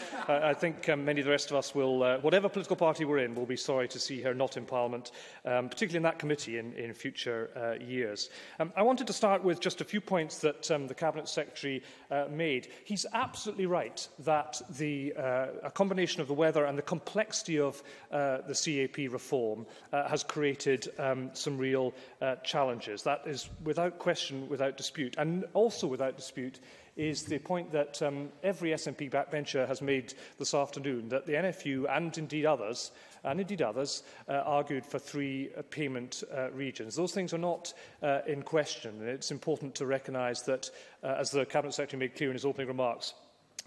I think um, many of the rest of us will, uh, whatever political party we're in, will be sorry to see her not in Parliament, um, particularly in that committee in, in future uh, years. Um, I wanted to start with just a few points that um, the Cabinet Secretary uh, made. He's absolutely right that the, uh, a combination of the weather and the complexity of uh, the C A P reform uh, has created um, some real uh, challenges. That is without question, without dispute, and also without dispute is the point that um, every S N P backbencher has made this afternoon, that the N F U and indeed others, and indeed others, uh, argued for three uh, payment uh, regions. Those things are not uh, in question, and it's important to recognise that, uh, as the Cabinet Secretary made clear in his opening remarks,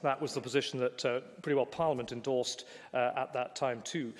that was the position that uh, pretty well Parliament endorsed uh, at that time too.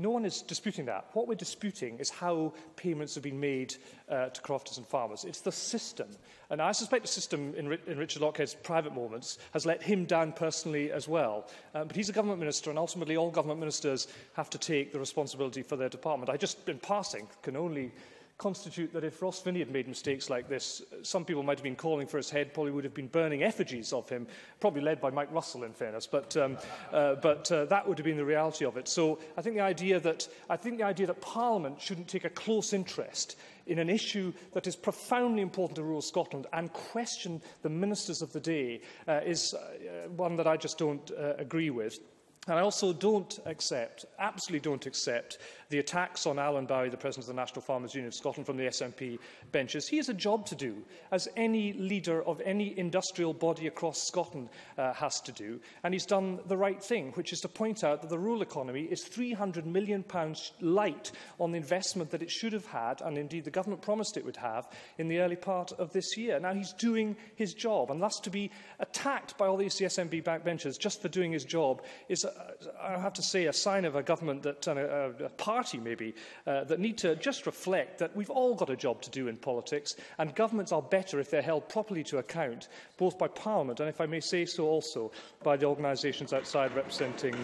No one is disputing that. What we're disputing is how payments have been made uh, to crofters and farmers. It's the system. And I suspect the system, in, in Richard Lochhead's private moments, has let him down personally as well. Um, but he's a government minister, and ultimately all government ministers have to take the responsibility for their department. I just, in passing, can only constitute that if Ross Finney had made mistakes like this, some people might have been calling for his head, probably would have been burning effigies of him, probably led by Mike Russell, in fairness, but, um, uh, but uh, that would have been the reality of it. So I think the idea that, I think the idea that Parliament shouldn't take a close interest in an issue that is profoundly important to rural Scotland and question the ministers of the day uh, is uh, one that I just don't uh, agree with. And I also don't accept, absolutely don't accept, the attacks on Alan Bowie, the President of the National Farmers Union of Scotland, from the S N P benches. He has a job to do, as any leader of any industrial body across Scotland uh, has to do. And he's done the right thing, which is to point out that the rural economy is three hundred million pounds light on the investment that it should have had, and indeed the government promised it would have, in the early part of this year. Now, he's doing his job, and thus to be attacked by all these C S M B backbenchers just for doing his job is, uh, I have to say, a sign of a government that, uh, a party maybe, uh, that need to just reflect that we've all got a job to do in politics, and governments are better if they're held properly to account, both by Parliament and, if I may say so, also by the organisations outside representing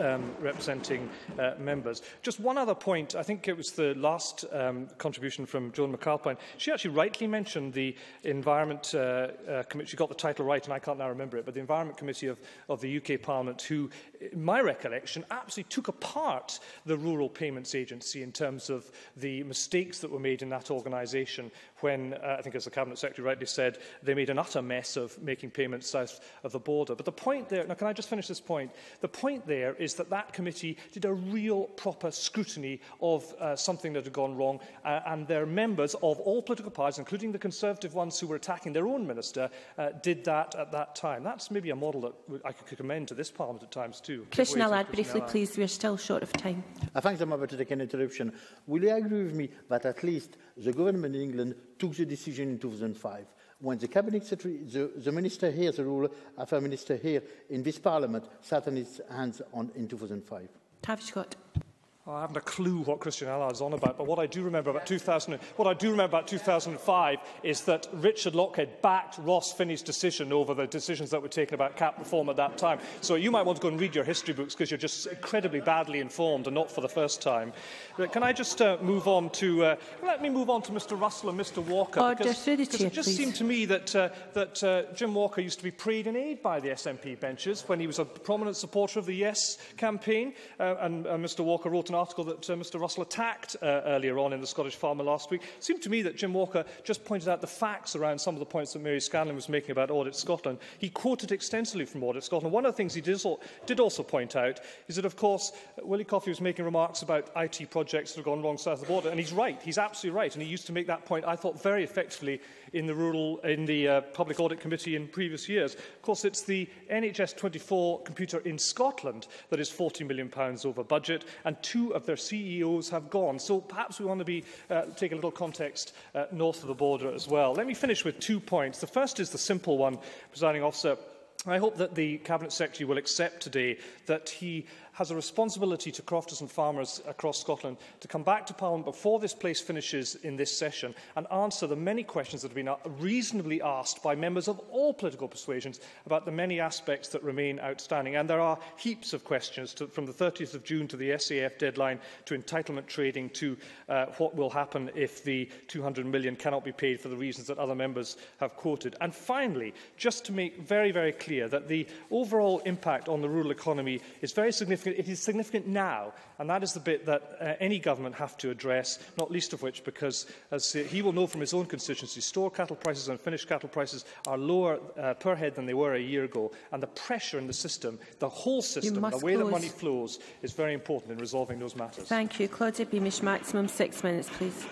Um, representing uh, members. Just one other point. I think it was the last um, contribution from Joan McAlpine. She actually rightly mentioned the Environment uh, uh, Committee. She got the title right, and I can't now remember it, but the Environment Committee of, of the U K Parliament, who, in my recollection, absolutely took apart the Rural Payments Agency in terms of the mistakes that were made in that organisation when, uh, I think as the Cabinet Secretary rightly said, they made an utter mess of making payments south of the border. But the point there, now can I just finish this point? The point there is is that that committee did a real proper scrutiny of uh, something that had gone wrong, uh, and their members of all political parties, including the Conservative ones who were attacking their own minister, uh, did that at that time. That's maybe a model that I could commend to this Parliament at times too. Christian Allard, briefly please, we're still short of time. I thank the member to take an interruption. Will you agree with me that at least the government in England took the decision in two thousand five? When the Cabinet Secretary, the, the Minister here, the Rural Affairs Minister here in this Parliament, sat on his hands on, in two thousand five. Tavish Scott. I haven't a clue what Christian Allard's on about, but what I do remember about two thousand, what I do remember about two thousand five is that Richard Lochhead backed Ross Finney's decision over the decisions that were taken about C A P reform at that time. So you might want to go and read your history books, because you're just incredibly badly informed and not for the first time. But can I just uh, move on to? Uh, let me move on to Mister Russell and Mister Walker, Order, because, through the chair, because it just please. seemed to me that uh, that uh, Jim Walker used to be prayed in aid by the S N P benches when he was a prominent supporter of the Yes campaign, uh, and uh, Mister Walker wrote an An article that uh, Mister Russell attacked uh, earlier on in the Scottish Farmer last week. It seemed to me that Jim Walker just pointed out the facts around some of the points that Mary Scanlon was making about Audit Scotland. He quoted extensively from Audit Scotland. One of the things he did also, did also point out is that, of course, Willie Coffey was making remarks about I T projects that have gone wrong south of the border, and he's right. He's absolutely right, and he used to make that point, I thought, very effectively in the rural, in the uh, Public Audit Committee in previous years. Of course, it's the N H S twenty-four computer in Scotland that is forty million pounds over budget, and two of their C E Os have gone. So perhaps we want to be, uh, take a little context uh, north of the border as well. Let me finish with two points. The first is the simple one, Presiding Officer. I hope that the Cabinet Secretary will accept today that he has a responsibility to crofters and farmers across Scotland to come back to Parliament before this place finishes in this session and answer the many questions that have been reasonably asked by members of all political persuasions about the many aspects that remain outstanding. And there are heaps of questions, to, from the thirtieth of June to the S A F deadline, to entitlement trading, to uh, what will happen if the two hundred million pounds cannot be paid for the reasons that other members have quoted. And finally, just to make very, very clear that the overall impact on the rural economy is very significant. It is significant now, and that is the bit that uh, any government have to address, not least of which because, as he will know from his own constituency, store cattle prices and finished cattle prices are lower uh, per head than they were a year ago, and the pressure in the system, the whole system, the way close. that money flows, is very important in resolving those matters. Thank you. Claudia Beamish, maximum six minutes, please.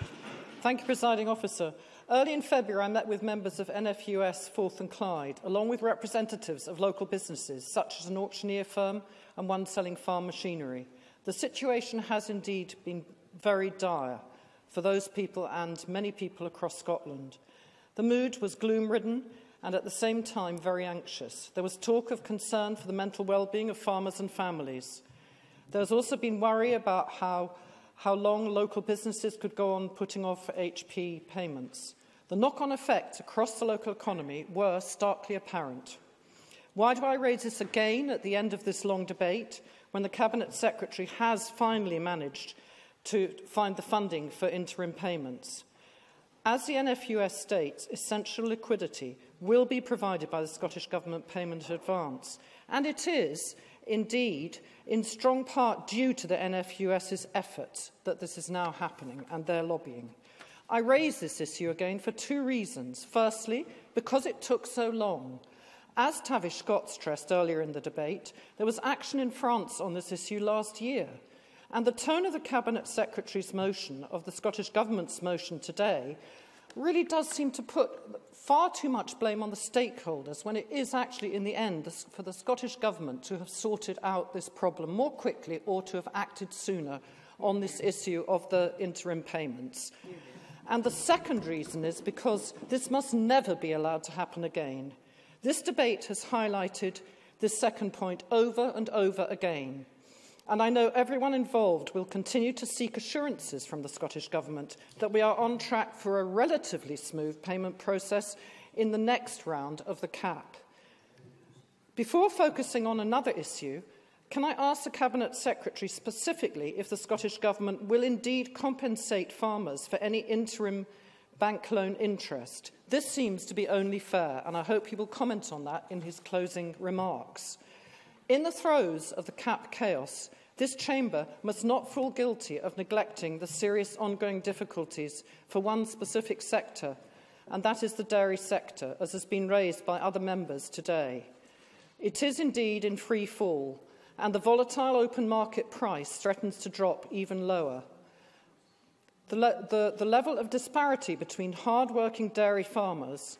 Thank you, Presiding Officer. Early in February, I met with members of N F U S, Forth and Clyde, along with representatives of local businesses, such as an auctioneer firm and one selling farm machinery. The situation has indeed been very dire for those people and many people across Scotland. The mood was gloom-ridden and at the same time very anxious. There was talk of concern for the mental well-being of farmers and families. There has also been worry about how, how long local businesses could go on putting off H P payments. The knock-on effects across the local economy were starkly apparent. Why do I raise this again at the end of this long debate, when the Cabinet Secretary has finally managed to find the funding for interim payments? As the N F U S states, essential liquidity will be provided by the Scottish Government Payment Advance, and it is indeed in strong part due to the NFUS's efforts that this is now happening and their lobbying. I raise this issue again for two reasons. Firstly, because it took so long. As Tavish Scott stressed earlier in the debate, there was action in France on this issue last year, and the tone of the Cabinet Secretary's motion, of the Scottish Government's motion today, really does seem to put far too much blame on the stakeholders when it is actually, in the end, for the Scottish Government to have sorted out this problem more quickly or to have acted sooner on this issue of the interim payments. And the second reason is because this must never be allowed to happen again. This debate has highlighted this second point over and over again, and I know everyone involved will continue to seek assurances from the Scottish Government that we are on track for a relatively smooth payment process in the next round of the C A P. Before focusing on another issue, can I ask the Cabinet Secretary specifically if the Scottish Government will indeed compensate farmers for any interim bank loan interest? This seems to be only fair, and I hope he will comment on that in his closing remarks. In the throes of the C A P chaos, this chamber must not fall guilty of neglecting the serious ongoing difficulties for one specific sector, and that is the dairy sector, as has been raised by other members today. It is indeed in free fall, and the volatile open market price threatens to drop even lower. The, le the, the level of disparity between hard-working dairy farmers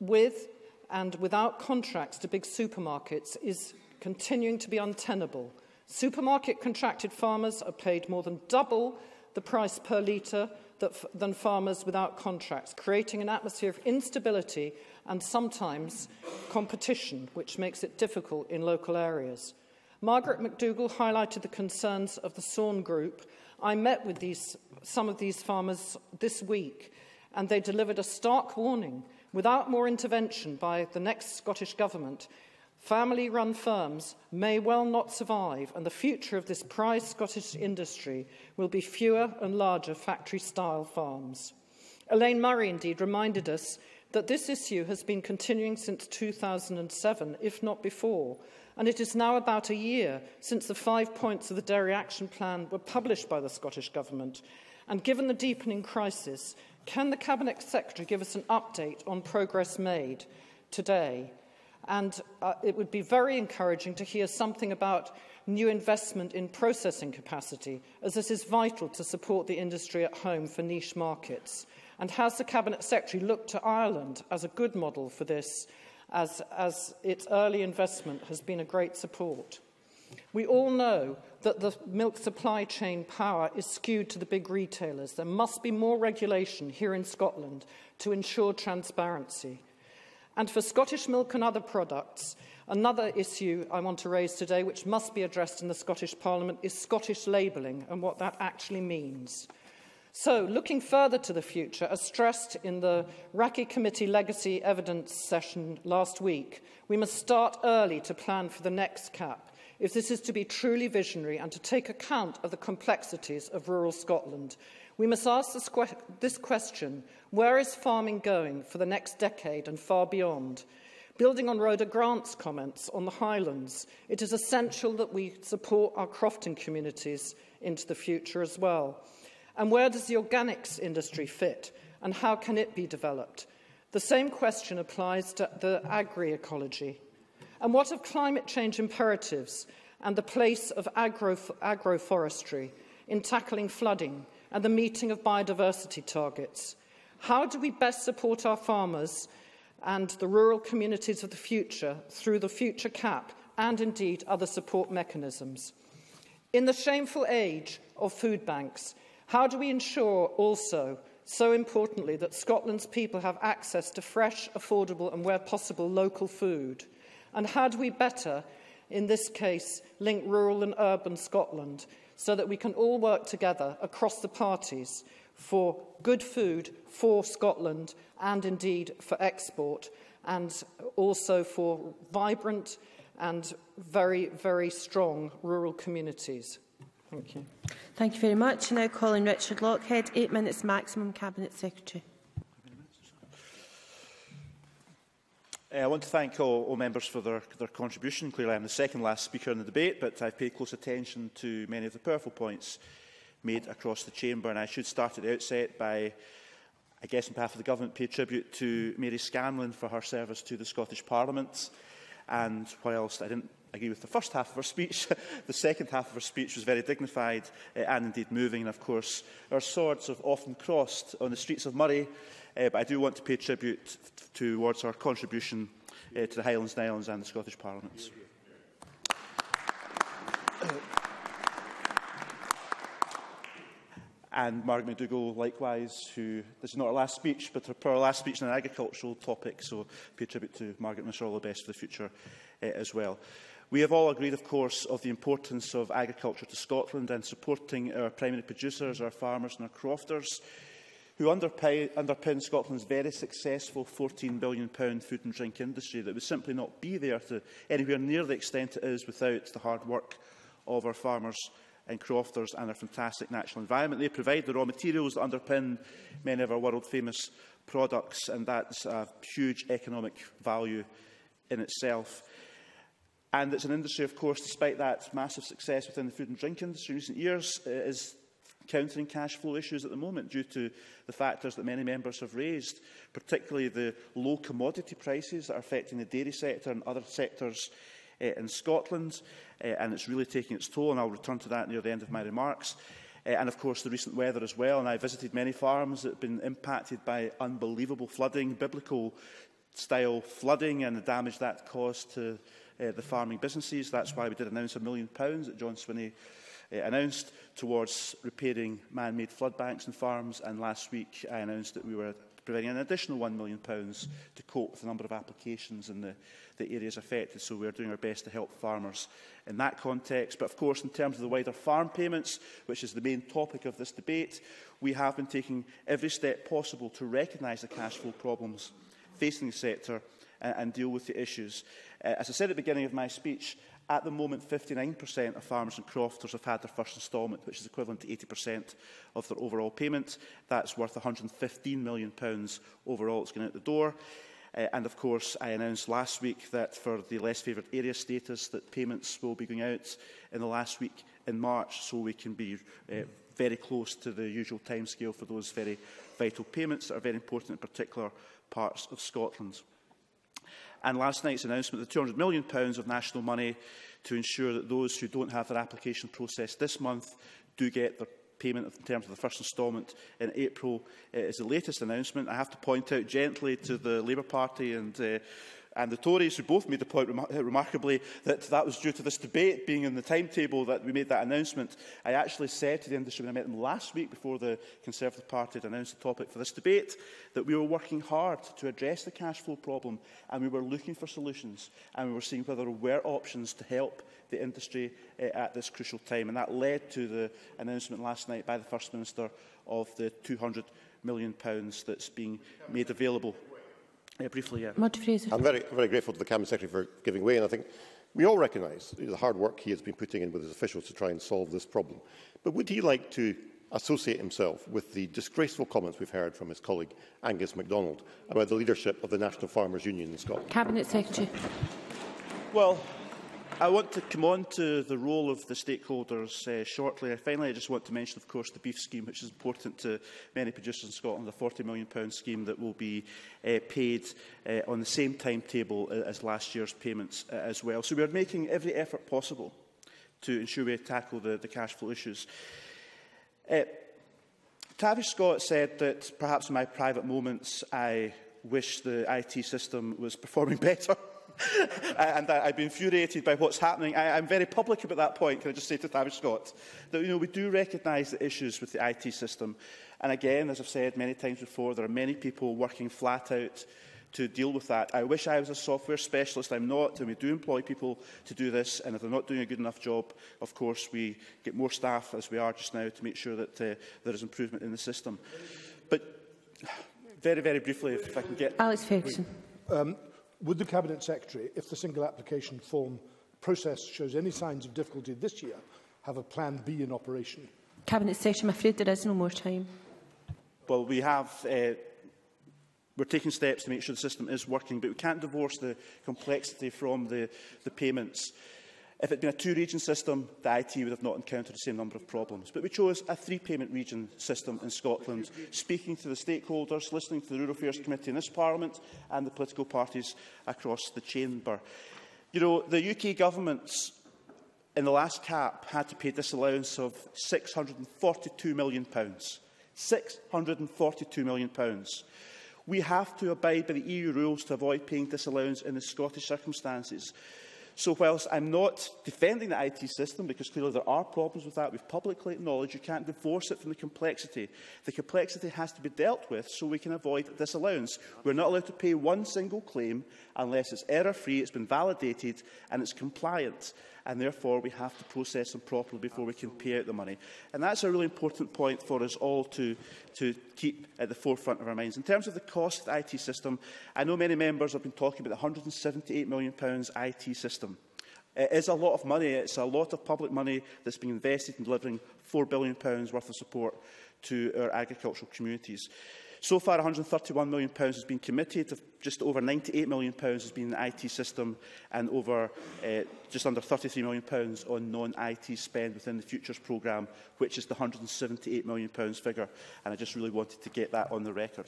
with and without contracts to big supermarkets is continuing to be untenable. Supermarket contracted farmers are paid more than double the price per litre that f than farmers without contracts, creating an atmosphere of instability and sometimes competition, which makes it difficult in local areas. Margaret McDougall highlighted the concerns of the SWAN group. I met with these, some of these farmers this week, and they delivered a stark warning. Without more intervention by the next Scottish Government, family-run firms may well not survive, and the future of this prized Scottish industry will be fewer and larger factory-style farms. Elaine Murray, indeed, reminded us that this issue has been continuing since two thousand seven, if not before, and it is now about a year since the five points of the Dairy Action Plan were published by the Scottish Government. And given the deepening crisis, can the Cabinet Secretary give us an update on progress made today? And uh, it would be very encouraging to hear something about new investment in processing capacity, as this is vital to support the industry at home for niche markets. And has the Cabinet Secretary looked to Ireland as a good model for this, as, as its early investment has been a great support? We all know that the milk supply chain power is skewed to the big retailers. There must be more regulation here in Scotland to ensure transparency. And for Scottish milk and other products, another issue I want to raise today, which must be addressed in the Scottish Parliament, is Scottish labelling and what that actually means. So, looking further to the future, as stressed in the RACI Committee Legacy Evidence session last week, we must start early to plan for the next C A P, if this is to be truly visionary and to take account of the complexities of rural Scotland. We must ask this, que this question: where is farming going for the next decade and far beyond? Building on Rhoda Grant's comments on the Highlands, it is essential that we support our crofting communities into the future as well. And where does the organics industry fit, and how can it be developed? The same question applies to the agri-ecology. And what of climate change imperatives and the place of agro agroforestry in tackling flooding and the meeting of biodiversity targets? How do we best support our farmers and the rural communities of the future through the future C A P and indeed other support mechanisms? In the shameful age of food banks, how do we ensure also, so importantly, that Scotland's people have access to fresh, affordable and, where possible, local food? And how do we better, in this case, link rural and urban Scotland, so that we can all work together across the parties for good food for Scotland and indeed for export, and also for vibrant and very, very strong rural communities. Thank you. Thank you very much. Now calling Richard Lochhead, eight minutes maximum, Cabinet Secretary. I want to thank all, all members for their, their contribution. Clearly, I am the second last speaker in the debate, but I have paid close attention to many of the powerful points made across the chamber. And I should start at the outset by I guess on behalf of the Government, pay tribute to Mary Scanlon for her service to the Scottish Parliament. And whilst I didn't agree with the first half of her speech, the second half of her speech was very dignified uh, and indeed moving. And of course, our swords have often crossed on the streets of Murray, uh, but I do want to pay tribute towards her contribution uh, to the Highlands and Islands and the Scottish Parliament. And Margaret McDougall, likewise, who, this is not her last speech, but her last speech on an agricultural topic, so pay tribute to Margaret and wish her all the best for the future uh, as well. We have all agreed, of course, of the importance of agriculture to Scotland and supporting our primary producers, our farmers and our crofters, who underpin, underpin Scotland's very successful fourteen billion pounds food and drink industry that would simply not be there to anywhere near the extent it is without the hard work of our farmers and crofters and our fantastic natural environment. They provide the raw materials that underpin many of our world-famous products, and that's a huge economic value in itself. And it's an industry, of course, despite that massive success within the food and drink industry in recent years, is countering cash flow issues at the moment due to the factors that many members have raised, particularly the low commodity prices that are affecting the dairy sector and other sectors uh, in Scotland. Uh, and it's really taking its toll, and I'll return to that near the end of my remarks. Uh, and of course the recent weather as well, and I visited many farms that have been impacted by unbelievable flooding, biblical style flooding, and the damage that caused to uh, the farming businesses. That's why we did announce a million pounds that John Swinney uh, announced towards repairing man-made flood banks and farms, and last week I announced that we were providing an additional one million pounds to cope with the number of applications in the, the areas affected. So we are doing our best to help farmers in that context. But of course, in terms of the wider farm payments, which is the main topic of this debate, we have been taking every step possible to recognise the cash flow problems facing the sector and, and deal with the issues. Uh, as I said at the beginning of my speech, at the moment, fifty-nine percent of farmers and crofters have had their first instalment, which is equivalent to eighty percent of their overall payment. That's worth one hundred and fifteen million pounds overall that's going out the door. Uh, and of course, I announced last week that for the less favoured area status, that payments will be going out in the last week in March, so we can be uh, very close to the usual timescale for those very vital payments that are very important in particular parts of Scotland. And last night's announcement of the two hundred million pounds of national money to ensure that those who don't have their application processed this month do get their payment in terms of the first instalment in April is the latest announcement. I have to point out gently to the Labour Party and, uh, and the Tories, who both made the point remar remarkably that that was due to this debate being in the timetable that we made that announcement. I actually said to the industry when I met them last week before the Conservative Party had announced the topic for this debate that we were working hard to address the cash flow problem, and we were looking for solutions, and we were seeing whether there were options to help the industry uh, at this crucial time. And that led to the announcement last night by the First Minister of the two hundred million pounds that's being made available. Uh, briefly, yeah. I'm very, very grateful to the Cabinet Secretary for giving way, and I think we all recognise the hard work he has been putting in with his officials to try and solve this problem. But would he like to associate himself with the disgraceful comments we've heard from his colleague Angus MacDonald about the leadership of the National Farmers Union in Scotland? Cabinet Secretary. Well, I want to come on to the role of the stakeholders uh, shortly. Finally, I just want to mention, of course, the beef scheme, which is important to many producers in Scotland, a forty million pounds scheme that will be uh, paid uh, on the same timetable as last year's payments uh, as well. So we are making every effort possible to ensure we tackle the, the cash flow issues. Uh, Tavish Scott said that perhaps in my private moments I wish the I T system was performing better. And I, I've been infuriated by what's happening. I, I'm very public about that point, can I just say to Tavish Scott, that you know, we do recognise the issues with the I T system. And again, as I've said many times before, there are many people working flat out to deal with that. I wish I was a software specialist. I'm not, and we do employ people to do this. And if they're not doing a good enough job, of course, we get more staff, as we are just now, to make sure that uh, there is improvement in the system. But very, very briefly, if, if I can get... Alex Fergusson. Um, Would the Cabinet Secretary, if the single application form process shows any signs of difficulty this year, have a plan B in operation? Cabinet Secretary, I'm afraid there is no more time. Well, we have... Uh, we're taking steps to make sure the system is working, but we can't divorce the complexity from the, the payments. If it had been a two-region system, the I T would have not encountered the same number of problems. But we chose a three-payment region system in Scotland, speaking to the stakeholders, listening to the Rural Affairs Committee in this Parliament and the political parties across the chamber. You know, the U K government's in the last CAP had to pay disallowance of six hundred and forty-two million pounds. six hundred and forty-two million pounds. We have to abide by the E U rules to avoid paying disallowance in the Scottish circumstances. So whilst I'm not defending the I T system, because clearly there are problems with that, we've publicly acknowledged you can't divorce it from the complexity. The complexity has to be dealt with so we can avoid disallowance. We're not allowed to pay one single claim unless it's error-free, it's been validated and it's compliant. And therefore, we have to process them properly before we can pay out the money. And that's a really important point for us all to, to keep at the forefront of our minds. In terms of the cost of the I T system, I know many members have been talking about the one hundred and seventy-eight million pounds I T system. It is a lot of money. It's a lot of public money that's being invested in delivering four billion pounds worth of support to our agricultural communities. So far, one hundred and thirty-one million pounds has been committed. Just over ninety-eight million pounds has been in the I T system, and over uh, just under thirty-three million pounds on non-I T spend within the Futures programme, which is the one hundred and seventy-eight million pounds figure. And I just really wanted to get that on the record.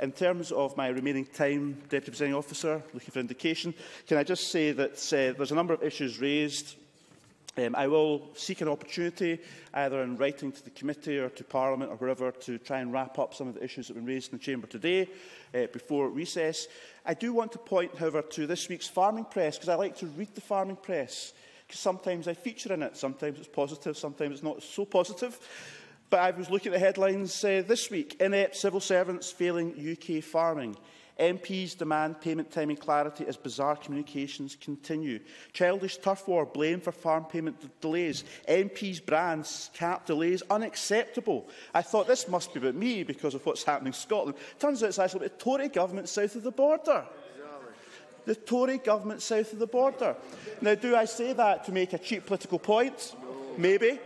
In terms of my remaining time, Deputy Presiding Officer, looking for indication, can I just say that uh, there's a number of issues raised. Um, I will seek an opportunity, either in writing to the committee or to Parliament or wherever, to try and wrap up some of the issues that have been raised in the Chamber today uh, before recess. I do want to point, however, to this week's Farming Press, because I like to read the Farming Press, because sometimes I feature in it. Sometimes it's positive, sometimes it's not so positive. But I was looking at the headlines uh, this week. Inept civil servants failing U K farming. M Ps demand payment timing clarity as bizarre communications continue. Childish turf war blamed for farm payment delays. M Ps brand CAP delays unacceptable. I thought this must be about me because of what's happening in Scotland. Turns out it's actually about the Tory government south of the border. The Tory government south of the border. Now, do I say that to make a cheap political point? No. Maybe.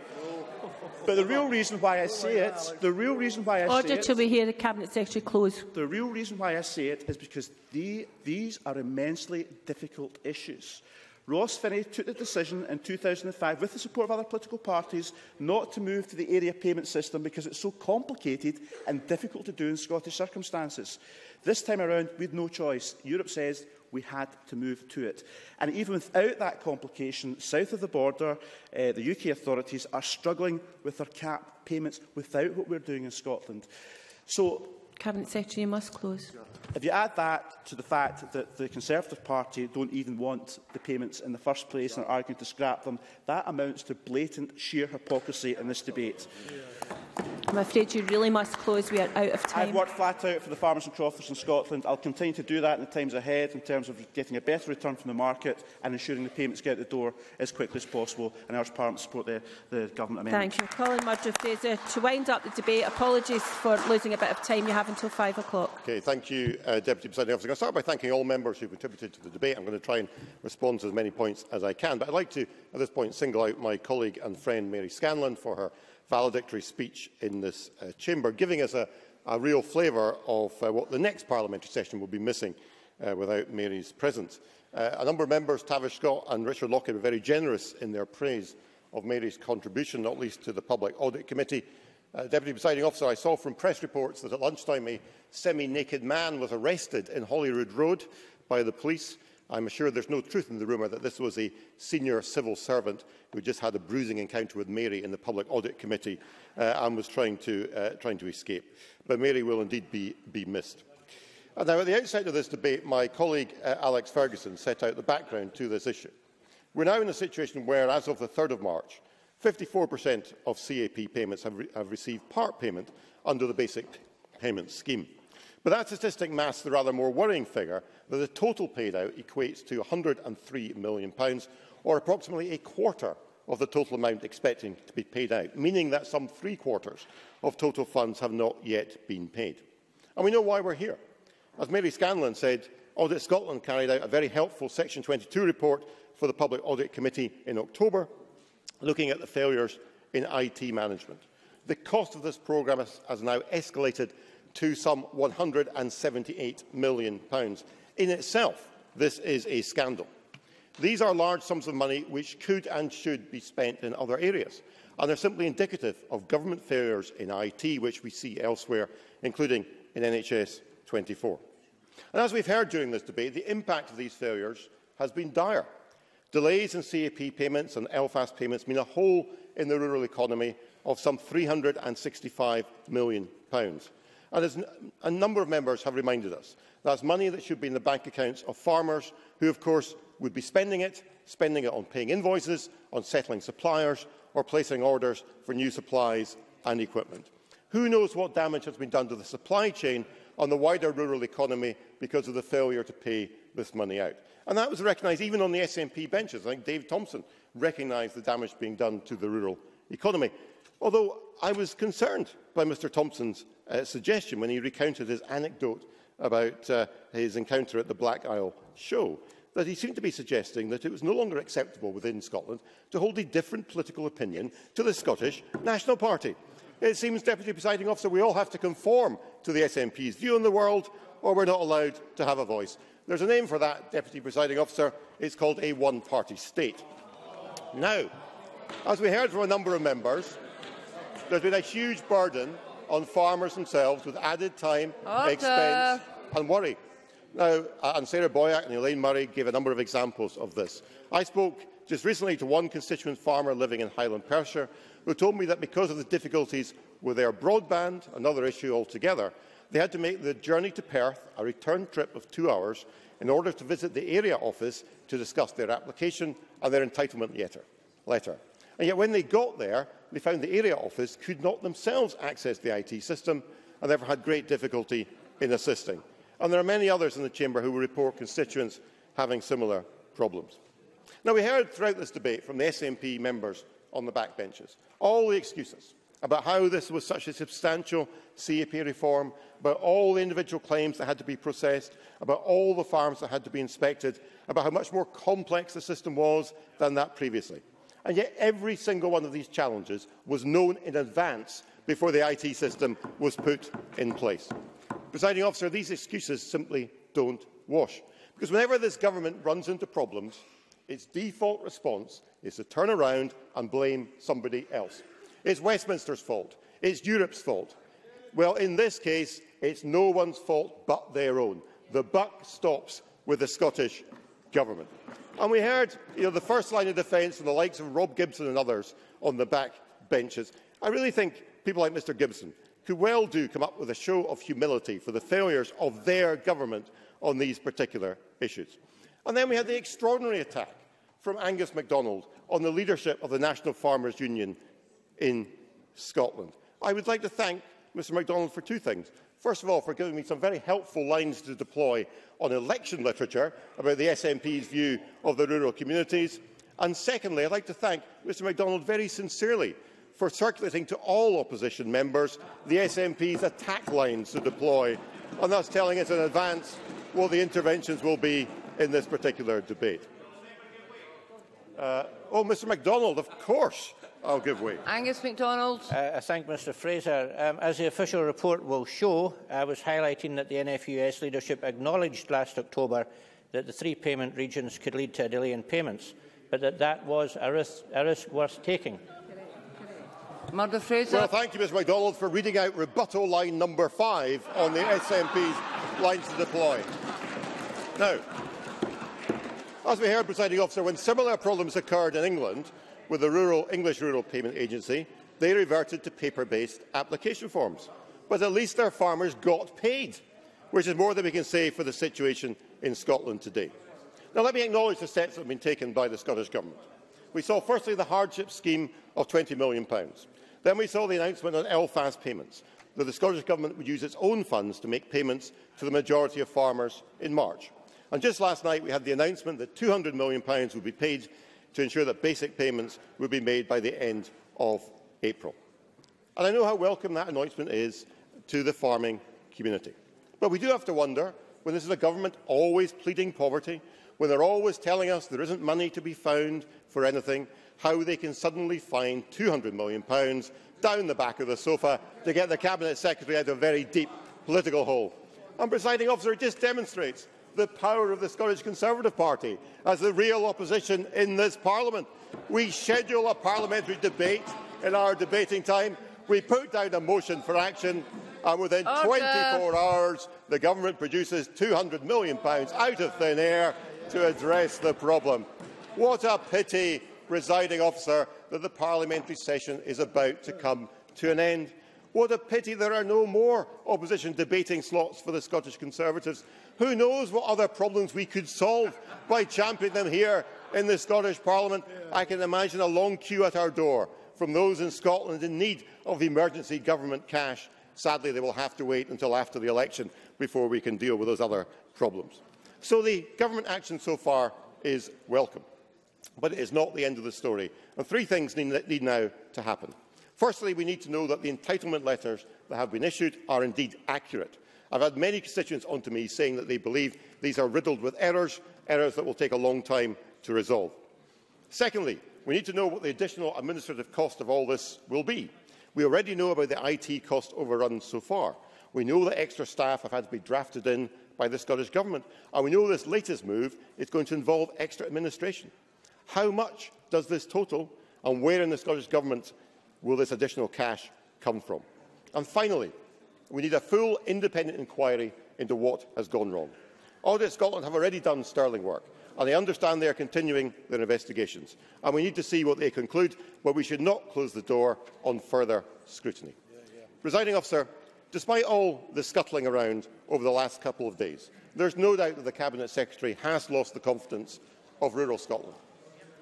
But the real reason why I say it, the real reason why I Order say it, till we hear the Cabinet Secretary close. The real reason why I say it is because the, these are immensely difficult issues. Ross Finney took the decision in two thousand and five, with the support of other political parties, not to move to the area payment system because it's so complicated and difficult to do in Scottish circumstances. This time around, we had no choice. Europe says we had to move to it. And even without that complication, south of the border, uh, the U K authorities are struggling with their CAP payments without what we're doing in Scotland. So, Cabinet Secretary, you must close. If you add that to the fact that the Conservative Party don't even want the payments in the first place and are arguing to scrap them, that amounts to blatant sheer hypocrisy in this debate. I'm afraid you really must close. We are out of time. I've worked flat out for the farmers and crofters in Scotland. I'll continue to do that in the times ahead in terms of getting a better return from the market and ensuring the payments get out the door as quickly as possible. And I urge Parliament to support the, the government amendment. Thank you. Colin Murdo-Fraser. To wind up the debate, apologies for losing a bit of time. You have until five o'clock. Okay, thank you, uh, Deputy Presiding Officer. I'll start by thanking all members who contributed to the debate. I'm going to try and respond to as many points as I can. But I'd like to, at this point, single out my colleague and friend Mary Scanlon for her valedictory speech in this uh, chamber, giving us a, a real flavour of uh, what the next parliamentary session will be missing uh, without Mary's presence. Uh, a number of members, Tavish Scott and Richard Lochhead, were very generous in their praise of Mary's contribution, not least to the Public Audit Committee. Uh, Deputy Presiding Officer, I saw from press reports that at lunchtime a semi-naked man was arrested in Holyrood Road by the police. I'm assured there's no truth in the rumour that this was a senior civil servant who just had a bruising encounter with Mary in the Public Audit Committee uh, and was trying to, uh, trying to escape. But Mary will indeed be, be missed. And now, at the outset of this debate, my colleague uh, Alex Fergusson set out the background to this issue. We're now in a situation where, as of the third of March, fifty-four percent of C A P payments have, re have received part payment under the basic payment scheme. But that statistic masks the rather more worrying figure that the total paid out equates to one hundred and three million pounds, or approximately a quarter of the total amount expecting to be paid out, meaning that some three quarters of total funds have not yet been paid. And we know why we're here. As Mary Scanlon said, Audit Scotland carried out a very helpful Section twenty-two report for the Public Audit Committee in October, looking at the failures in I T management. The cost of this programme has, has now escalated to some one hundred and seventy-eight million pounds. In itself, this is a scandal. These are large sums of money which could and should be spent in other areas, and they are simply indicative of government failures in I T, which we see elsewhere, including in N H S twenty-four. And as we have heard during this debate, the impact of these failures has been dire. Delays in C A P payments and L FASS payments mean a hole in the rural economy of some three hundred and sixty-five million pounds. And as a number of members have reminded us, that is money that should be in the bank accounts of farmers who, of course, would be spending it, spending it on paying invoices, on settling suppliers, or placing orders for new supplies and equipment. Who knows what damage has been done to the supply chain and the wider rural economy because of the failure to pay this money out? And that was recognised even on the S N P benches. I think Dave Thompson recognised the damage being done to the rural economy. Although I was concerned by Mr Thompson's uh, suggestion when he recounted his anecdote about uh, his encounter at the Black Isle show, that he seemed to be suggesting that it was no longer acceptable within Scotland to hold a different political opinion to the Scottish National Party. It seems, Deputy Presiding Officer, we all have to conform to the S N P's view on the world, or we're not allowed to have a voice. There's a name for that, Deputy Presiding Officer. It's called a one-party state. Now, as we heard from a number of members, there's been a huge burden on farmers themselves with added time, Order. expense and worry. Now, and Sarah Boyack and Elaine Murray gave a number of examples of this. I spoke just recently to one constituent farmer living in Highland, Perthshire, who told me that because of the difficulties with their broadband, another issue altogether, they had to make the journey to Perth a return trip of two hours in order to visit the area office to discuss their application and their entitlement letter. And yet when they got there, they found the area office could not themselves access the I T system and therefore had great difficulty in assisting. And there are many others in the chamber who will report constituents having similar problems. Now, we heard throughout this debate from the S N P members on the backbenches all the excuses about how this was such a substantial C A P reform, about all the individual claims that had to be processed, about all the farms that had to be inspected, about how much more complex the system was than that previously. And yet every single one of these challenges was known in advance before the I T system was put in place. Presiding Officer, these excuses simply don't wash. Because whenever this government runs into problems, its default response is to turn around and blame somebody else. It's Westminster's fault. It's Europe's fault. Well, in this case, it's no one's fault but their own. The buck stops with the Scottish Government. And we heard you know, the first line of defence from the likes of Rob Gibson and others on the back benches. I really think people like Mr Gibson could well do come up with a show of humility for the failures of their government on these particular issues. And then we had the extraordinary attack from Angus MacDonald on the leadership of the National Farmers Union in Scotland. I would like to thank Mr MacDonald for two things. First of all, for giving me some very helpful lines to deploy on election literature about the S N P's view of the rural communities. And secondly, I'd like to thank Mr MacDonald very sincerely for circulating to all opposition members the S N P's attack lines to deploy, and thus telling us in advance what the interventions will be in this particular debate. Uh, oh, Mr MacDonald, of course I'll give way. Angus MacDonald. Uh, I thank Mr Fraser. Um, as the official report will show, I was highlighting that the N F U S leadership acknowledged last October that the three payment regions could lead to a delay in payments, but that that was a risk, a risk worth taking. Murder Fraser. Well, thank you, Mr MacDonald, for reading out rebuttal line number five on the S N P's lines to deploy. Now, as we heard, Presiding Officer, when similar problems occurred in England with the rural, English Rural Payment Agency, they reverted to paper-based application forms. But at least their farmers got paid, which is more than we can say for the situation in Scotland today. Now, let me acknowledge the steps that have been taken by the Scottish Government. We saw, firstly, the hardship scheme of twenty million pounds. Then we saw the announcement on L FASS payments, that the Scottish Government would use its own funds to make payments to the majority of farmers in March. And just last night we had the announcement that two hundred million pounds would be paid to ensure that basic payments would be made by the end of April. And I know how welcome that announcement is to the farming community. But we do have to wonder, when this is a government always pleading poverty, when they're always telling us there isn't money to be found for anything, how they can suddenly find two hundred million pounds down the back of the sofa to get the Cabinet Secretary out of a very deep political hole. And, Presiding Officer, it just demonstrates the power of the Scottish Conservative Party as the real opposition in this Parliament. We schedule a parliamentary debate in our debating time. We put down a motion for action, and within Order. twenty-four hours, the government produces two hundred million pounds out of thin air to address the problem. What a pity, presiding officer, that the parliamentary session is about to come to an end. What a pity there are no more opposition debating slots for the Scottish Conservatives. Who knows what other problems we could solve by championing them here in the Scottish Parliament? I can imagine a long queue at our door from those in Scotland in need of emergency government cash. Sadly, they will have to wait until after the election before we can deal with those other problems. So the government action so far is welcome, but it is not the end of the story. And three things need, need now to happen. Firstly, we need to know that the entitlement letters that have been issued are indeed accurate. I've had many constituents on to me saying that they believe these are riddled with errors, errors that will take a long time to resolve. Secondly, we need to know what the additional administrative cost of all this will be. We already know about the I T cost overruns so far. We know that extra staff have had to be drafted in by the Scottish Government, and we know this latest move is going to involve extra administration. How much does this total, and where in the Scottish Government will this additional cash come from? And finally, we need a full independent inquiry into what has gone wrong. Audit Scotland have already done sterling work, and I understand they are continuing their investigations. And we need to see what they conclude, but we should not close the door on further scrutiny. Yeah, yeah. Presiding officer, despite all the scuttling around over the last couple of days, there is no doubt that the Cabinet Secretary has lost the confidence of rural Scotland.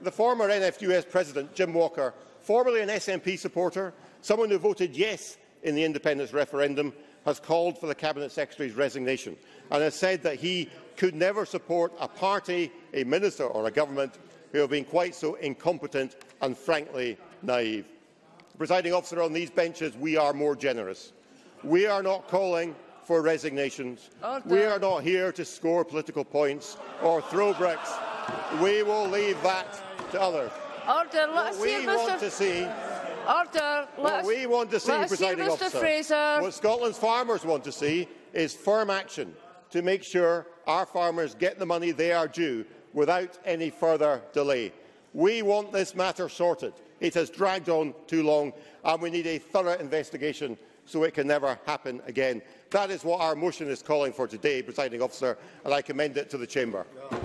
The former N F U S President, Jim Walker, formerly an S N P supporter, someone who voted yes in the independence referendum, has called for the Cabinet Secretary's resignation and has said that he could never support a party, a minister or a government who have been quite so incompetent and frankly naive. Presiding officer, on these benches we are more generous. We are not calling for resignations. Order. We are not here to score political points or throw bricks. We will leave that to others. Order. Let us hear, Mister Fraser. What Scotland's farmers want to see is firm action to make sure our farmers get the money they are due without any further delay. We want this matter sorted. It has dragged on too long, and we need a thorough investigation so it can never happen again. That is what our motion is calling for today, Presiding Officer, and I commend it to the Chamber. Yeah.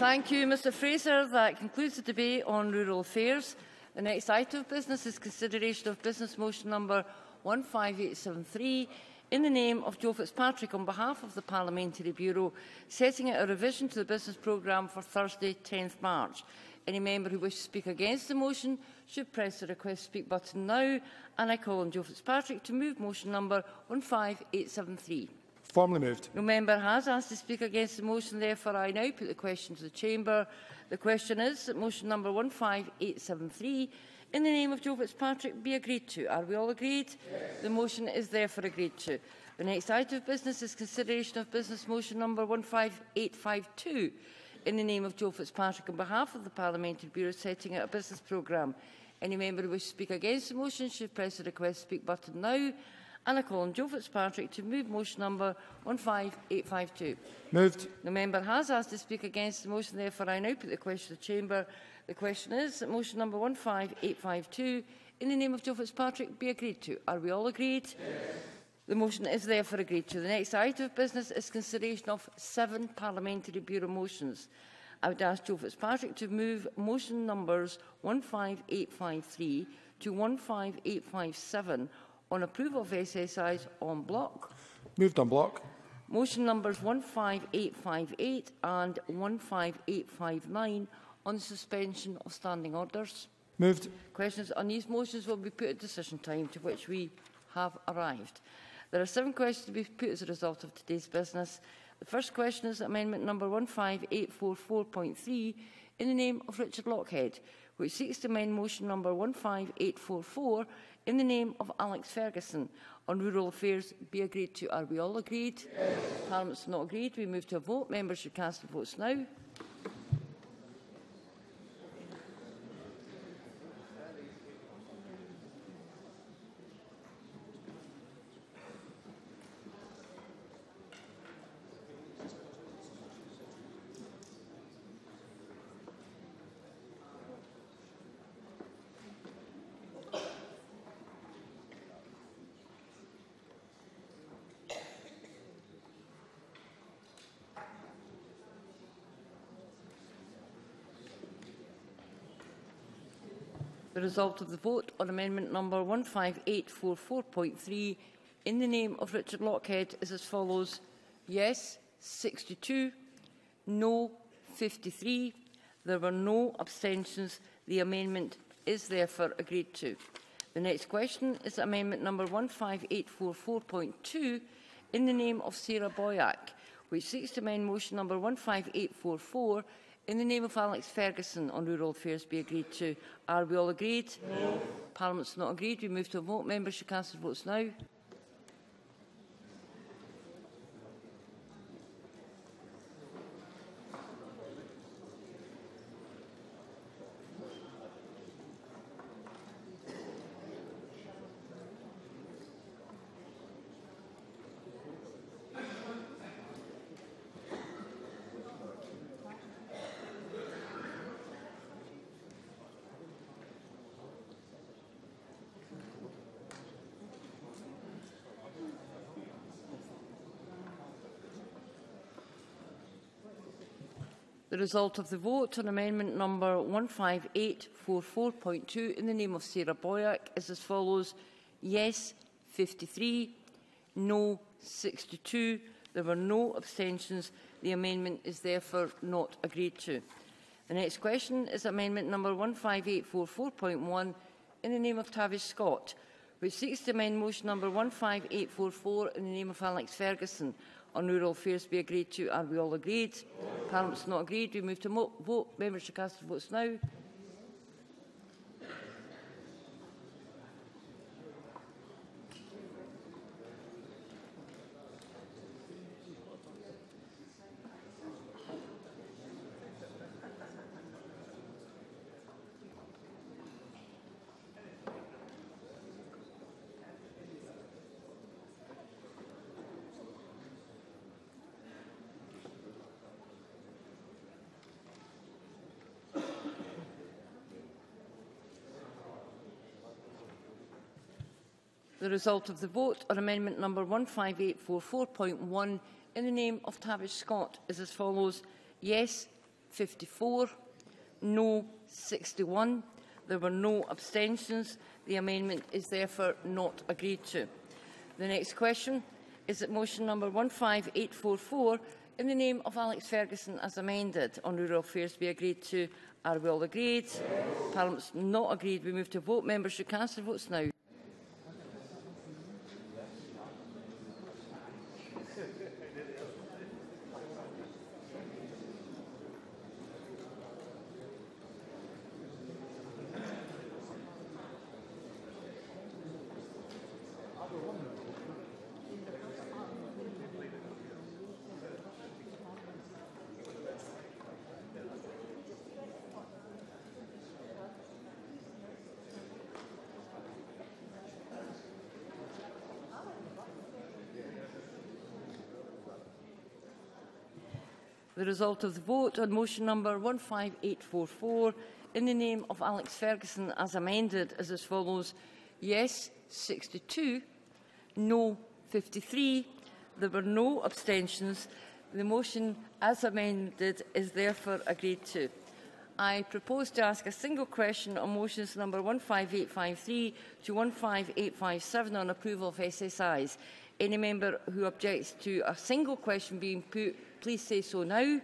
Thank you, Mister Fraser. That concludes the debate on rural affairs. The next item of business is consideration of business motion number one five eight seven three in the name of Joe Fitzpatrick on behalf of the Parliamentary Bureau, setting out a revision to the business programme for Thursday, tenth March. Any member who wishes to speak against the motion should press the request to speak button now, and I call on Joe Fitzpatrick to move motion number one five eight seven three. Formally moved. No member has asked to speak against the motion, therefore I now put the question to the Chamber. The question is that motion number one five eight seven three, in the name of Joe Fitzpatrick, be agreed to. Are we all agreed? Yes. The motion is therefore agreed to. The next item of business is consideration of business motion number one five eight five two, in the name of Joe Fitzpatrick, on behalf of the Parliamentary Bureau, setting out a business programme. Any member who wishes to speak against the motion should press the request speak button now. And I call on Joe Fitzpatrick to move motion number one five eight five two. Moved. The member has asked to speak against the motion, therefore I now put the question to the Chamber. The question is that motion number one five eight five two, in the name of Joe Fitzpatrick, be agreed to. Are we all agreed? Yes. The motion is therefore agreed to. The next item of business is consideration of seven Parliamentary Bureau motions. I would ask Joe Fitzpatrick to move motion numbers one five eight five three to one five eight five seven, on approval of S S Is on block. Moved on block. Motion numbers one five eight five eight and one five eight five nine on the suspension of standing orders. Moved. Questions on these motions will be put at decision time, to which we have arrived. There are seven questions to be put as a result of today's business. The first question is amendment number one five eight four four point three in the name of Richard Lochhead, which seeks to amend motion number one five eight four four in the name of Alex Fergusson on rural affairs, be agreed to. Are we all agreed? Yes. Parliament's not agreed. We move to a vote. Members should cast their votes now. the result of the vote on amendment number one five eight four four point three in the name of Richard Lochhead is as follows: yes, sixty-two, no, fifty-three. There were no abstentions. The amendment is therefore agreed to. The next question is amendment number one five eight four four point two in the name of Sarah Boyack, which seeks to amend motion number one five eight four four in the name of Alex Fergusson on rural affairs be agreed to. Are we all agreed? No. Parliament's not agreed. We move to a vote. Members should cast their votes now. The result of the vote on amendment number one five eight four four point two in the name of Sarah Boyack is as follows: yes, fifty-three, no, sixty-two. There were no abstentions. The amendment is therefore not agreed to. The next question is amendment number one five eight four four point one in the name of Tavish Scott, which seeks to amend motion number one five eight four four in the name of Alex Fergusson on rural affairs be agreed to. Are we all agreed? No. Parliament's not agreed. We move to vote. Members should cast their votes now. The result of the vote on amendment number one five eight four four point one in the name of Tavish Scott is as follows: yes, fifty-four, no, sixty-one. There were no abstentions. The amendment is therefore not agreed to. The next question is at motion number one five eight four four in the name of Alex Fergusson as amended on rural affairs be agreed to. Are we all agreed? Yes. Parliament's not agreed. We move to vote. Members should cast their votes now. The result of the vote on motion number one five eight four four in the name of Alex Fergusson as amended is as follows: yes, sixty-two, no, fifty-three. There were no abstentions. The motion as amended is therefore agreed to. I propose to ask a single question on motions number one five eight five three to one five eight five seven on approval of S S Is. Any member who objects to a single question being put, please say so now.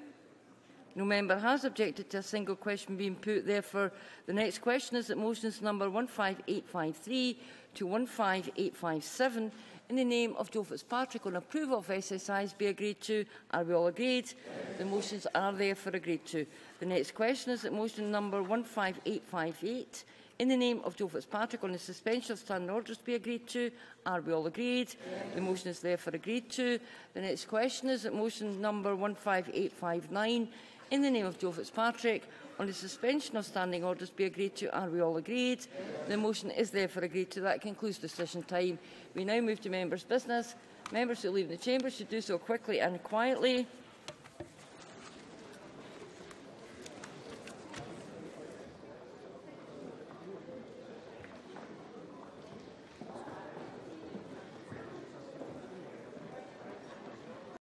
No member has objected to a single question being put. Therefore, the next question is at motions number one five eight five three to one five eight five seven in the name of Joe Fitzpatrick on approval of S S Is be agreed to. Are we all agreed? Yes. The motions are therefore agreed to. The next question is at motion number one five eight five eight in the name of Joe Fitzpatrick on the suspension of standing orders be agreed to. Are we all agreed? Yes. The motion is therefore agreed to. The next question is at motion number one five eight five nine in the name of Joe Fitzpatrick on the suspension of standing orders be agreed to. Are we all agreed? Yes. The motion is therefore agreed to. That concludes decision time. We now move to members' business. Members who leave the chamber should do so quickly and quietly.